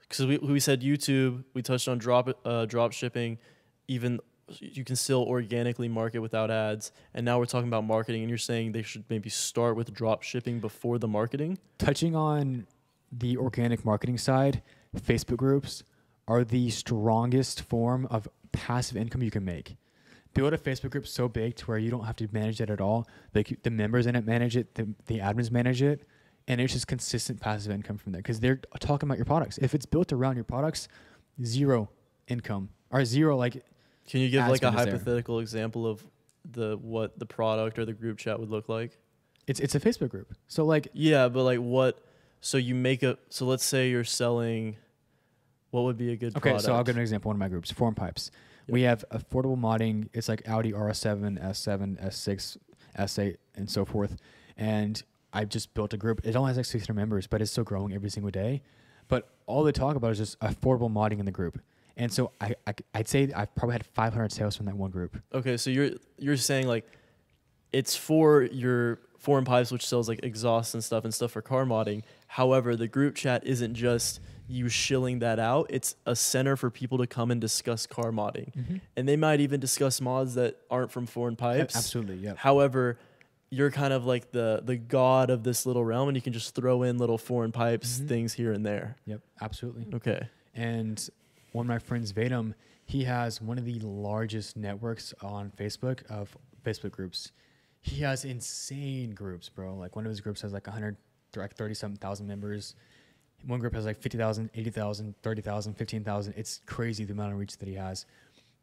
because we, we said YouTube, we touched on drop uh, drop shipping, even you can still organically market without ads. And now we're talking about marketing, and you're saying they should maybe start with drop shipping before the marketing? Touching on the organic marketing side, Facebook groups are the strongest form of passive income you can make. Build a Facebook group so big to where you don't have to manage it at all. Like the members in it manage it, the, the admins manage it, and it's just consistent passive income from there because they're talking about your products. If it's built around your products, zero income or zero like. Can you give like a hypothetical there. example of the what the product or the group chat would look like? It's it's a Facebook group, so like yeah, but like what? So you make a so let's say you're selling. What would be a good okay, product? Okay, so I'll give an example. One of my groups, Form Pipes. We have affordable modding. It's like Audi R S seven, S seven, S six, S eight, and so forth. And I've just built a group. It only has like six hundred members, but it's still growing every single day. But all they talk about is just affordable modding in the group. And so I, I, I'd say I've probably had five hundred sales from that one group. Okay, so you're you're saying like it's for your Foreign Pipes, which sells like exhaust and stuff and stuff for car modding. However, the group chat isn't just you shilling that out. It's a center for people to come and discuss car modding. Mm-hmm. And they might even discuss mods that aren't from Foreign Pipes. Absolutely, yeah. However, you're kind of like the the god of this little realm, and you can just throw in little Foreign Pipes mm-hmm. things here and there. Yep, absolutely. Okay. And one of my friends, Vadum, he has one of the largest networks on Facebook of Facebook groups. He has insane groups, bro. Like one of his groups has like one hundred, like thirty-seven thousand members. One group has like fifty thousand, eighty thousand, thirty thousand, fifteen thousand. It's crazy the amount of reach that he has.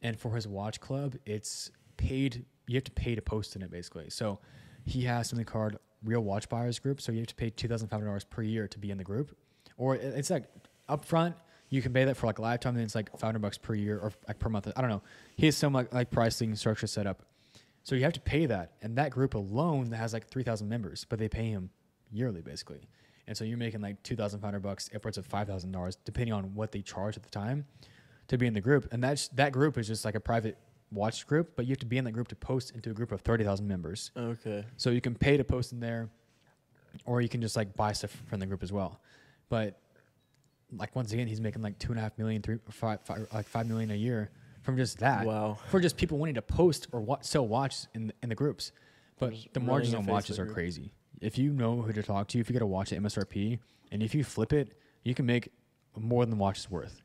And for his watch club, it's paid. You have to pay to post in it, basically. So he has something called Real Watch Buyers Group. So you have to pay two thousand five hundred dollars per year to be in the group. Or it's like upfront, you can pay that for like a lifetime, then it's like five hundred bucks per year or like per month. I don't know. He has some like, like pricing structure set up. So you have to pay that. And that group alone has like three thousand members, but they pay him yearly, basically. And so you're making like two thousand five hundred bucks, upwards of five thousand dollars, depending on what they charge at the time to be in the group. And that's, that group is just like a private watch group, but you have to be in that group to post into a group of thirty thousand members. Okay. So you can pay to post in there, or you can just like buy stuff from the group as well. But like once again, he's making like two and a half million, three, five, five, like five million a year from just that. Wow. For just people wanting to post or wa- sell watches in the, in the groups. But the margins on watches are crazy. If you know who to talk to, if you get a watch at M S R P, and if you flip it, you can make more than the watch is worth,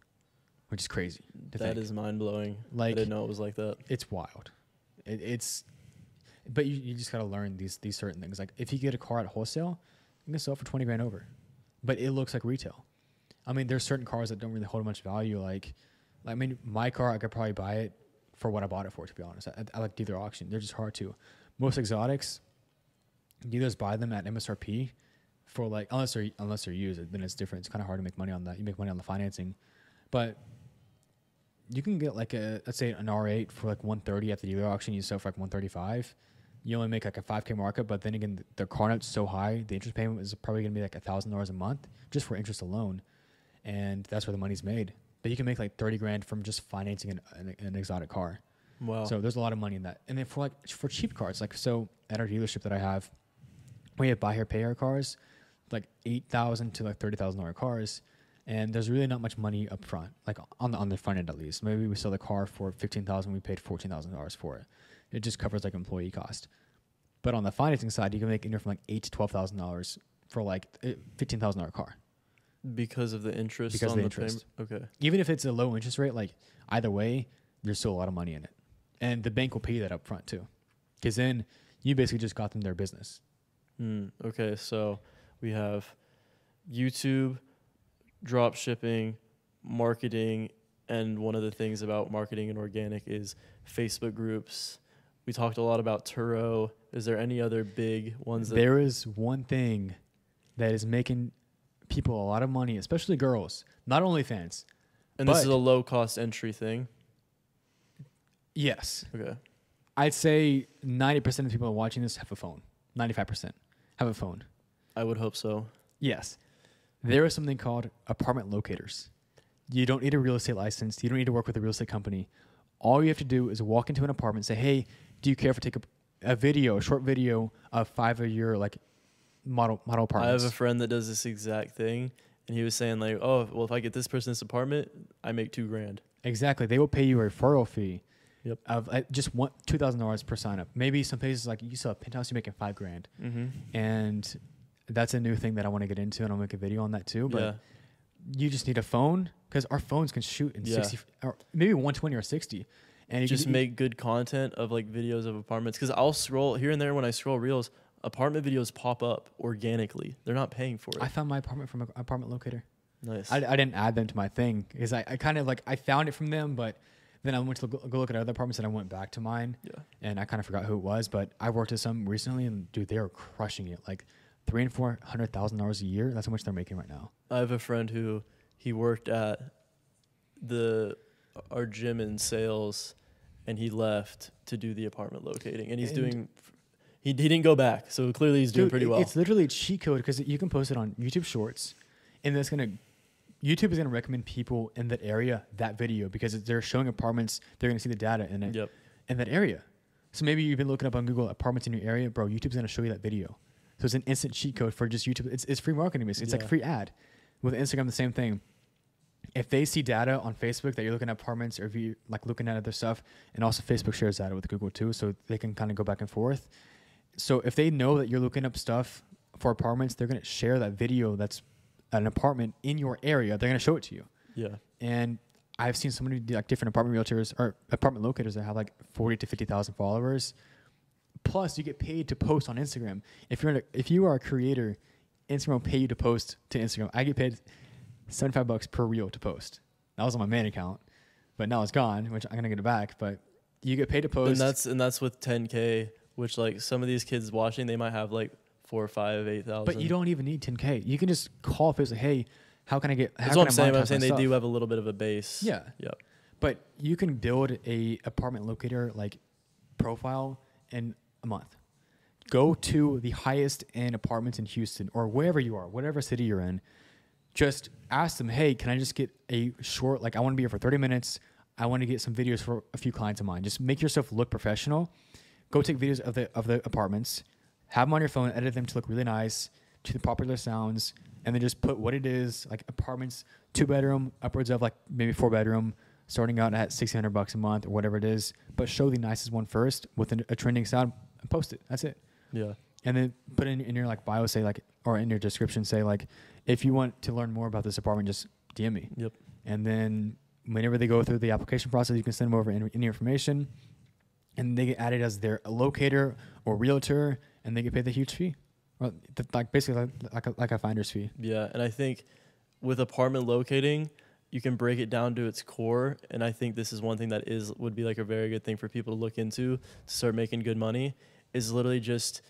which is crazy. To that think. is mind blowing. Like, I didn't know it was like that. It's wild. It, it's, but you, you just gotta learn these these certain things. Like if you get a car at wholesale, you can sell it for twenty grand over, but it looks like retail. I mean, there's certain cars that don't really hold much value. Like, I mean, my car I could probably buy it for what I bought it for. To be honest, I, I like dealer auction. They're just hard to. Most exotics. Dealers buy them at M S R P for like unless they're unless they're used, then it's different. It's kind of hard to make money on that. You make money on the financing, but you can get like a let's say an R eight for like one thirty at the dealer auction. You sell for like one thirty-five. You only make like a five K markup, but then again, the car note's so high, the interest payment is probably gonna be like a thousand dollars a month just for interest alone, and that's where the money's made. But you can make like thirty grand from just financing an, an, an exotic car. Wow! So there's a lot of money in that. And then for like for cheap cars, like so at our dealership that I have. We have buy here, pay here cars, like eight thousand dollars to like thirty thousand dollars cars. And there's really not much money up front, like on the, on the front end at least. Maybe we sell the car for fifteen thousand dollars, we paid fourteen thousand dollars for it. It just covers like employee cost. But on the financing side, you can make anywhere from like eight thousand dollars to twelve thousand dollars for like a fifteen thousand dollars car. Because of the interest? Because on of the, the interest. Payment? Okay. Even if it's a low interest rate, like either way, there's still a lot of money in it. And the bank will pay that up front too. Because then you basically just got them their business. Mm, okay, so we have YouTube, drop shipping, marketing, and one of the things about marketing and organic is Facebook groups. We talked a lot about Turo. Is there any other big ones? That there is one thing that is making people a lot of money, especially girls, not OnlyFans. And this is a low-cost entry thing? Yes. Okay. I'd say ninety percent of the people watching this have a phone. ninety-five percent have a phone. I would hope so. Yes. There is something called apartment locators. You don't need a real estate license. You don't need to work with a real estate company. All you have to do is walk into an apartment and say, hey, do you care if I take a, a video, a short video of five of your like model model apartments? I have a friend that does this exact thing. And he was saying like, oh, well, if I get this person this apartment, I make two grand. Exactly. They will pay you a referral fee. Yep. Of uh, just one two thousand dollars per sign up. Maybe some places like you saw a penthouse, you're making five grand, mm-hmm. and that's a new thing that I want to get into, and I'll make a video on that too. But yeah. you just need a phone because our phones can shoot in yeah. sixty, or maybe one twenty or sixty, and you just can, make you, good content of like videos of apartments. Because I'll scroll here and there when I scroll reels, apartment videos pop up organically. They're not paying for it. I found my apartment from an apartment locator. Nice. I, I didn't add them to my thing because I, I kind of like I found it from them, but. Then I went to go look at other apartments and I went back to mine yeah. and I kind of forgot who it was, but I worked at some recently and dude, they are crushing it. Like three and four hundred thousand dollars a year. That's how much they're making right now. I have a friend who he worked at the, our gym in sales and he left to do the apartment locating and he's and doing, he, he didn't go back. So clearly he's dude, doing pretty well. It's literally a cheat code because you can post it on YouTube shorts and that's going to, YouTube is going to recommend people in that area that video because they're showing apartments. They're going to see the data in it, yep. in that area. So maybe you've been looking up on Google apartments in your area, bro. YouTube's going to show you that video. So it's an instant cheat code for just YouTube. It's, it's free marketing. It's yeah. like a free ad. With Instagram, the same thing. If they see data on Facebook that you're looking at apartments or if you're like looking at other stuff, and also Facebook shares data with Google too, so they can kind of go back and forth. So if they know that you're looking up stuff for apartments, they're going to share that video that's an apartment in your area, they're going to show it to you. Yeah. And I've seen so many like different apartment realtors or apartment locators that have like forty to fifty thousand followers. Plus you get paid to post on Instagram. If you're, a, if you are a creator, Instagram will pay you to post to Instagram. I get paid seventy-five bucks per reel to post. That was on my main account, but now it's gone, which I'm going to get it back, but you get paid to post. And that's, and that's with ten K, which like some of these kids watching, they might have like Four, five, eight thousand. But you don't even need ten K. You can just call Facebook. Hey, how can I get? That's what I'm saying. I'm saying they do have a little bit of a base. Yeah. Yep. But you can build a apartment locator like profile in a month. Go to the highest end apartments in Houston or wherever you are, whatever city you're in. Just ask them, hey, can I just get a short? Like I want to be here for thirty minutes. I want to get some videos for a few clients of mine. Just make yourself look professional. Go take videos of the of the apartments. Have them on your phone, edit them to look really nice, to the popular sounds, and then just put what it is, like apartments, two bedroom, upwards of like maybe four bedroom, starting out at six hundred bucks a month or whatever it is, but show the nicest one first with an, a trending sound and post it. That's it. Yeah. And then put in, in your like bio, say like, or in your description, say like, if you want to learn more about this apartment, just D M me. Yep. And then whenever they go through the application process, you can send them over any, any information and they get added as their locator or realtor. And they get paid the huge fee, or the, like basically like like a, like a finder's fee. Yeah, and I think with apartment locating, you can break it down to its core. And I think this is one thing that is would be like a very good thing for people to look into to start making good money is literally just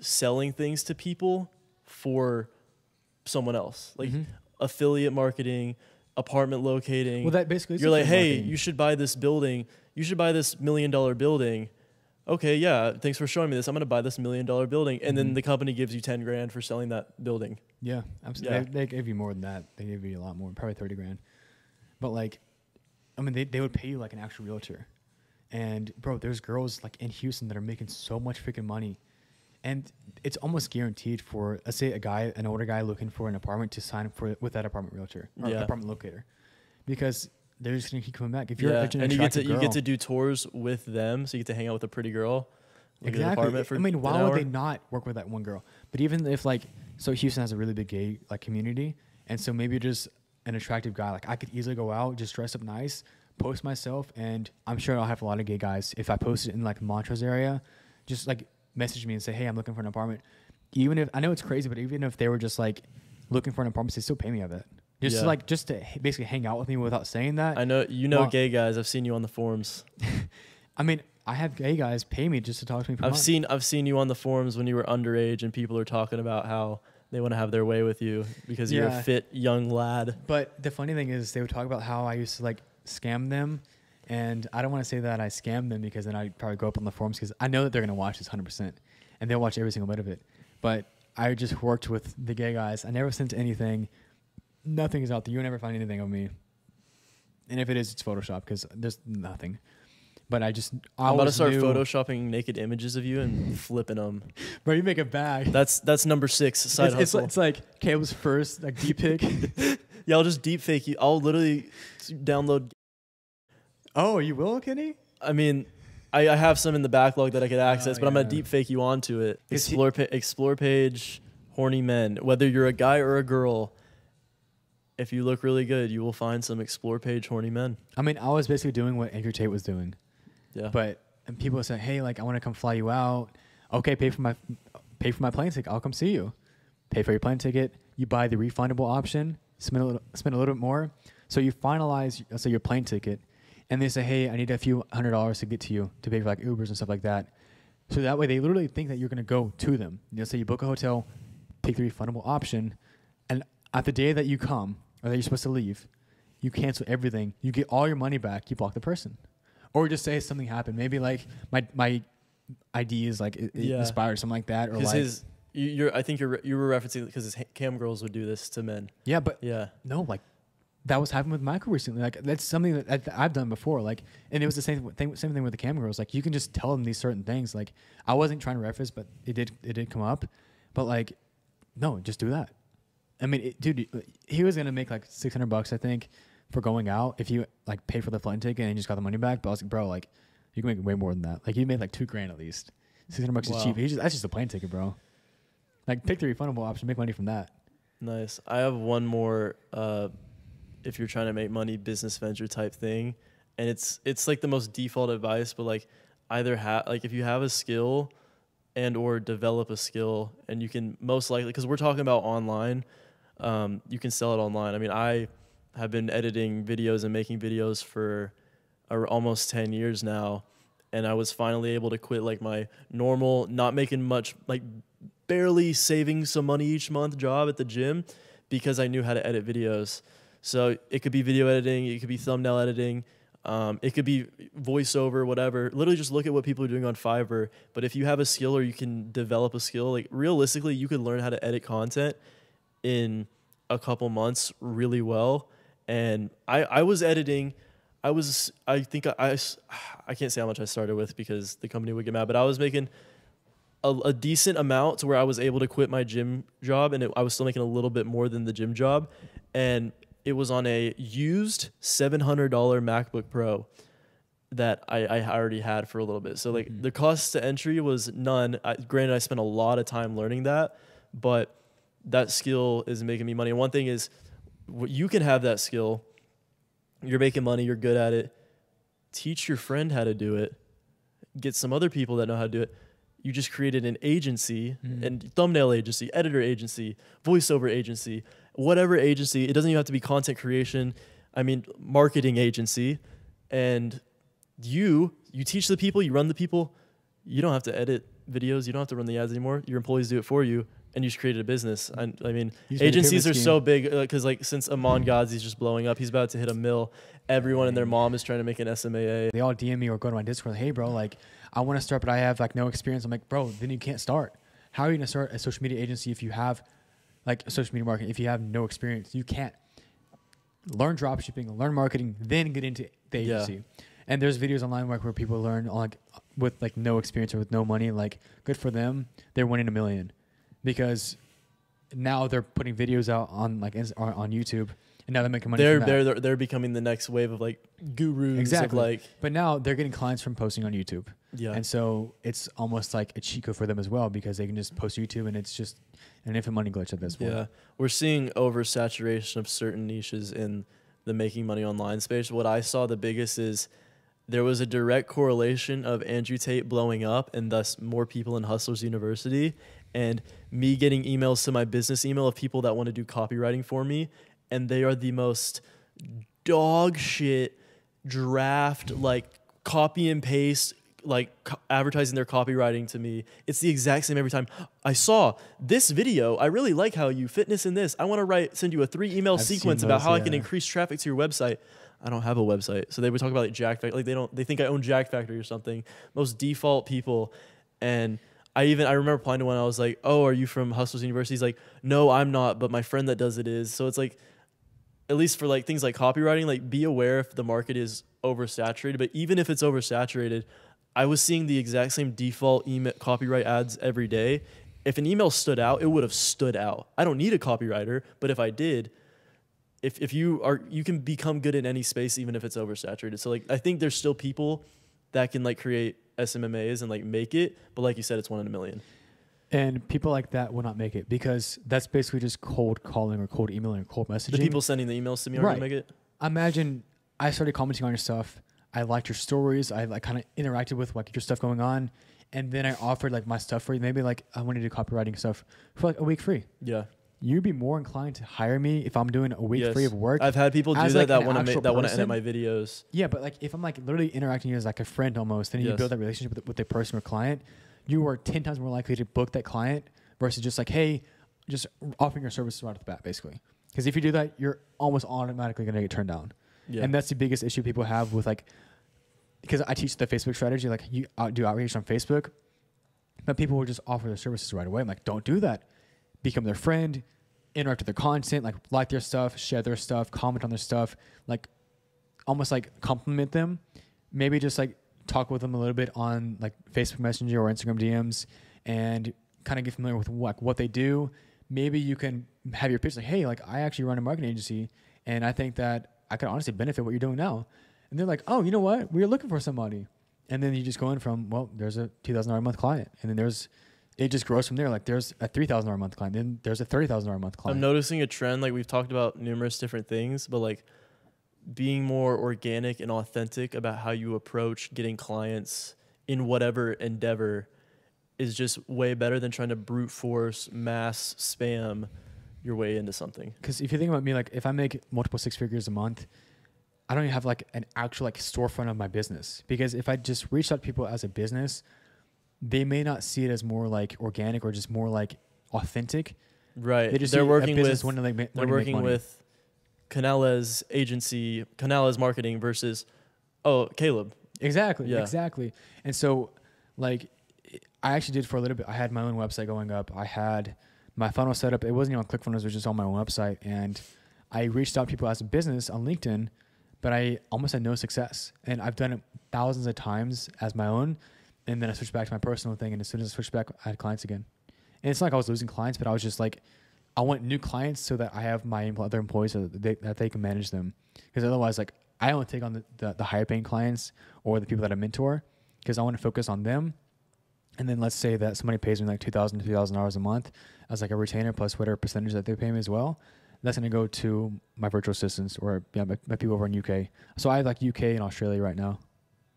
selling things to people for someone else, like mm-hmm. affiliate marketing, apartment locating. Well, that basically you're like, hey, marketing. You should buy this building. You should buy this million dollar building. Okay, yeah, thanks for showing me this. I'm going to buy this million dollar building. And mm-hmm. then the company gives you ten grand for selling that building. Yeah, absolutely. Yeah. They, they gave you more than that. They gave you a lot more, probably thirty grand. But like, I mean, they, they would pay you like an actual realtor. And bro, there's girls like in Houston that are making so much freaking money. And it's almost guaranteed for, let's say a guy, an older guy looking for an apartment to sign up for with that apartment realtor or yeah. apartment locator. Because they're just gonna keep coming back. If you're yeah. an and you get to girl, you get to do tours with them, so you get to hang out with a pretty girl. Exactly. For I mean, why would they not work with that one girl? But even if like, so Houston has a really big gay like community, and so maybe just an attractive guy. Like I could easily go out, just dress up nice, post myself, and I'm sure I'll have a lot of gay guys if I post it in like Montrose area. Just like message me and say, hey, I'm looking for an apartment. Even if I know it's crazy, but even if they were just like looking for an apartment, they still pay me of it. Just yeah. to like, just to h- basically hang out with me without saying that. I know you know well, gay guys. I've seen you on the forums. I mean, I have gay guys pay me just to talk to me. For I've months. seen I've seen you on the forums when you were underage, and people are talking about how They want to have their way with you because you're yeah. a fit young lad. But the funny thing is they would talk about how I used to like scam them. And I don't want to say that I scammed them because then I'd probably go up on the forums because I know that they're going to watch this one hundred percent. And they'll watch every single bit of it. But I just worked with the gay guys. I never sent anything. Nothing is out there. You'll never find anything on me. And if it is, it's Photoshop because there's nothing. But I just I I'm about to start photoshopping naked images of you and flipping them. Bro, you make a bag. That's that's number six side it's, hustle. It's, it's like Caleb's first like deep pic. Yeah, I'll just deep fake you. I'll literally download. Oh, you will, Kenny? I mean, I, I have some in the backlog that I could access, oh, but yeah. I'm gonna deep fake you onto it. Explore pa explore page, horny men. Whether you're a guy or a girl, if you look really good, you will find some explore page horny men. I mean, I was basically doing what Andrew Tate was doing. Yeah. But and people say, hey, like I want to come fly you out. Okay, pay for my pay for my plane ticket. I'll come see you. Pay for your plane ticket. You buy the refundable option. Spend a little, spend a little bit more. So you finalize so your plane ticket, and they say, hey, I need a few hundred dollars to get to you to pay for like Ubers and stuff like that. So that way they literally think that you're gonna go to them. You know, so you book a hotel, take the refundable option, and at the day that you come or that you're supposed to leave, you cancel everything. You get all your money back. You block the person. Or just say something happened. Maybe like my my I D is like it, it yeah. inspired something like that. Or like his, you're, I think you're you were referencing because his cam girls would do this to men. Yeah, but yeah, no, like that was happening with Michael recently. Like that's something that I've done before. Like, and it was the same thing. Same thing with the cam girls. Like you can just tell them these certain things. Like I wasn't trying to reference, but it did it did come up. But like, no, just do that. I mean, it, dude, he was gonna make like six hundred bucks, I think, for going out if you like pay for the flight ticket and you just got the money back. But I was like, bro, like you can make way more than that. Like you made like two grand at least. six hundred bucks wow. is cheap. He just, that's just a plane ticket, bro. Like pick the refundable option, make money from that. Nice. I have one more, uh, if you're trying to make money, business venture type thing. And it's, it's like the most default advice, but like either have, like if you have a skill and or develop a skill and you can most likely, cause we're talking about online, um, you can sell it online. I mean, I, have been editing videos and making videos for uh, almost ten years now. And I was finally able to quit like my normal, not making much, like barely saving some money each month job at the gym because I knew how to edit videos. So it could be video editing, it could be thumbnail editing, um, it could be voiceover, whatever. Literally just look at what people are doing on Fiverr. But if you have a skill or you can develop a skill, like realistically, you could learn how to edit content in a couple months really well. And I, I was editing, I was, I think I, I, I can't say how much I started with because the company would get mad, but I was making a, a decent amount to where I was able to quit my gym job and it, I was still making a little bit more than the gym job. And it was on a used seven hundred dollar MacBook Pro that I, I already had for a little bit. So like mm-hmm. the cost to entry was none. I, granted, I spent a lot of time learning that, but that skill is making me money. And one thing is, you can have that skill. You're making money. You're good at it. Teach your friend how to do it. Get some other people that know how to do it. You just created an agency, mm-hmm. and thumbnail agency, editor agency, voiceover agency, whatever agency. It doesn't even have to be content creation. I mean, marketing agency. And you, you teach the people, you run the people. You don't have to edit videos. You don't have to run the ads anymore. Your employees do it for you. And you just created a business. I, I mean, agencies are so big because, uh, like, since Amon Ghazi's just blowing up, he's about to hit a mill. Everyone and their mom is trying to make an S M A A. They all D M me or go to my Discord. Hey, bro, like, I want to start, but I have like no experience. I'm like, bro, then you can't start. How are you gonna start a social media agency if you have, like, a social media marketing? If you have no experience, you can't learn dropshipping, learn marketing, then get into the agency. Yeah. And there's videos online like where people learn like with like no experience or with no money. Like, good for them. They're winning a million. Because now they're putting videos out on like on YouTube, and now they're making money. They're from that. they're they're becoming the next wave of like gurus. Exactly. Of like, but now they're getting clients from posting on YouTube. Yeah. And so it's almost like a cheat code for them as well because they can just post YouTube, and it's just an infinite money glitch at this point. Yeah, we're seeing oversaturation of certain niches in the making money online space. What I saw the biggest is there was a direct correlation of Andrew Tate blowing up, and thus more people in Hustlers University. And me getting emails to my business email of people that want to do copywriting for me. And they are the most dog shit draft, like copy and paste like advertising their copywriting to me. It's the exact same every time. I saw this video. I really like how you fitness in this. I want to write, send you a three email I've sequence those, about how yeah. I can increase traffic to your website. I don't have a website. So they would talk about like Jacked Factory. Like they don't, they think I own Jacked Factory or something. Most default people. And I even, I remember applying to one. I was like, oh, are you from Hustlers University? He's like, no, I'm not. But my friend that does it is. So it's like, at least for like things like copywriting, like be aware if the market is oversaturated, but even if it's oversaturated, I was seeing the exact same default email copyright ads every day. If an email stood out, it would have stood out. I don't need a copywriter, but if I did, if, if you are, you can become good in any space, even if it's oversaturated. So like, I think there's still people that can like create S M M As and like make it, but like you said, it's one in a million. And people like that will not make it because that's basically just cold calling or cold emailing or cold messaging. The people sending the emails to me aren't right. going to make it? Imagine I started commenting on your stuff. I liked your stories. I like kind of interacted with like your stuff going on. And then I offered like my stuff for you. Maybe like I wanted to do copywriting stuff for like a week free. Yeah. You'd be more inclined to hire me if I'm doing a week yes. free of work. I've had people do that like that want to that want to edit my videos. Yeah, but like if I'm like literally interacting with you as like a friend almost, then yes. you build that relationship with, with a person or client. You are ten times more likely to book that client versus just like, hey, just offering your services right off the bat, basically. Because if you do that, you're almost automatically going to get turned down. Yeah. And that's the biggest issue people have with like, because I teach the Facebook strategy, like you do outreach on Facebook, but people will just offer their services right away. I'm like, don't do that. Become their friend, interact with their content, like like their stuff, share their stuff, comment on their stuff, like almost like compliment them. Maybe just like, talk with them a little bit on like Facebook Messenger or Instagram D Ms and kind of get familiar with what, what they do. Maybe you can have your pitch like, hey, like I actually run a marketing agency and I think that I could honestly benefit what you're doing now. And they're like, oh, you know what? We're looking for somebody. And then you just go in from, well, there's a two thousand dollars a month client. And then there's, it just grows from there. Like there's a three thousand dollars a month client. Then there's a thirty thousand dollars a month client. I'm noticing a trend. Like we've talked about numerous different things, but like, being more organic and authentic about how you approach getting clients in whatever endeavor is just way better than trying to brute force, mass spam your way into something. Because if you think about me, like if I make multiple six figures a month, I don't even have like an actual like storefront of my business. Because if I just reach out to people as a business, they may not see it as more like organic or just more like authentic. Right. They just they're working with when they make, they're working with Canales agency, Canales marketing versus, oh, Caleb. Exactly. Yeah. Exactly. And so like I actually did for a little bit. I had my own website going up. I had my funnel set up. It wasn't even on ClickFunnels. It was just on my own website. And I reached out to people as a business on LinkedIn, but I almost had no success. And I've done it thousands of times as my own. And then I switched back to my personal thing. And as soon as I switched back, I had clients again. And it's not like I was losing clients, but I was just like, I want new clients so that I have my other employees so that they, that they can manage them. Because otherwise, like I only take on the, the, the higher paying clients or the people that I mentor because I want to focus on them. And then let's say that somebody pays me like two thousand dollars, three thousand dollars a month as like a retainer plus whatever percentage that they pay me as well. That's going to go to my virtual assistants or yeah, my, my people over in U K. So I have like U K and Australia right now,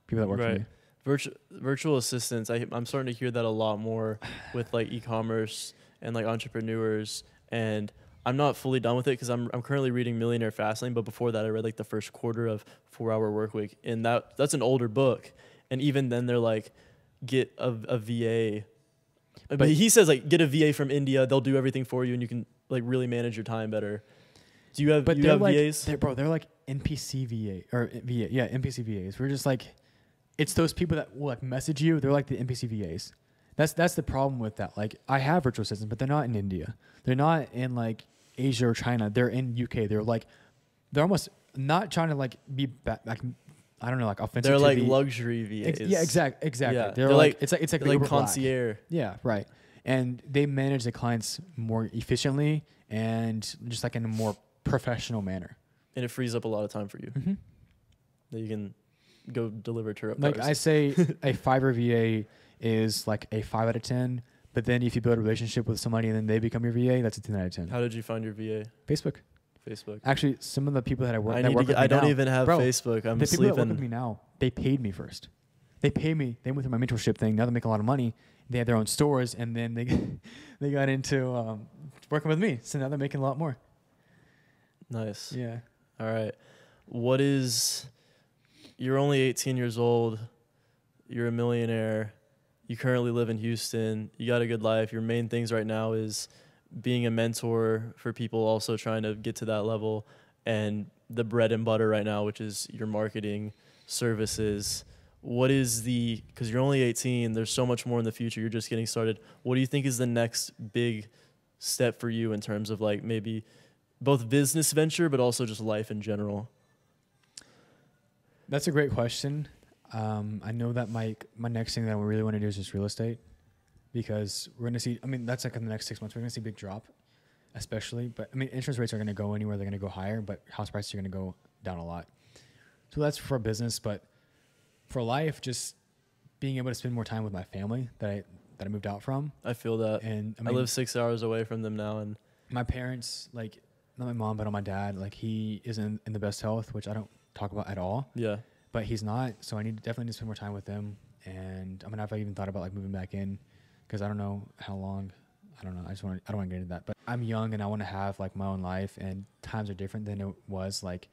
people that work right. for me. Virtu virtual assistants, I, I'm starting to hear that a lot more with like e-commerce and like entrepreneurs. And I'm not fully done with it because I'm, I'm currently reading Millionaire Fast Lane. But before that, I read like the first quarter of Four Hour Work Week. And that that's an older book. And even then they're like, get a, a V A. But, but he says like, get a V A from India. They'll do everything for you and you can like really manage your time better. Do you have, but you have like, V As? They're, bro, they're like N P C V A or V A. Yeah, N P C V As. We're just like, it's those people that will like message you. They're like the N P C V As. That's that's the problem with that. Like I have virtual assistants, but they're not in India. They're not in like Asia or China. They're in U K. They're like, they're almost not trying to like be back, like, I don't know, like offensive. They're like luxury V As. Ex yeah, exactly, exactly. Yeah. They're, they're like, like it's like it's like, like concierge. Black. Yeah, right. And they manage the clients more efficiently and just like in a more professional manner. And it frees up a lot of time for you. Mm-hmm. That you can go deliver Turo. Like I say, a Fiverr V A is like a five out of ten. But then if you build a relationship with somebody and then they become your V A, that's a ten out of ten. How did you find your V A? Facebook. Facebook. Actually, some of the people that I work, I that work get, with I don't now, even have bro, Facebook. I'm the sleeping. The people that work with me now, they paid me first. They paid me. They went through my mentorship thing. Now they make a lot of money. They had their own stores. And then they, they got into um, working with me. So now they're making a lot more. Nice. Yeah. All right. What is... You're only eighteen years old. you're a millionaire, you currently live in Houston, you got a good life, your main things right now is being a mentor for people also trying to get to that level, and the bread and butter right now, which is your marketing services. What is the, because you're only eighteen, there's so much more in the future, you're just getting started. What do you think is the next big step for you in terms of like maybe both business venture, but also just life in general? That's a great question. Um, I know that my, my next thing that we really want to do is just real estate, because we're going to see, I mean, that's like in the next six months, we're going to see a big drop, especially, but I mean, interest rates are going to go anywhere. They're going to go higher, but house prices are going to go down a lot. So that's for business, but for life, just being able to spend more time with my family that I, that I moved out from. I feel that. And I, mean, I live six hours away from them now. And my parents, like not my mom, but on my dad, like he isn't in the best health, which I don't talk about at all. Yeah. But he's not, so I need to definitely need to spend more time with them. And I mean, I've even thought about like moving back in, because I don't know how long. I don't know. I just want. I don't want to get into that. But I'm young and I want to have like my own life. And times are different than it was like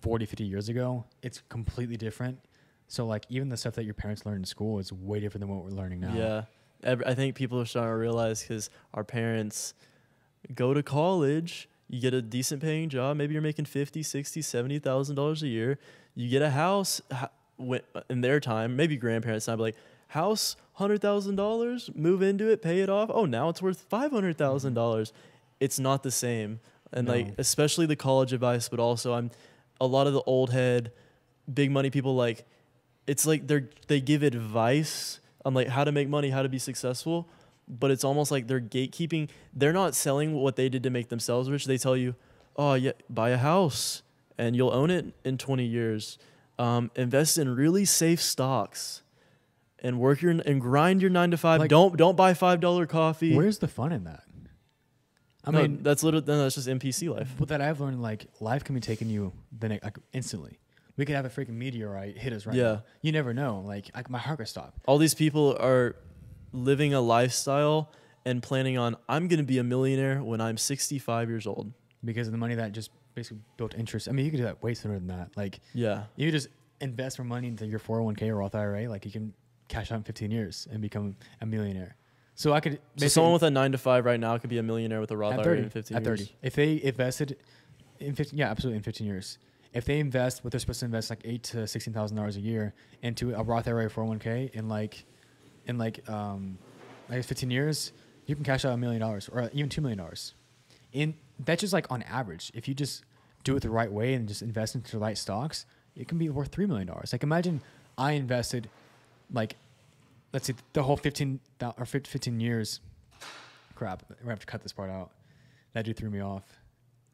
forty, fifty years ago. It's completely different. So like even the stuff that your parents learned in school is way different than what we're learning now. Yeah, Every, I think people are starting to realize, because our parents go to college, you get a decent paying job. Maybe you're making fifty, sixty, seventy thousand dollars a year. You get a house in their time, maybe grandparents' time, but like house, one hundred thousand dollars, move into it, pay it off. Oh, now it's worth five hundred thousand dollars. It's not the same. And no. Like, especially the college advice, but also I'm a lot of the old head, big money people, like, it's like they're, they give advice on like how to make money, how to be successful, but it's almost like they're gatekeeping. They're not selling what they did to make themselves rich. They tell you, oh yeah, buy a house and you'll own it in twenty years. Um, invest in really safe stocks and work your and grind your nine to five. Like, don't don't buy five dollar coffee. Where's the fun in that? I no, mean, that's literally no, that's just N P C life. But that I've learned, like life can be taken you the next, like, instantly. We could have a freaking meteorite hit us right yeah. now. You never know. Like I, my heart could stop. All these people are living a lifestyle and planning on I'm going to be a millionaire when I'm sixty-five years old, because of the money that just basically built interest. I mean, you could do that way sooner than that. Like, yeah, you just invest more money into your four oh one K or Roth I R A. Like, you can cash out in fifteen years and become a millionaire. So I could. So someone with a nine to five right now could be a millionaire with a Roth I R A in fifteen years. At thirty, if they invested in fifteen, yeah, absolutely in fifteen years. If they invest what they're supposed to invest, like eight to sixteen thousand dollars a year into a Roth I R A, four oh one K, in like, in like, um, I guess fifteen years, you can cash out a million dollars or even two million dollars. In that's just like on average. If you just do it the right way and just invest into the right stocks, it can be worth three million dollars. Like, imagine I invested, like, let's say the whole fifteen or fifteen years. Crap, we're gonna have to cut this part out. That dude threw me off.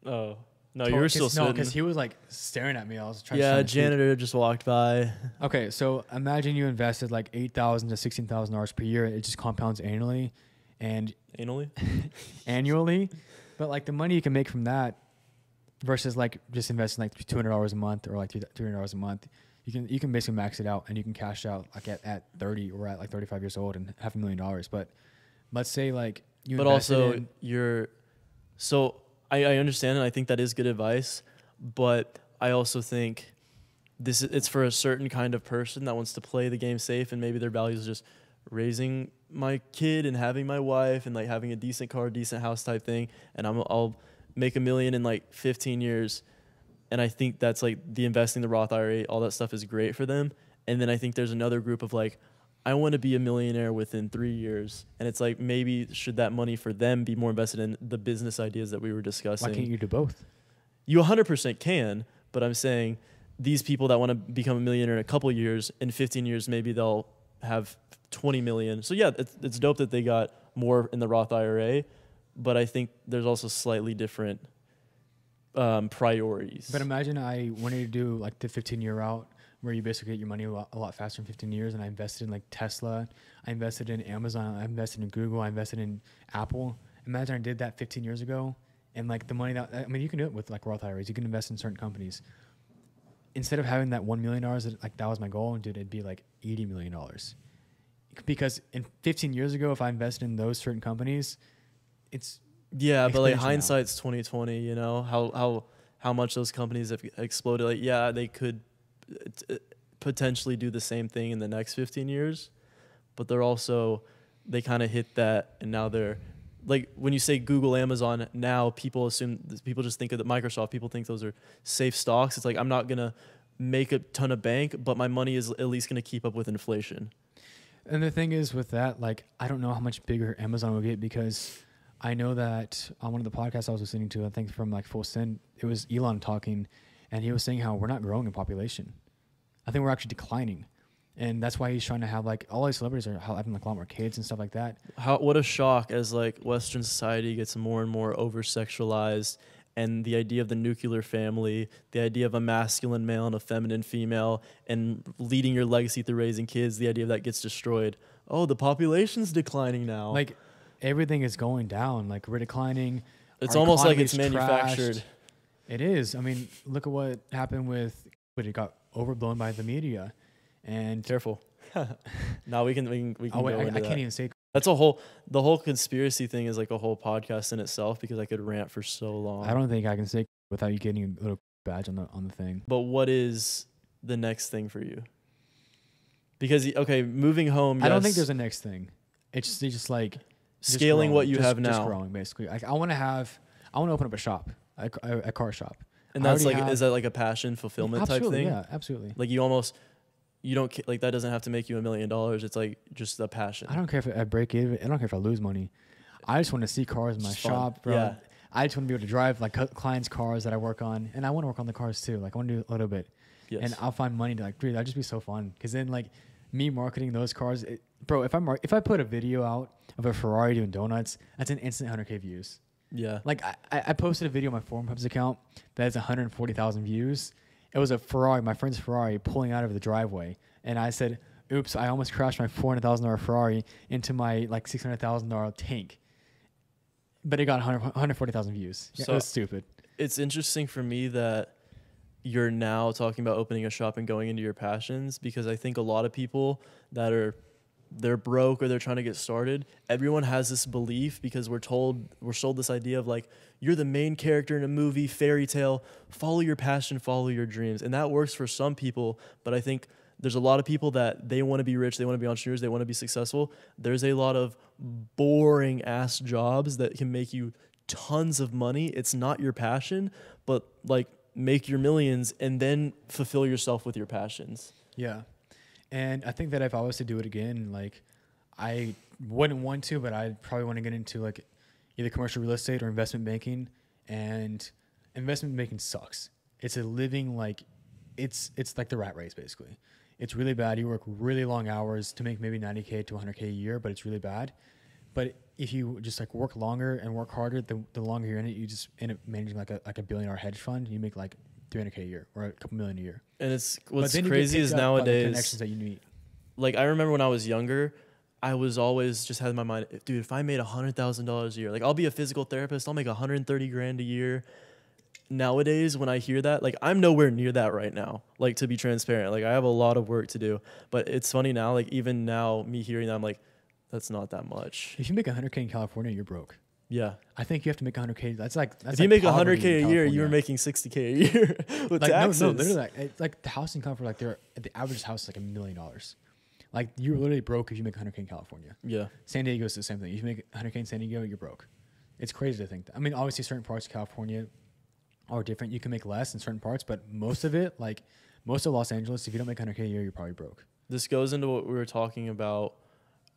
Oh. No, you were still sitting. No, because he was like staring at me. I was trying. Yeah, to janitor just walked by. Okay, so imagine you invested like eight thousand to sixteen thousand dollars per year. It just compounds annually, and annually, annually. But like the money you can make from that, versus like just investing like two hundred dollars a month or like three hundred dollars a month, you can you can basically max it out and you can cash out like at, at thirty or at like thirty five years old and half a million dollars. But let's say like you. But also in you're so. I, I understand, and I think that is good advice, but I also think this it's for a certain kind of person that wants to play the game safe, and maybe their values are just raising my kid and having my wife and like having a decent car, decent house type thing, and I'm, I'll make a million in like fifteen years, and I think that's like the investing, the Roth I R A, all that stuff is great for them. And then I think there's another group of like, I want to be a millionaire within three years. And it's like, maybe should that money for them be more invested in the business ideas that we were discussing? Why can't you do both? You one hundred percent can, but I'm saying these people that want to become a millionaire in a couple of years, in fifteen years, maybe they'll have twenty million. So yeah, it's, it's dope that they got more in the Roth I R A, but I think there's also slightly different um, priorities. But imagine I wanted to do like the fifteen year route, where you basically get your money a lot, a lot faster in fifteen years. And I invested in like Tesla, I invested in Amazon, I invested in Google, I invested in Apple. Imagine I did that fifteen years ago. And like the money that, I mean, you can do it with like Roth I R As, you can invest in certain companies. Instead of having that one million dollars, that, like that was my goal, dude, it'd be like eighty million dollars. Because in fifteen years ago, if I invested in those certain companies, it's yeah, but like hindsight's twenty twenty, you know, how, how, how much those companies have exploded. Like, yeah, they could potentially do the same thing in the next fifteen years, but they're also, they kind of hit that, and now they're like, when you say Google, Amazon, now people assume, people just think of the Microsoft, people think those are safe stocks. It's like, I'm not going to make a ton of bank, but my money is at least going to keep up with inflation. And the thing is with that, like, I don't know how much bigger Amazon will get, because I know that on one of the podcasts I was listening to, I think from like Full Send, it was Elon talking, and he was saying how we're not growing in population. I think we're actually declining. And that's why he's trying to have, like, all these celebrities are having, like, a lot more kids and stuff like that. How, what a shock as, like, Western society gets more and more over-sexualized, and the idea of the nuclear family, the idea of a masculine male and a feminine female, and leading your legacy through raising kids, the idea of that gets destroyed. Oh, the population's declining now. Like, everything is going down. Like, we're declining. It's Our almost like it's manufactured. Trashed. It is. I mean, look at what happened with, but it got overblown by the media. And careful. No, we can, we can, we can oh, wait, go I, into I can't that. even say. That's a whole, the whole conspiracy thing is like a whole podcast in itself, because I could rant for so long. I don't think I can say without you getting a little badge on the, on the thing. But what is the next thing for you? Because, okay, moving home. Yes. I don't think there's a next thing. It's just, it's just like scaling just what you just, have now. Just growing, basically. Like, I want to have, I want to open up a shop, a, a, a car shop. And that's like, have, is that like a passion fulfillment yeah, type thing? Yeah, absolutely. Like you almost, you don't like, that doesn't have to make you a million dollars. It's like just the passion. I don't care if I break it. I don't care if I lose money. I just want to see cars in my shop, bro. Yeah. I just want to be able to drive like clients' cars that I work on, and I want to work on the cars too. Like I want to do a little bit, yes. And I'll find money to like, dude, that'd just be so fun. Because then like me marketing those cars, it, bro. If I mar if I put a video out of a Ferrari doing donuts, that's an instant one hundred K views. Yeah. Like I, I posted a video on my ForumHub's account that has one hundred forty thousand views. It was a Ferrari, my friend's Ferrari, pulling out of the driveway. And I said, oops, I almost crashed my four hundred thousand dollar Ferrari into my like six hundred thousand dollar tank. But it got one hundred forty thousand views. Yeah, so it was stupid. It's interesting for me that you're now talking about opening a shop and going into your passions, because I think a lot of people that are, they're broke or they're trying to get started, everyone has this belief because we're told, we're sold this idea of like, you're the main character in a movie, fairy tale, follow your passion, follow your dreams. And that works for some people, but I think there's a lot of people that they want to be rich, they want to be entrepreneurs, they want to be successful. There's a lot of boring ass jobs that can make you tons of money. It's not your passion, but like make your millions and then fulfill yourself with your passions. Yeah. And I think that if I was to do it again, like I wouldn't want to, but I'd probably want to get into like either commercial real estate or investment banking. And investment banking sucks. It's a living, like it's, it's like the rat race basically. It's really bad. You work really long hours to make maybe ninety K to one hundred K a year, but it's really bad. But if you just like work longer and work harder, the, the longer you're in it, you just end up managing like a, like a billion dollar hedge fund. You make like three hundred K a year or a couple million a year. And it's what's crazy is nowadays the connections that you need. Like I remember when I was younger, I was always just had in my mind, dude, if I made one hundred thousand dollars a year, like I'll be a physical therapist, I'll make one hundred thirty grand a year. Nowadays when I hear that, like I'm nowhere near that right now. Like to be transparent, like I have a lot of work to do, but it's funny now, like even now me hearing that, I'm like, that's not that much. If you make one hundred K in California, you're broke. Yeah, I think you have to make one hundred K. That's like that's if you like make one hundred K a year, you were making sixty K a year with like, taxes. No, no, literally, like, it's like the housing cost for like their the average house is like a million dollars. Like you're literally broke if you make one hundred K in California. Yeah, San Diego is the same thing. If you make one hundred K in San Diego, you're broke. It's crazy to think that. I mean, obviously, certain parts of California are different. You can make less in certain parts, but most of it, like most of Los Angeles, if you don't make one hundred K a year, you're probably broke. This goes into what we were talking about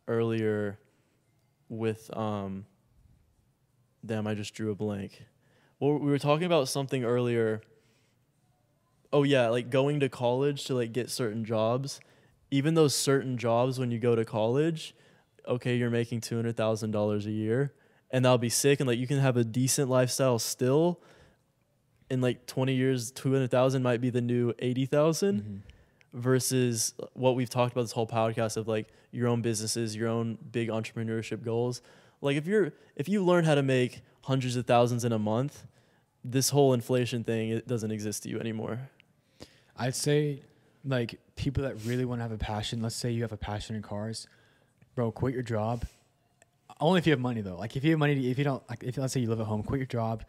earlier with. Um, Damn, I just drew a blank. Well, we were talking about something earlier. Oh, yeah, like going to college to like get certain jobs. Even those certain jobs when you go to college, okay, you're making two hundred thousand dollars a year, and that'll be sick. And like you can have a decent lifestyle still. In like twenty years, two hundred thousand might be the new eighty thousand. Mm-hmm. Versus what we've talked about this whole podcast of like your own businesses, your own big entrepreneurship goals. Like if you're, if you learn how to make hundreds of thousands in a month, this whole inflation thing, it doesn't exist to you anymore. I'd say like people that really want to have a passion, let's say you have a passion in cars, bro, quit your job. Only if you have money though. Like if you have money, if you don't, like if let's say you live at home, quit your job,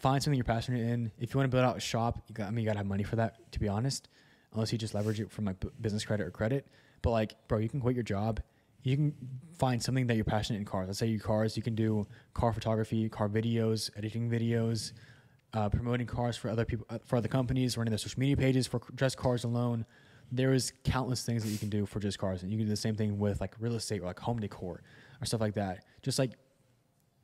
find something you're passionate in. If you want to build out a shop, you got, I mean, you gotta have money for that, to be honest. unless you just leverage it from like business credit or credit. But like, bro, you can quit your job. You can find something that you're passionate in cars. Let's say you cars, you can do car photography, car videos, editing videos, uh, promoting cars for other people, uh, for other companies, running their social media pages for just cars alone. There is countless things that you can do for just cars. And you can do the same thing with like real estate or like home decor or stuff like that. Just like,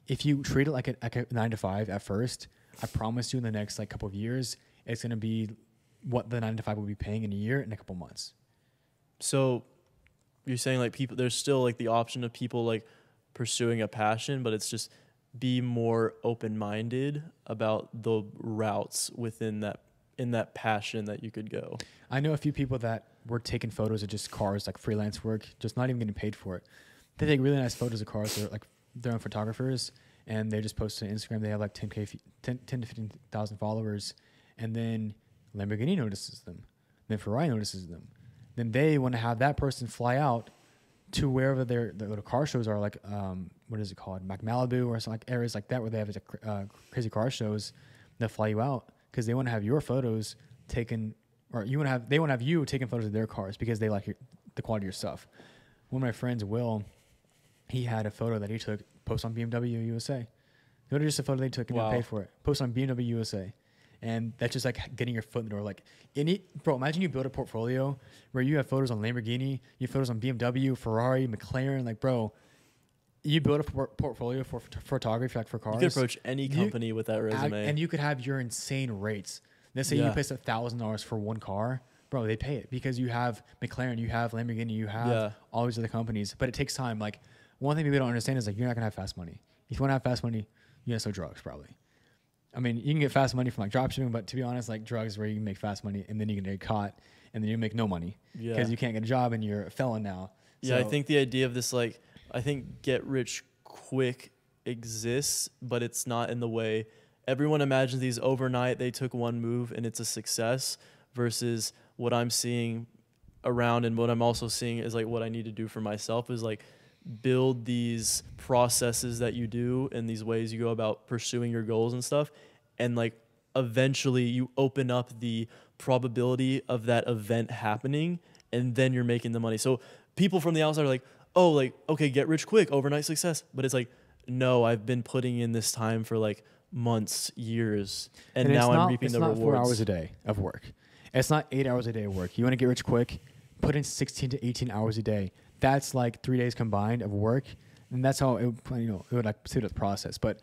if you treat it like a, like a nine to five at first, I promise you in the next like couple of years, it's going to be what the nine to five will be paying in a year in a couple months. So you're saying like people, there's still like the option of people like pursuing a passion, but it's just be more open-minded about the routes within that, in that passion that you could go. I know a few people that were taking photos of just cars, like freelance work, just not even getting paid for it. They take really nice photos of cars. They're like their own photographers, and they just post on Instagram. They have like ten K, ten, ten to fifteen thousand followers. And then Lamborghini notices them. Then Ferrari notices them. Then they want to have that person fly out to wherever their, their little car shows are, like, um, what is it called? Mac Malibu or something, like areas like that where they have uh, crazy car shows. They'll fly you out because they want to have your photos taken, or you want to have, they want to have you taking photos of their cars because they like your, the quality of your stuff. One of my friends, Will, he had a photo that he took, post on B M W U S A. It was just a photo they took and wow. didn't pay for it. Post on B M W U S A. And that's just like getting your foot in the door. Like, any, bro, imagine you build a portfolio where you have photos on Lamborghini, you have photos on B M W, Ferrari, McLaren. Like, bro, you build a por portfolio for photography, like for cars. You could approach any company you, with that resume. And you could have your insane rates. Let's say yeah. you place a thousand dollars for one car. Bro, they pay it because you have McLaren, you have Lamborghini, you have yeah. all these other companies. But it takes time. Like, one thing people don't understand is like, you're not going to have fast money. If you want to have fast money, you're going to sell drugs probably. I mean, you can get fast money from like dropshipping, but to be honest, like drugs where you can make fast money and then you can get caught and then you make no money because yeah. you can't get a job and you're a felon now. So yeah, I think the idea of this, like, I think get rich quick exists, but it's not in the way everyone imagines these overnight. They took one move and it's a success versus what I'm seeing around. And what I'm also seeing is like what I need to do for myself is like build these processes that you do and these ways you go about pursuing your goals and stuff. And like eventually you open up the probability of that event happening and then you're making the money. So people from the outside are like, oh, like, okay, get rich quick, overnight success. But it's like, no, I've been putting in this time for like months, years, and, and now I'm not, reaping the rewards. It's not four hours a day of work. It's not eight hours a day of work. You want to get rich quick, put in sixteen to eighteen hours a day. That's like three days combined of work, and that's how it would, you know, it would like suit the process. But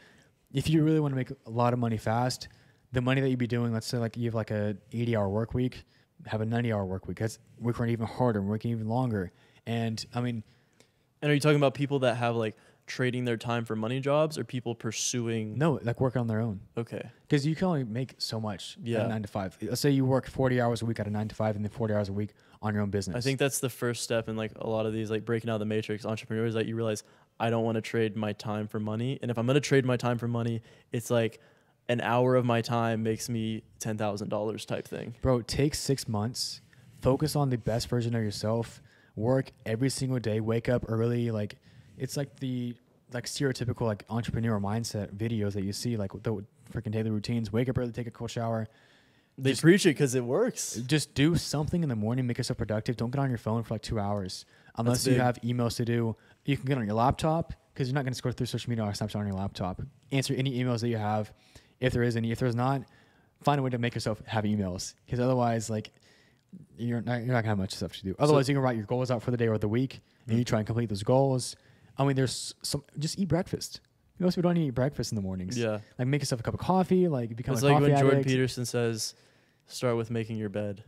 if you really want to make a lot of money fast, the money that you'd be doing, let's say like you have like a eighty hour work week, have a ninety hour work week. That's working even harder, working even longer. And I mean, and are you talking about people that have like trading their time for money jobs, or people pursuing? No, like working on their own. Okay, because you can only make so much. Yeah, at nine to five. Let's say you work forty hours a week at a nine to five, and then forty hours a week on your own business. I think that's the first step in like a lot of these like breaking out of the matrix entrepreneurs, that you realize I don't want to trade my time for money. And if I'm going to trade my time for money, it's like an hour of my time makes me ten thousand dollars type thing. Bro, take six months, focus on the best version of yourself, work every single day, wake up early. Like it's like the like stereotypical like entrepreneur mindset videos that you see, like the freaking daily routines, wake up early, take a cold shower. They just preach it because it works. Just do something in the morning. Make yourself productive. Don't get on your phone for like two hours. Unless you have emails to do. You can get on your laptop because you're not going to scroll through social media or Snapchat on your laptop. Answer any emails that you have. If there is any. If there's not, find a way to make yourself have emails. Because otherwise, like, you're not, you're not going to have much stuff to do. Otherwise, so, you can write your goals out for the day or the week. Mm-hmm. And you try and complete those goals. I mean, there's some... Just eat breakfast. Most people don't eat breakfast in the mornings. Yeah. Like, make yourself a cup of coffee. Like, become it's a like coffee addict. It's like when Jordan Peterson says... Start with making your bed.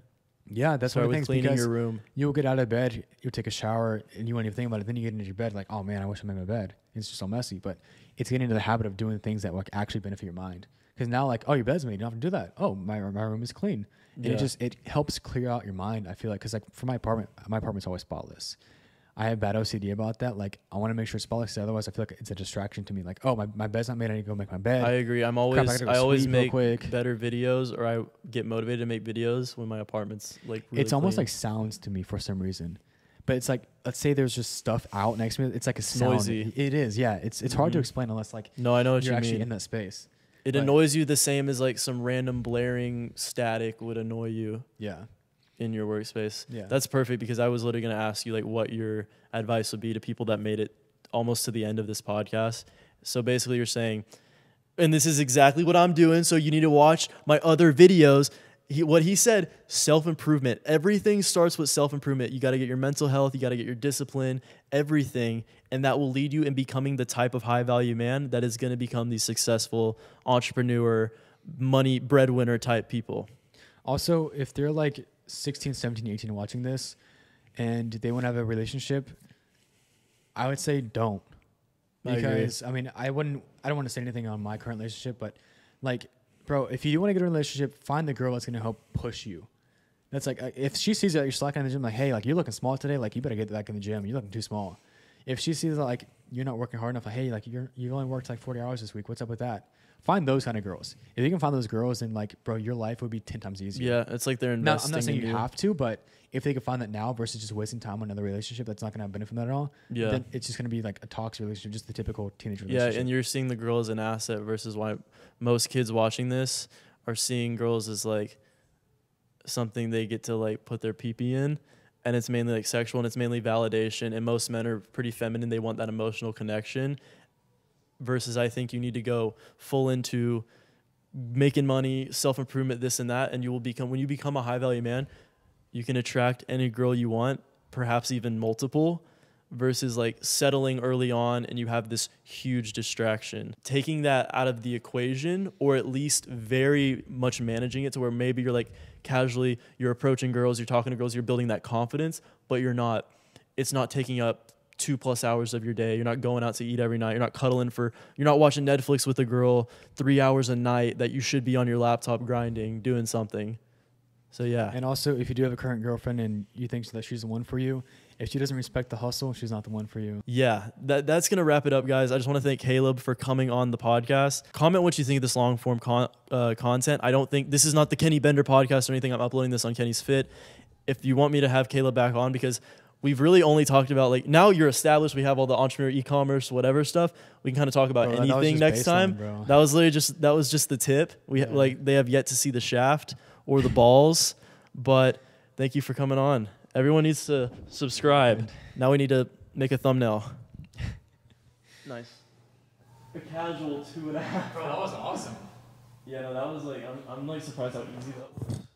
Yeah, that's Start one of the things. Cleaning your room. You'll get out of bed, you'll take a shower, and you won't even think about it. Then you get into your bed like, oh man, I wish I made my bed. It's just so messy. But it's getting into the habit of doing things that like actually benefit your mind. Because now like, oh, your bed's made. You don't have to do that. Oh, my my room is clean. And yeah. it just it helps clear out your mind. I feel like because like for my apartment, my apartment's always spotless. I have bad O C D about that. Like, I want to make sure it's spotless. Otherwise, I feel like it's a distraction to me. Like, oh, my, my bed's not made. I need to go make my bed. I agree. I'm always, Crap, I, I always make better videos, or I get motivated to make videos when my apartment's like really It's clean. Almost like sounds to me for some reason. But it's like, let's say there's just stuff out next to me. It's like a sound. Noisy. It is. Yeah. It's it's mm-hmm. hard to explain unless like no, I know what you're you actually mean. In that space. It but annoys you the same as like some random blaring static would annoy you. Yeah. in your workspace. Yeah. That's perfect, because I was literally going to ask you like what your advice would be to people that made it almost to the end of this podcast. So basically you're saying, and this is exactly what I'm doing, so you need to watch my other videos. He, what he said, self-improvement. Everything starts with self-improvement. You got to get your mental health. You got to get your discipline, everything. And that will lead you in becoming the type of high-value man that is going to become the successful entrepreneur, money, breadwinner type people. Also, if they're like sixteen, seventeen, eighteen watching this and they want to have a relationship, I would say don't. Because, I, I mean, I wouldn't, I don't want to say anything on my current relationship, but like, bro, if you do want to get in a relationship, find the girl that's going to help push you. That's like, if she sees that you're slacking in the gym, like, hey, like, you're looking small today, like, you better get back in the gym. You're looking too small. If she sees that, like, you're not working hard enough, like, hey, like, you're, you've only worked like forty hours this week. What's up with that? Find those kind of girls. If you can find those girls, then like, bro, your life would be ten times easier. Yeah, it's like they're investing. Now, I'm not saying you do. have to, but if they can find that now versus just wasting time on another relationship that's not going to benefit from that at all, yeah, then it's just going to be like a toxic relationship, just the typical teenage relationship. Yeah, and you're seeing the girl as an asset versus why most kids watching this are seeing girls as like something they get to like put their pee-pee in. And it's mainly like sexual, and it's mainly validation. And most men are pretty feminine. They want that emotional connection. Versus I think you need to go full into making money, self-improvement, this and that. And you will become, when you become a high-value man, you can attract any girl you want, perhaps even multiple, versus like settling early on and you have this huge distraction. Taking that out of the equation, or at least very much managing it to where maybe you're like casually, you're approaching girls, you're talking to girls, you're building that confidence, but you're not, it's not taking up two plus hours of your day. You're not going out to eat every night. You're not cuddling for, you're not watching Netflix with a girl three hours a night that you should be on your laptop grinding, doing something. So yeah. And also, if you do have a current girlfriend and you think that she's the one for you, if she doesn't respect the hustle, she's not the one for you. Yeah. That, that's going to wrap it up, guys. I just want to thank Caleb for coming on the podcast. Comment what you think of this long form con uh, content. I don't think, this is not the Kenny Bender podcast or anything. I'm uploading this on Kenny's Fit. If you want me to have Caleb back on, because we've really only talked about, like, now you're established. We have all the entrepreneur, e-commerce, whatever stuff. We can kind of talk about bro, anything next time. Bro. That was literally just, that was just the tip. We yeah. like, they have yet to see the shaft or the balls, but thank you for coming on. Everyone needs to subscribe. Now we need to make a thumbnail. Nice. A casual two and a half. Bro, that was awesome. Yeah, no, that was like, I'm, I'm like surprised how easy that was.